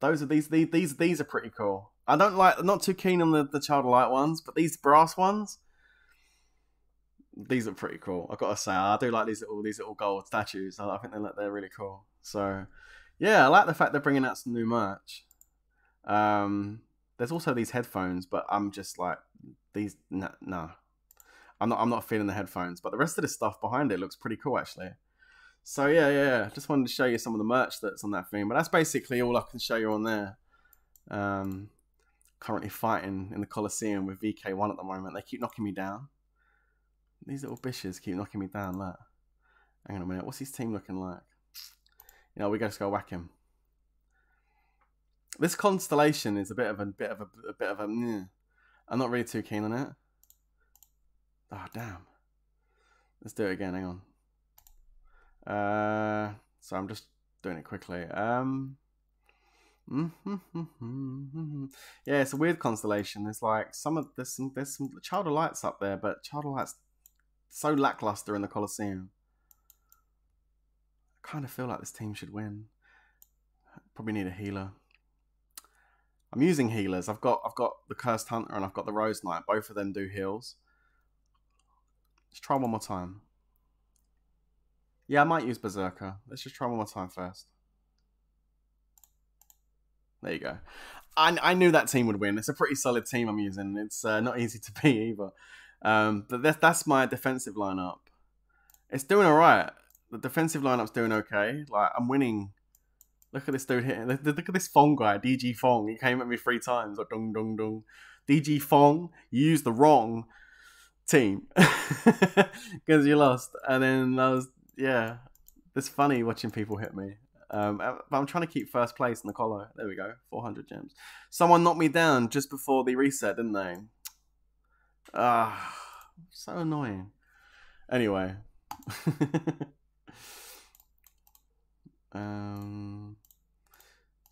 Those are these are pretty cool. I don't like. I'm not too keen on the Child of Light ones, but these brass ones, these are pretty cool. I gotta say, I do like these little gold statues. I think they're really cool. So, yeah, I like the fact they're bringing out some new merch. There's also these headphones, but I'm just like these. No, I'm not feeling the headphones. But the rest of the stuff behind it looks pretty cool, actually. So yeah. Just wanted to show you some of the merch that's on that thing. But that's basically all I can show you on there. Currently fighting in the Coliseum with VK1 at the moment. They keep knocking me down. These little bitches keep knocking me down. Look. Hang on a minute. What's his team looking like? You know, we just go whack him. This constellation is a bit of a. Meh. I'm not really too keen on it. Oh damn. Let's do it again. Hang on. So I'm just doing it quickly. Yeah, it's a weird constellation. There's like there's some Child of Light's up there, but Child of Light's so lackluster in the Coliseum. I kind of feel like this team should win. Probably need a healer. I'm using healers. I've got the Cursed Hunter and I've got the Rose Knight. Both of them do heals. Let's try one more time. Yeah, I might use Berserker. Let's just try one more time first. There you go. I knew that team would win. It's a pretty solid team I'm using. It's not easy to beat either. But that's my defensive lineup. It's doing all right. The defensive lineup's doing okay. Like, I'm winning. Look at this dude here. Look at this Fong guy, DG Fong. He came at me 3 times. Like, dung, dung, dung. DG Fong, you used the wrong team. Because you lost. And then I was... Yeah, it's funny watching people hit me. But I'm trying to keep first place in the colo. There we go, 400 gems. Someone knocked me down just before the reset, didn't they? Ah, so annoying. Anyway.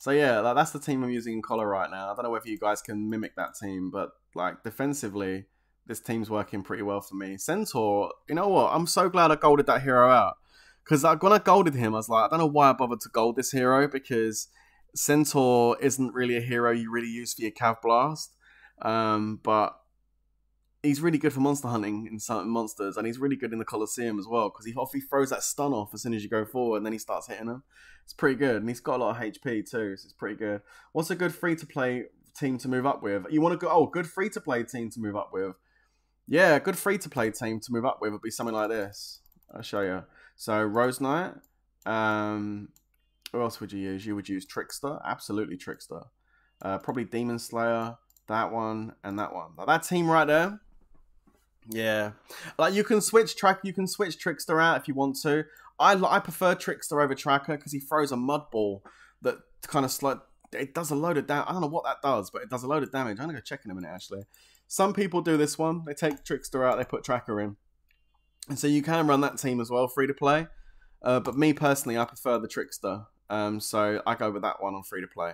So yeah, like, that's the team I'm using in colo right now. I don't know whether you guys can mimic that team, but like defensively... This team's working pretty well for me. Centaur, you know what? I'm so glad I golded that hero out. Because when I golded him, I was like, I don't know why I bothered to gold this hero. Because Centaur isn't really a hero you really use for your Cav Blast. But he's really good for monster hunting in certain monsters. And he's really good in the Colosseum as well. Because he throws that stun off as soon as you go forward. And then he starts hitting them. It's pretty good. And he's got a lot of HP too. So it's pretty good. What's a good free-to-play team to move up with? You want to go... Oh, good free-to-play team to move up with. Yeah, a good free-to-play team to move up with would be something like this. I'll show you. So, Rose Knight. Who else would you use? You would use Trickster. Absolutely Trickster. Probably Demon Slayer. That one and that one. Now, that team right there. Yeah. Like, you can switch Tracker. You can switch Trickster out if you want to. I prefer Trickster over Tracker because he throws a mud ball that kind of... It does a load of damage. I don't know what that does, but it does a load of damage. I'm going to go check in a minute, actually. Some people do this one. They take Trickster out, they put Tracker in. And so you can run that team as well, free to play. But me personally, I prefer the Trickster. So I go with that one on free to play.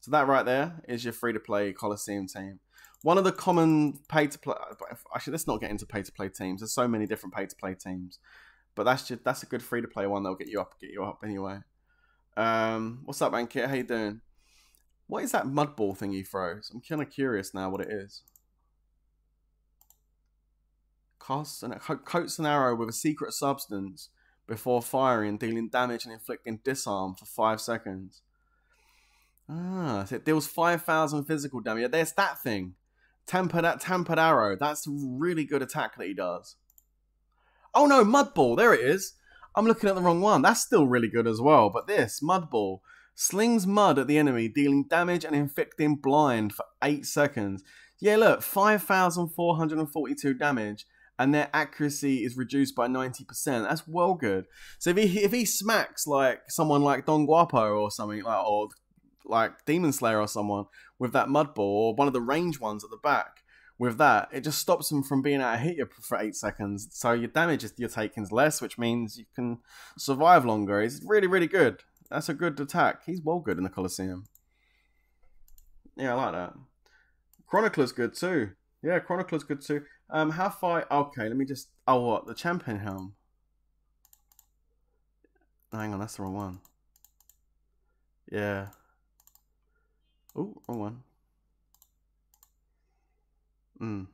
So that right there is your free to play Coliseum team. One of the common pay to play, actually let's not get into pay to play teams. There's so many different pay to play teams. But that's a good free to play one that'll get you up anyway. What's up, man? How you doing? What is that mud ball thing he throws? I'm kind of curious now what it is. Coats an arrow with a secret substance before firing, dealing damage and inflicting disarm for 5 seconds. Ah, so it deals 5,000 physical damage. Yeah, there's that thing. Tempered arrow. That's a really good attack that he does. Oh no, mud ball. There it is. I'm looking at the wrong one. That's still really good as well. But this, mud ball. Slings mud at the enemy, dealing damage and inflicting blind for 8 seconds. Yeah, look, 5,442 damage, and their accuracy is reduced by 90%. That's well good. So if he smacks like someone like Don Guapo or something, like, or like Demon Slayer or someone with that mud ball, or one of the range ones at the back with that, it just stops them from being able to hit you for 8 seconds. So your damage you're taking is less, which means you can survive longer. It's really, really good. That's a good attack. He's well good in the Coliseum. Yeah, I like that. Chronicler's good too. Yeah, Chronicler's good too. How far? Okay, let me just. Oh, what? The champion helm. Hang on, that's the wrong one. Yeah. Oh, wrong one.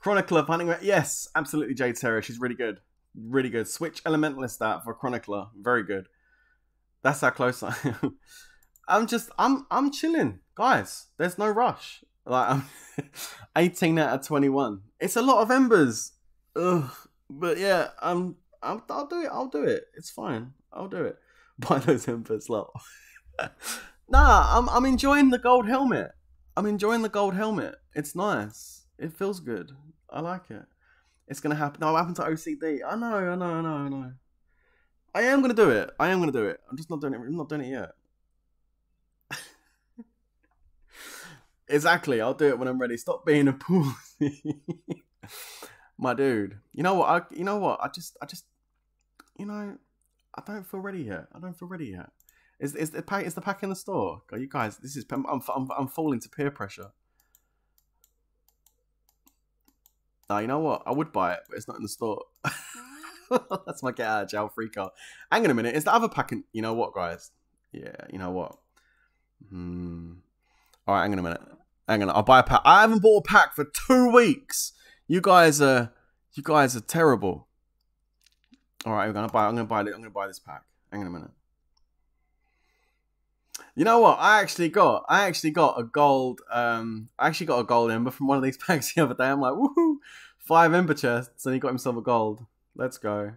Chronicler, finding her. Yes, absolutely, Jade Terra. She's really good. Really good. Switch Elementalist out for Chronicler. Very good. That's how close I am. I'm chilling, guys. There's no rush. Like, I'm 18 out of 21. It's a lot of embers. Ugh. But yeah, I'll do it. I'll do it. It's fine. I'll do it. Buy those embers, lol. Nah, I'm enjoying the gold helmet. I'm enjoying the gold helmet. It's nice. It feels good. I like it. It's gonna happen. No, it happened to OCD. I know. I know. I know. I know. I am gonna do it. I am gonna do it. I'm just not doing it. I'm not doing it yet. Exactly, I'll do it when I'm ready. Stop being a pussy, my dude. You know what? You know what? You know, I don't feel ready yet. I don't feel ready yet. Is the pack in the store? God, you guys, this is. I'm falling to peer pressure. Now you know what? I would buy it, but it's not in the store. That's my get out of jail free card. Hang on a minute. Is the other pack in? You know what, guys? Yeah. You know what? All right, hang on a minute. Hang on, I'll buy a pack. I haven't bought a pack for 2 weeks. You guys are terrible. All right, I'm gonna buy this pack. Hang on a minute. You know what? I actually got a gold. I actually got a gold ember from one of these packs the other day. I'm like, woohoo! 5 ember chests, and he got himself a gold. Let's go.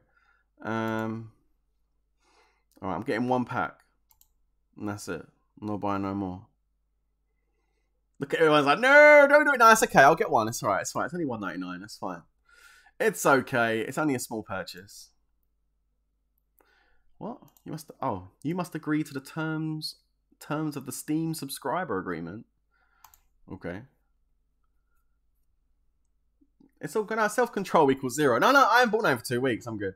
All right, I'm getting 1 pack, and that's it. I'm not buying no more. Look at everyone's like, no, don't do it. No, it's okay. I'll get one. It's all right. It's fine. It's only $1.99. That's fine. It's okay. It's only a small purchase. What? You must. Oh, you must agree to the terms of the Steam subscriber agreement. Okay. It's all good. Now self-control equals 0. No, I haven't bought one for 2 weeks. I'm good.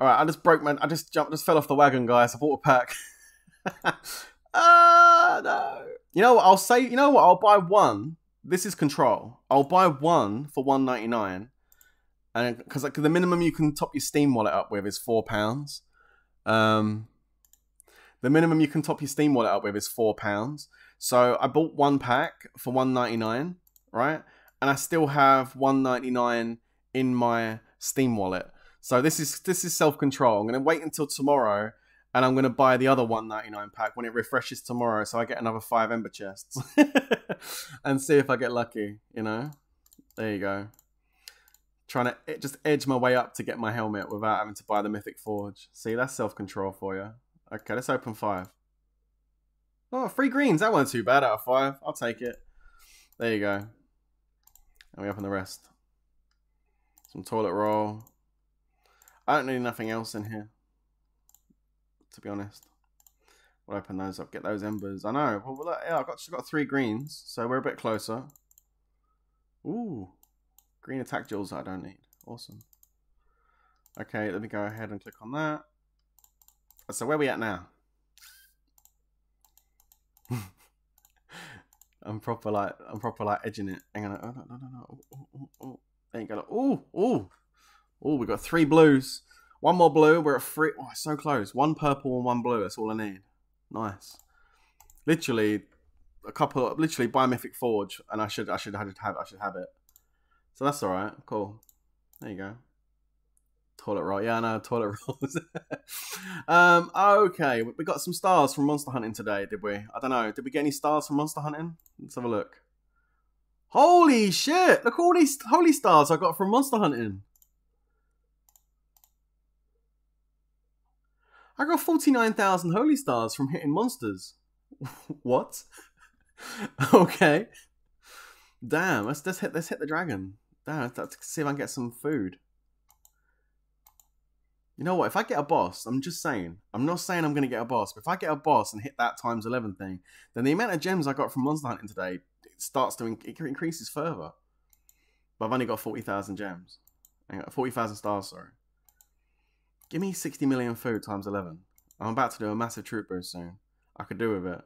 All right. I just broke my. I just jumped. Just fell off the wagon, guys. I bought a pack. No. You know what? I'll say. You know what? I'll buy 1. This is control. I'll buy 1 for $1.99, and because like the minimum you can top your Steam wallet up with is £4. The minimum you can top your Steam wallet up with is £4. So I bought 1 pack for $1.99, right? And I still have $1.99 in my Steam wallet. So this is self-control. I'm gonna wait until tomorrow. And I'm going to buy the other $1.99 pack when it refreshes tomorrow, so I get another 5 ember chests. And see if I get lucky, you know? There you go. Trying to just edge my way up to get my helmet without having to buy the Mythic Forge. See, that's self-control for you. Okay, let's open 5. Oh, 3 greens. That wasn't too bad out of 5. I'll take it. There you go. And we open the rest. Some toilet roll. I don't need nothing else in here, to be honest. We'll open those up, get those embers. I know. Well, yeah, I've got 3 greens, so we're a bit closer. Ooh, green attack jewels I don't need. Awesome. Okay, let me go ahead and click on that. So where are we at now? I'm proper like edging it. Hang on. Oh, no. Oh. There you go. Oh, we got 3 blues. 1 more blue, we're at 3. Oh, so close. 1 purple and 1 blue, that's all I need. Nice. Literally, buy Mythic Forge, and I should have it. So that's alright, cool. There you go. Toilet roll, yeah, I know, toilet rolls. Okay, we got some stars from Monster Hunting today, did we? I don't know, did we get any stars from Monster Hunting? Let's have a look. Holy shit, look all these holy stars I got from Monster Hunting. I got 49,000 holy stars from hitting monsters. What? Okay. Damn. Let's hit the dragon. Damn. Let's see if I can get some food. You know what? If I get a boss, I'm just saying. I'm not saying I'm gonna get a boss, but if I get a boss and hit that times 11 thing, then the amount of gems I got from Monster Hunting today it increases further. But I've only got 40,000 gems. Hang on, 40,000 stars. Sorry. Give me 60 million food times 11. I'm about to do a massive troop boost soon. I could do with it.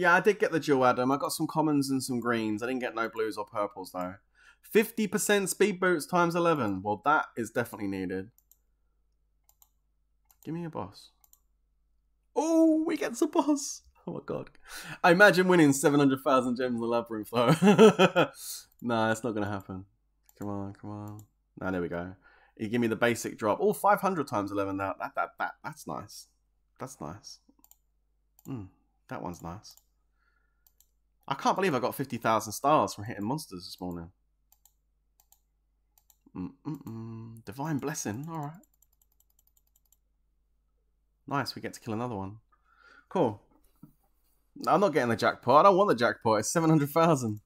Yeah, I did get the jewel, Adam. I got some commons and some greens. I didn't get no blues or purples, though. 50% speed boots times 11. Well, that is definitely needed. Give me a boss. Oh, we get some boss. Oh, my God. I imagine winning 700,000 gems in the labyrinth, though. Nah, it's not going to happen. Come on, come on. Nah, there we go. You give me the basic drop. Oh, 500 times 11. That's nice. That's nice. Mm, that one's nice. I can't believe I got 50,000 stars from hitting monsters this morning. Divine blessing. All right. Nice. We get to kill another one. Cool. I'm not getting the jackpot. I don't want the jackpot. It's 700,000.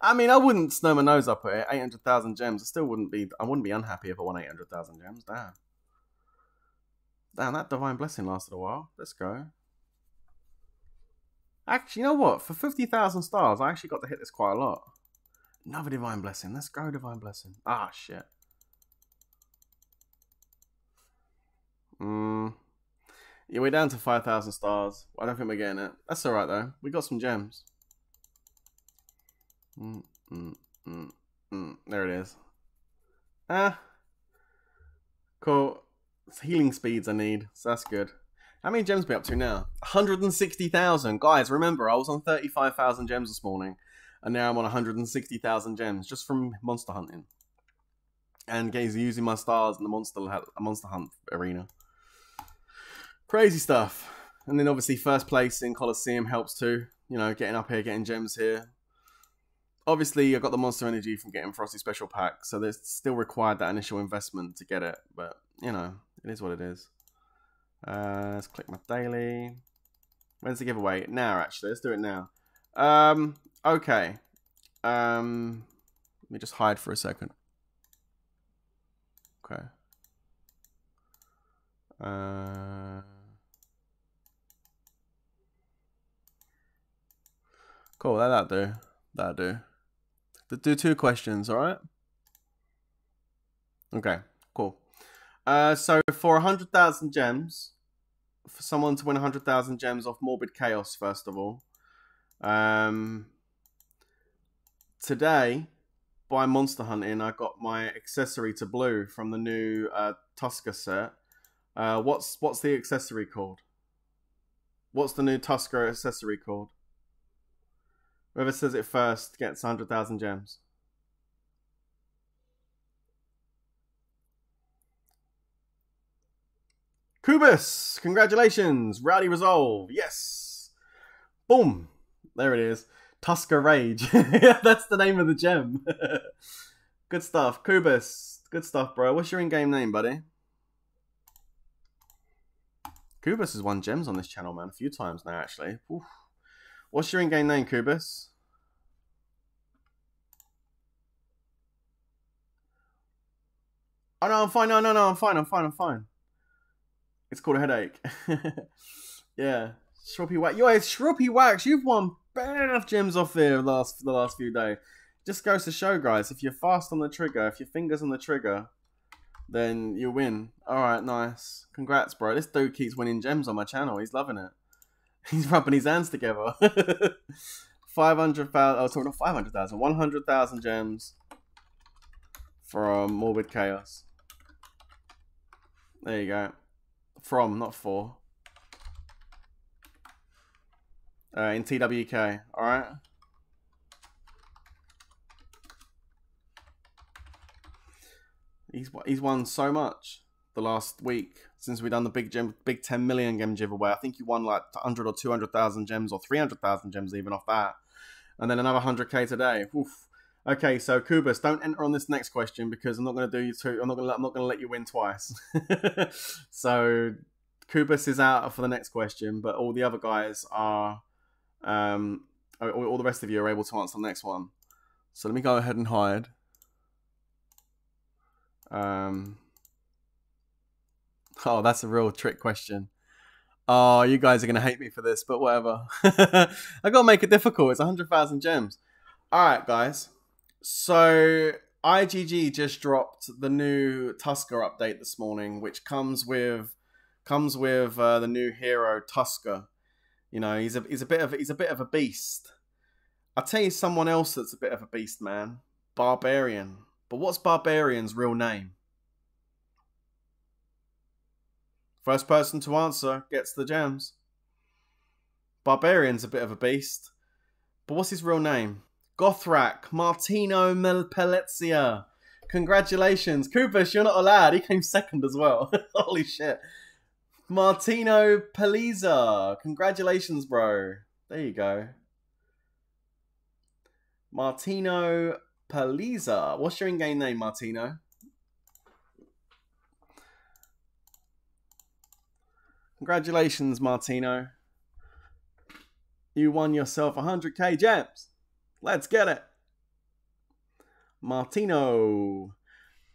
I mean, I wouldn't snow my nose up at it. 800,000 gems. I still wouldn't be. I wouldn't be unhappy if I won 800,000 gems. Damn. Damn, that divine blessing lasted a while. Let's go. Actually, you know what? For 50,000 stars, I actually got to hit this quite a lot. Another divine blessing. Let's go, divine blessing. Ah, shit. Yeah, we're down to 5,000 stars. I don't think we're getting it. That's all right, though. We got some gems. There it is. Ah. Cool. It's healing speeds I need, so that's good. How many gems are we up to now? 160,000. Guys, remember, I was on 35,000 gems this morning, and now I'm on 160,000 gems just from monster hunting. And guys, using my stars in the monster hunt arena. Crazy stuff. And then obviously first place in Colosseum helps too. You know, getting up here, getting gems here. Obviously, I got the monster energy from getting Frosty Special Pack, so there's still required that initial investment to get it, but, you know, it is what it is. Let's click my daily. When's the giveaway? Now, actually. Let's do it now. Okay. Let me just hide for a second. Okay. Cool. That'll do. That'll do. Let's do two questions, alright? Okay. Cool. So for 100,000 gems, for someone to win 100,000 gems off Morbid Chaos, first of all, today, by Monster Hunting, I got my accessory to blue from the new Tusker set. What's the accessory called? What's the new Tusker accessory called? Whoever says it first gets 100,000 gems. Kubus, congratulations. Rowdy Resolve, yes. Boom. There it is. Tusker Rage. That's the name of the gem. Good stuff. Kubus, good stuff, bro. What's your in-game name, buddy? Kubus has won gems on this channel, man, a few times now, actually. Oof. What's your in-game name, Kubus? Oh, no, I'm fine. No, no, no, I'm fine. I'm fine. I'm fine. It's called a headache. Yeah. Shroppy Wax. Yo, it's Shroppy Wax. You've won bad enough gems off here the last few days. Just goes to show, guys, if you're fast on the trigger, if your finger's on the trigger, then you win. Alright, nice. Congrats, bro. This dude keeps winning gems on my channel. He's loving it. He's rubbing his hands together. 500,000. I was talking about 500,000. 100,000 gems from Morbid Chaos. There you go. From, not for. In TWK, alright? He's won so much the last week since we've done the big 10 million gem giveaway. I think he won like 100 or 200,000 gems or 300,000 gems even off that. And then another 100k today. Oof. Okay, so Kubus, don't enter on this next question because I'm not going to do you two. I'm not going to let you win twice. So Kubus is out for the next question, but all the other guys are. All the rest of you are able to answer the next one. So let me go ahead and hide. Oh, that's a real trick question. Oh, you guys are going to hate me for this, but whatever. I got to make it difficult. It's 100,000 gems. All right, guys. So IGG just dropped the new Tusker update this morning, which comes with the new hero Tusker. You know, he's a bit of a beast. I'll tell you someone else that's a bit of a beast, man. Barbarian. But what's Barbarian's real name? First person to answer gets the gems. Barbarian's a bit of a beast. But what's his real name? Gothrak Martino Melpelezia. Congratulations. Kubus, you're not allowed. He came second as well. Holy shit. Martino Paliza. Congratulations, bro. There you go. Martino Paliza. What's your in-game name, Martino? Congratulations, Martino. You won yourself 100k gems. Let's get it. Martino.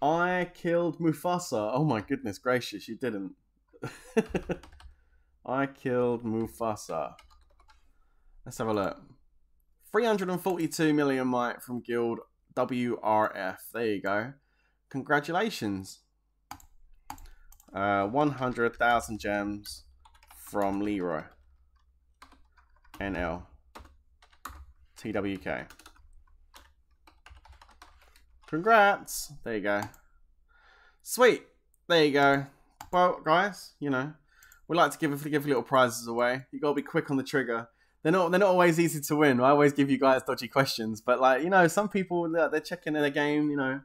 I killed Mufasa. Oh my goodness gracious, you didn't. I killed Mufasa. Let's have a look. 342 million might from Guild WRF. There you go. Congratulations. 100,000 gems from Leroy. NL. TWK. Congrats. There you go. Sweet. There you go. Well, guys, you know, we like to give little prizes away. You gotta be quick on the trigger. They're not always easy to win. I always give you guys dodgy questions, but like, you know, some people they're checking in their game. You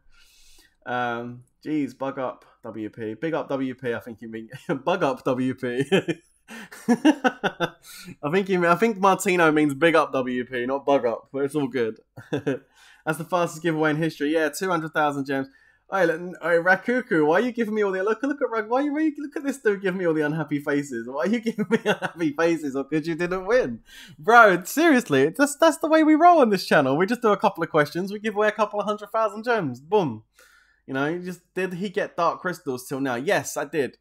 know, geez, bug up WP, big up WP. I think you mean bug up WP. I think Martino means big up WP, not bug up, but it's all good. That's the fastest giveaway in history. Yeah, 200,000 gems. Hey, Rakuku, why are you giving me all the look at Rag? Why you look at this dude giving me all the unhappy faces? Why are you giving me unhappy faces? Or because you didn't win, bro? Seriously, that's the way we roll on this channel. We just do a couple of questions, we give away a couple of 100,000 gems, boom. You know, you just did he get Dark Crystals till now? Yes, I did.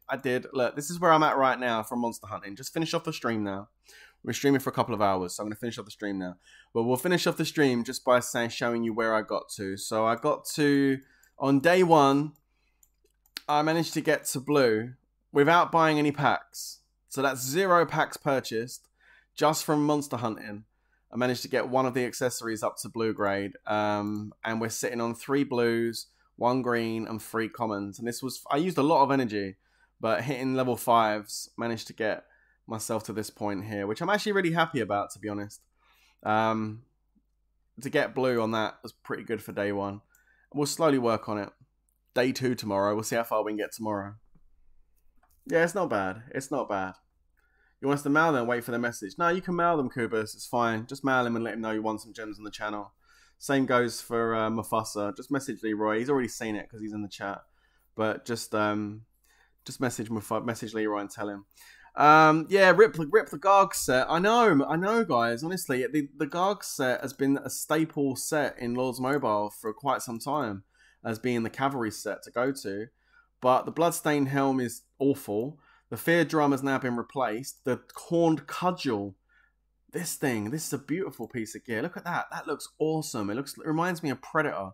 Look, this is where I'm at right now from Monster Hunting. Just finish off the stream now. We're streaming for a couple of hours, so I'm going to finish off the stream now. But we'll finish off the stream just by showing you where I got to. So I got to. On day one, I managed to get to blue without buying any packs. So that's 0 packs purchased just from monster hunting. I managed to get one of the accessories up to blue grade. And we're sitting on 3 blues, 1 green and 3 commons. And this was, I used a lot of energy, but hitting level 5s, managed to get myself to this point here, which I'm actually really happy about, to be honest. To get blue on that was pretty good for day one. We'll slowly work on it. Day 2 tomorrow. We'll see how far we can get tomorrow. Yeah, it's not bad. It's not bad. You want us to mail them? Wait for the message. No, you can mail them, Kubus. It's fine. Just mail him and let him know you won some gems on the channel. Same goes for Mufasa. Just message Leroy. He's already seen it because he's in the chat. But just message Leroy and tell him. Yeah, rip the Garg set. I know, guys. Honestly, the Garg set has been a staple set in Lords Mobile for quite some time, as being the cavalry set to go to. But the Bloodstained Helm is awful. The Fear Drum has now been replaced. The Corned Cudgel. This thing. This is a beautiful piece of gear. Look at that. That looks awesome. It reminds me of Predator.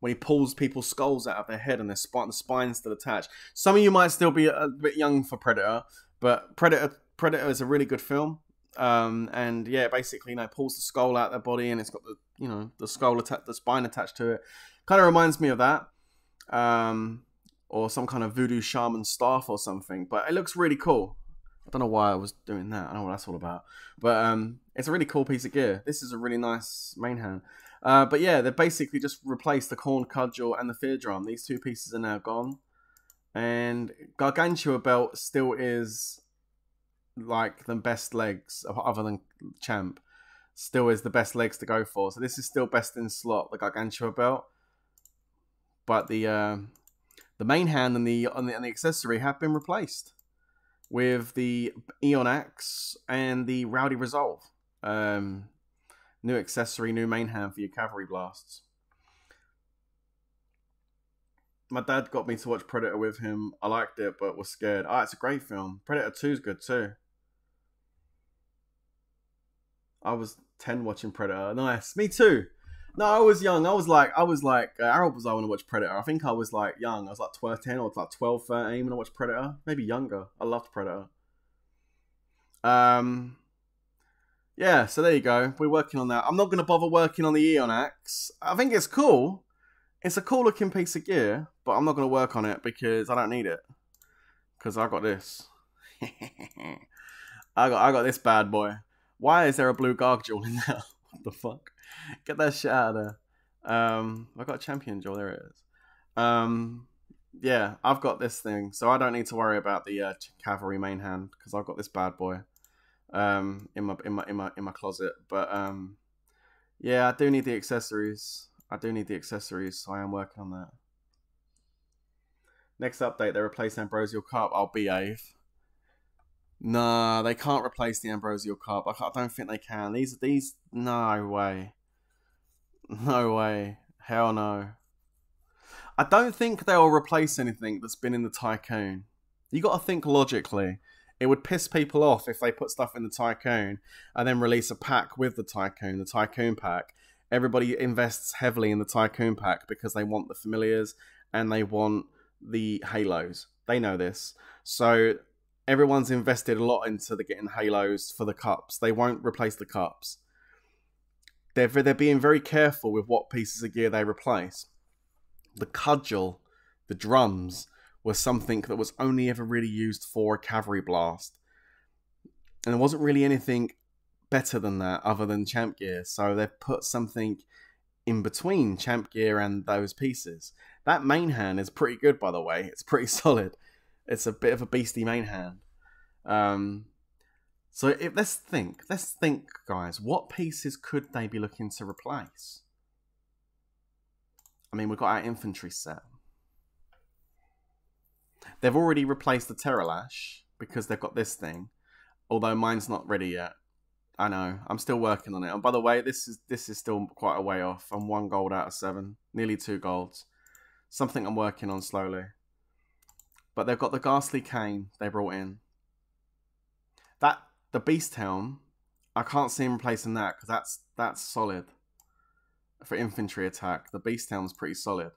When he pulls people's skulls out of their head and their spines still attached. Some of you might still be a bit young for Predator, but Predator is a really good film. And yeah, basically, you know, pulls the skull out of their body and it's got the, you know, the spine attached to it. Kind of reminds me of that. Or some kind of voodoo shaman staff or something, but it looks really cool. I don't know why I was doing that. I don't know what that's all about, but it's a really cool piece of gear. This is a really nice main hand. But yeah, they basically just replaced the Corn Cudgel and the Fear Drum. These 2 pieces are now gone. And Gargantua Belt still is like the best legs, other than Champ, still is the best legs to go for. So this is still best in slot, the Gargantua Belt. But the main hand and the accessory have been replaced with the Eon Axe and the Rowdy Resolve. New accessory, new main hand for your cavalry blasts. My dad got me to watch Predator with him. I liked it, but was scared. Ah, it's a great film. Predator 2 is good too. I was 10 watching Predator. Nice. Me too. No, I was young. I was like, Harold was I want to watch Predator. I think I was like young. I was like 12, 10 or like 12, 13 when I watched Predator. Maybe younger. I loved Predator. Yeah, so there you go. We're working on that. I'm not going to bother working on the Eon Axe. I think it's cool. It's a cool looking piece of gear, but I'm not going to work on it because I don't need it. Because I got this. I got this bad boy. Why is there a blue gargoyle in there? What the fuck? Get that shit out of there. I got a champion jewel. There it is. Yeah, I've got this thing, so I don't need to worry about the cavalry main hand because I've got this bad boy in my closet. But yeah, I do need the accessories. So I am working on that. Next update, they replace Ambrosial Carp. I'll behave. Nah, they can't replace the Ambrosial Carp. I don't think they can. These, no way. No way. Hell no. I don't think they'll replace anything that's been in the Tycoon. You got to think logically. It would piss people off if they put stuff in the Tycoon and then release a pack with the Tycoon pack. Everybody invests heavily in the Tycoon pack because they want the familiars and they want the halos. They know this. So everyone's invested a lot into the getting halos for the cups. They won't replace the cups. They're being very careful with what pieces of gear they replace. The cudgel, the drums, was something that was only ever really used for a cavalry blast. And there wasn't really anything better than that other than champ gear. So they've put something in between champ gear and those pieces. That main hand is pretty good, by the way. It's pretty solid. It's a bit of a beastie main hand. So let's think, guys. What pieces could they be looking to replace? I mean, we've got our infantry set. They've already replaced the Terralash because they've got this thing. Although mine's not ready yet. I know. I'm still working on it. And by the way, this is still quite a way off. I'm 1 gold out of 7. Nearly 2 golds. Something I'm working on slowly. But they've got the Ghastly Cane they brought in. The Beast Helm, I can't see him replacing that because that's solid. For infantry attack, the Beast Helm's pretty solid.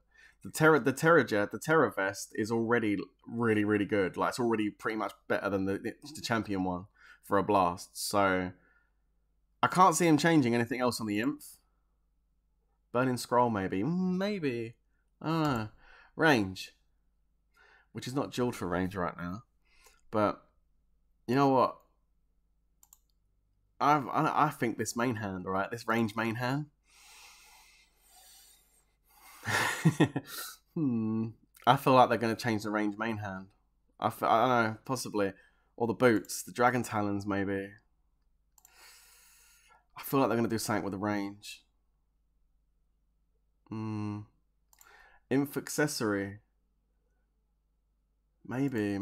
The Terra Vest is already really, really good. Like, it's already pretty much better than the champion one for a blast. So I can't see him changing anything else on the Imp. Burning Scroll, maybe. I don't know. Range, which is not jeweled for range right now, but you know what? I think this main hand, all right, this range main hand. I feel like they're going to change the range main hand. I don't know, possibly. Or the boots, the dragon talons maybe. I feel like they're going to do something with the range. Inf accessory. Maybe.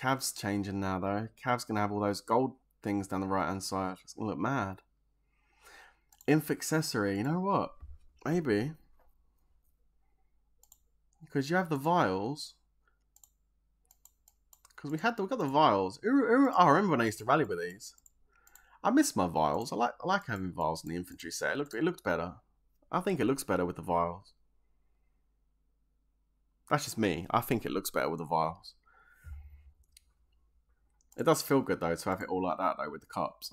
Cav's changing now though. Cav's going to have all those gold things down the right hand side. It's going to look mad. Inf accessory, you know what? Maybe. Because you have the vials. Because we got the vials. I remember when I used to rally with these. I miss my vials. I like having vials in the infantry set. It looked better. I think it looks better with the vials. That's just me. I think it looks better with the vials. It does feel good though to have it all like that though with the cups.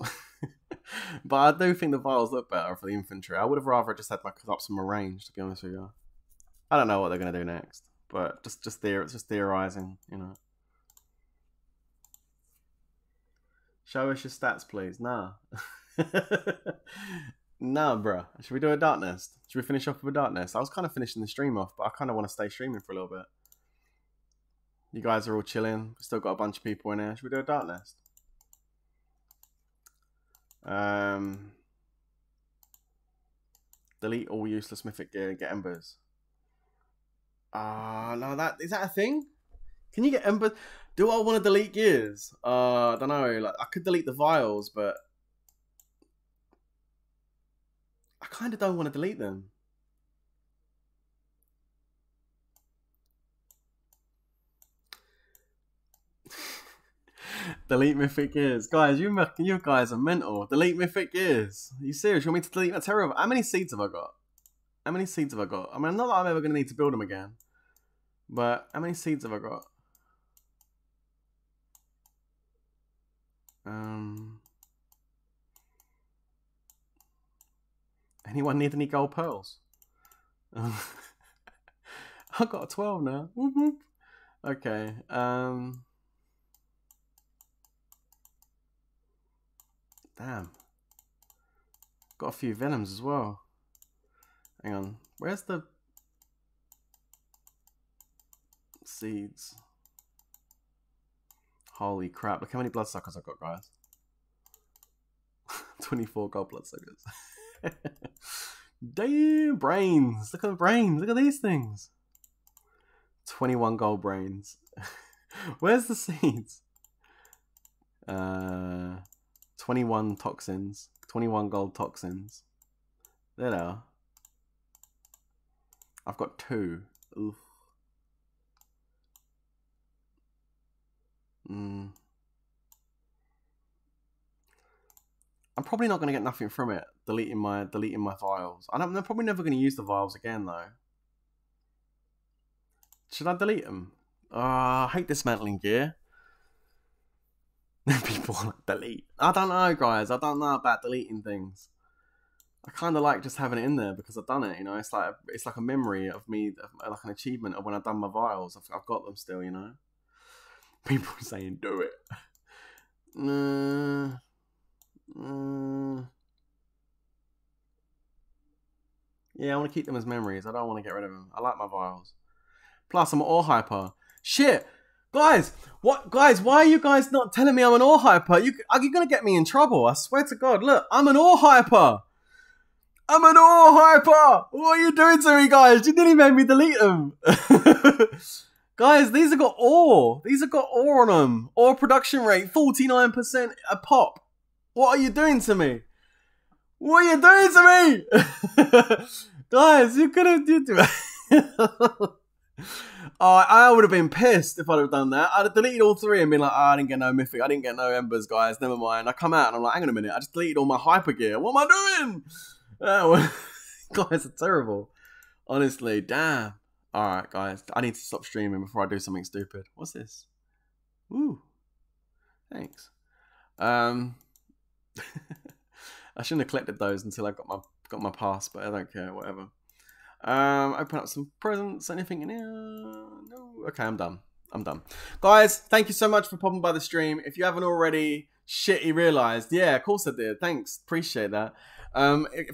But I do think the vials look better for the infantry. I would have rather just had my cups and my range, to be honest with you. I don't know what they're gonna do next, but it's just theorizing, you know. Show us your stats, please. Nah. Nah, bruh. Should we do a dark nest? Should we finish off with a dark nest? I was kind of finishing the stream off, but I kind of want to stay streaming for a little bit. You guys are all chilling. We've still got a bunch of people in here. Should we do a dark nest? Delete all useless mythic gear and get embers. No, that is that a thing? Can you get embers? Do I want to delete gears? I don't know. Like, I could delete the vials, but I kind of don't want to delete them. Delete mythic gears, guys. You guys are mental. Delete mythic gears. Are you serious? You want me to delete my terror? How many seeds have I got? I mean, not that I'm ever going to need to build them again, but how many seeds have I got? Anyone need any gold pearls? I've got a 12 now. Whoop, whoop. Okay. Damn. Got a few Venoms as well. Hang on. Where's the seeds? Holy crap. Look how many Bloodsuckers I've got, guys. 24 gold Bloodsuckers. Damn, brains. Look at the brains. Look at these things. 21 gold brains. Where's the seeds? 21 toxins. 21 gold toxins. There they are. I've got 2. Oof. I'm probably not going to get nothing from it. Deleting my vials. I'm probably never going to use the vials again though. Should I delete them? I hate dismantling gear. People want to delete. I don't know, guys. I don't know about deleting things. I kind of like just having it in there because I've done it. You know, it's like a memory of me, like an achievement of when I've done my vials. I've got them still. You know, people saying do it. Yeah, I want to keep them as memories. I don't want to get rid of them. I like my vials. Plus, I'm an ore hyper. Shit, guys! What, guys? Why are you guys not telling me I'm an ore hyper? You're gonna get me in trouble. I swear to God. Look, I'm an ore hyper. I'm an ore hyper. What are you doing to me, guys? You didn't even make me delete them. Guys, these have got ore. These have got ore on them. Ore production rate 49% a pop. What are you doing to me? What are you doing to me? Guys, you could have done that. I would have been pissed if I'd have done that. I'd have deleted all three and been like, oh, I didn't get no mythic. I didn't get no embers, guys. Never mind. I come out and I'm like, hang on a minute. I just deleted all my hyper gear. What am I doing? Guys, it's terrible. Honestly, damn. All right, guys. I need to stop streaming before I do something stupid. What's this? Woo. Thanks. I shouldn't have collected those until I got my pass, but I don't care, whatever. Open up some presents. Anything in here? No. Okay, I'm done. Guys, thank you so much for popping by the stream. If you haven't already, shit, you realized. Yeah, of course I did. Thanks, appreciate that.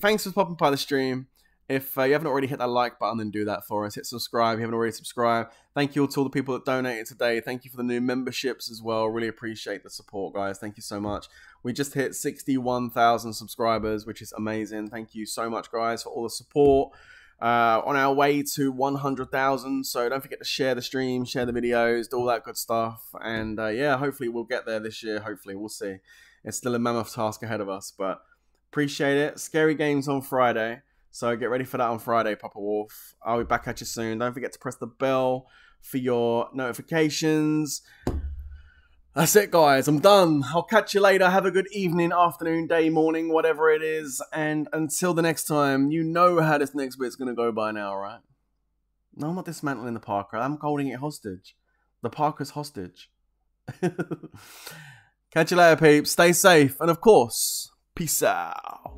Thanks for popping by the stream. If you haven't already hit that like button, then do that for us. Hit subscribe if you haven't already subscribed. Thank you all to all the people that donated today. Thank you for the new memberships as well. Really appreciate the support, guys. Thank you so much. We just hit 61,000 subscribers, which is amazing. Thank you so much, guys, for all the support. On our way to 100,000. So don't forget to share the stream, share the videos, do all that good stuff. And yeah, hopefully we'll get there this year. Hopefully, we'll see. It's still a mammoth task ahead of us, but appreciate it. Scary games on Friday. So get ready for that on Friday, Papa Wolf. I'll be back at you soon. Don't forget to press the bell for your notifications. That's it, guys. I'm done. I'll catch you later. Have a good evening, afternoon, day, morning, whatever it is. And until the next time, you know how this next bit's going to go by now, right? No, I'm not dismantling the Parker. I'm holding it hostage. The Parker's hostage. Catch you later, peeps. Stay safe. And, of course, peace out.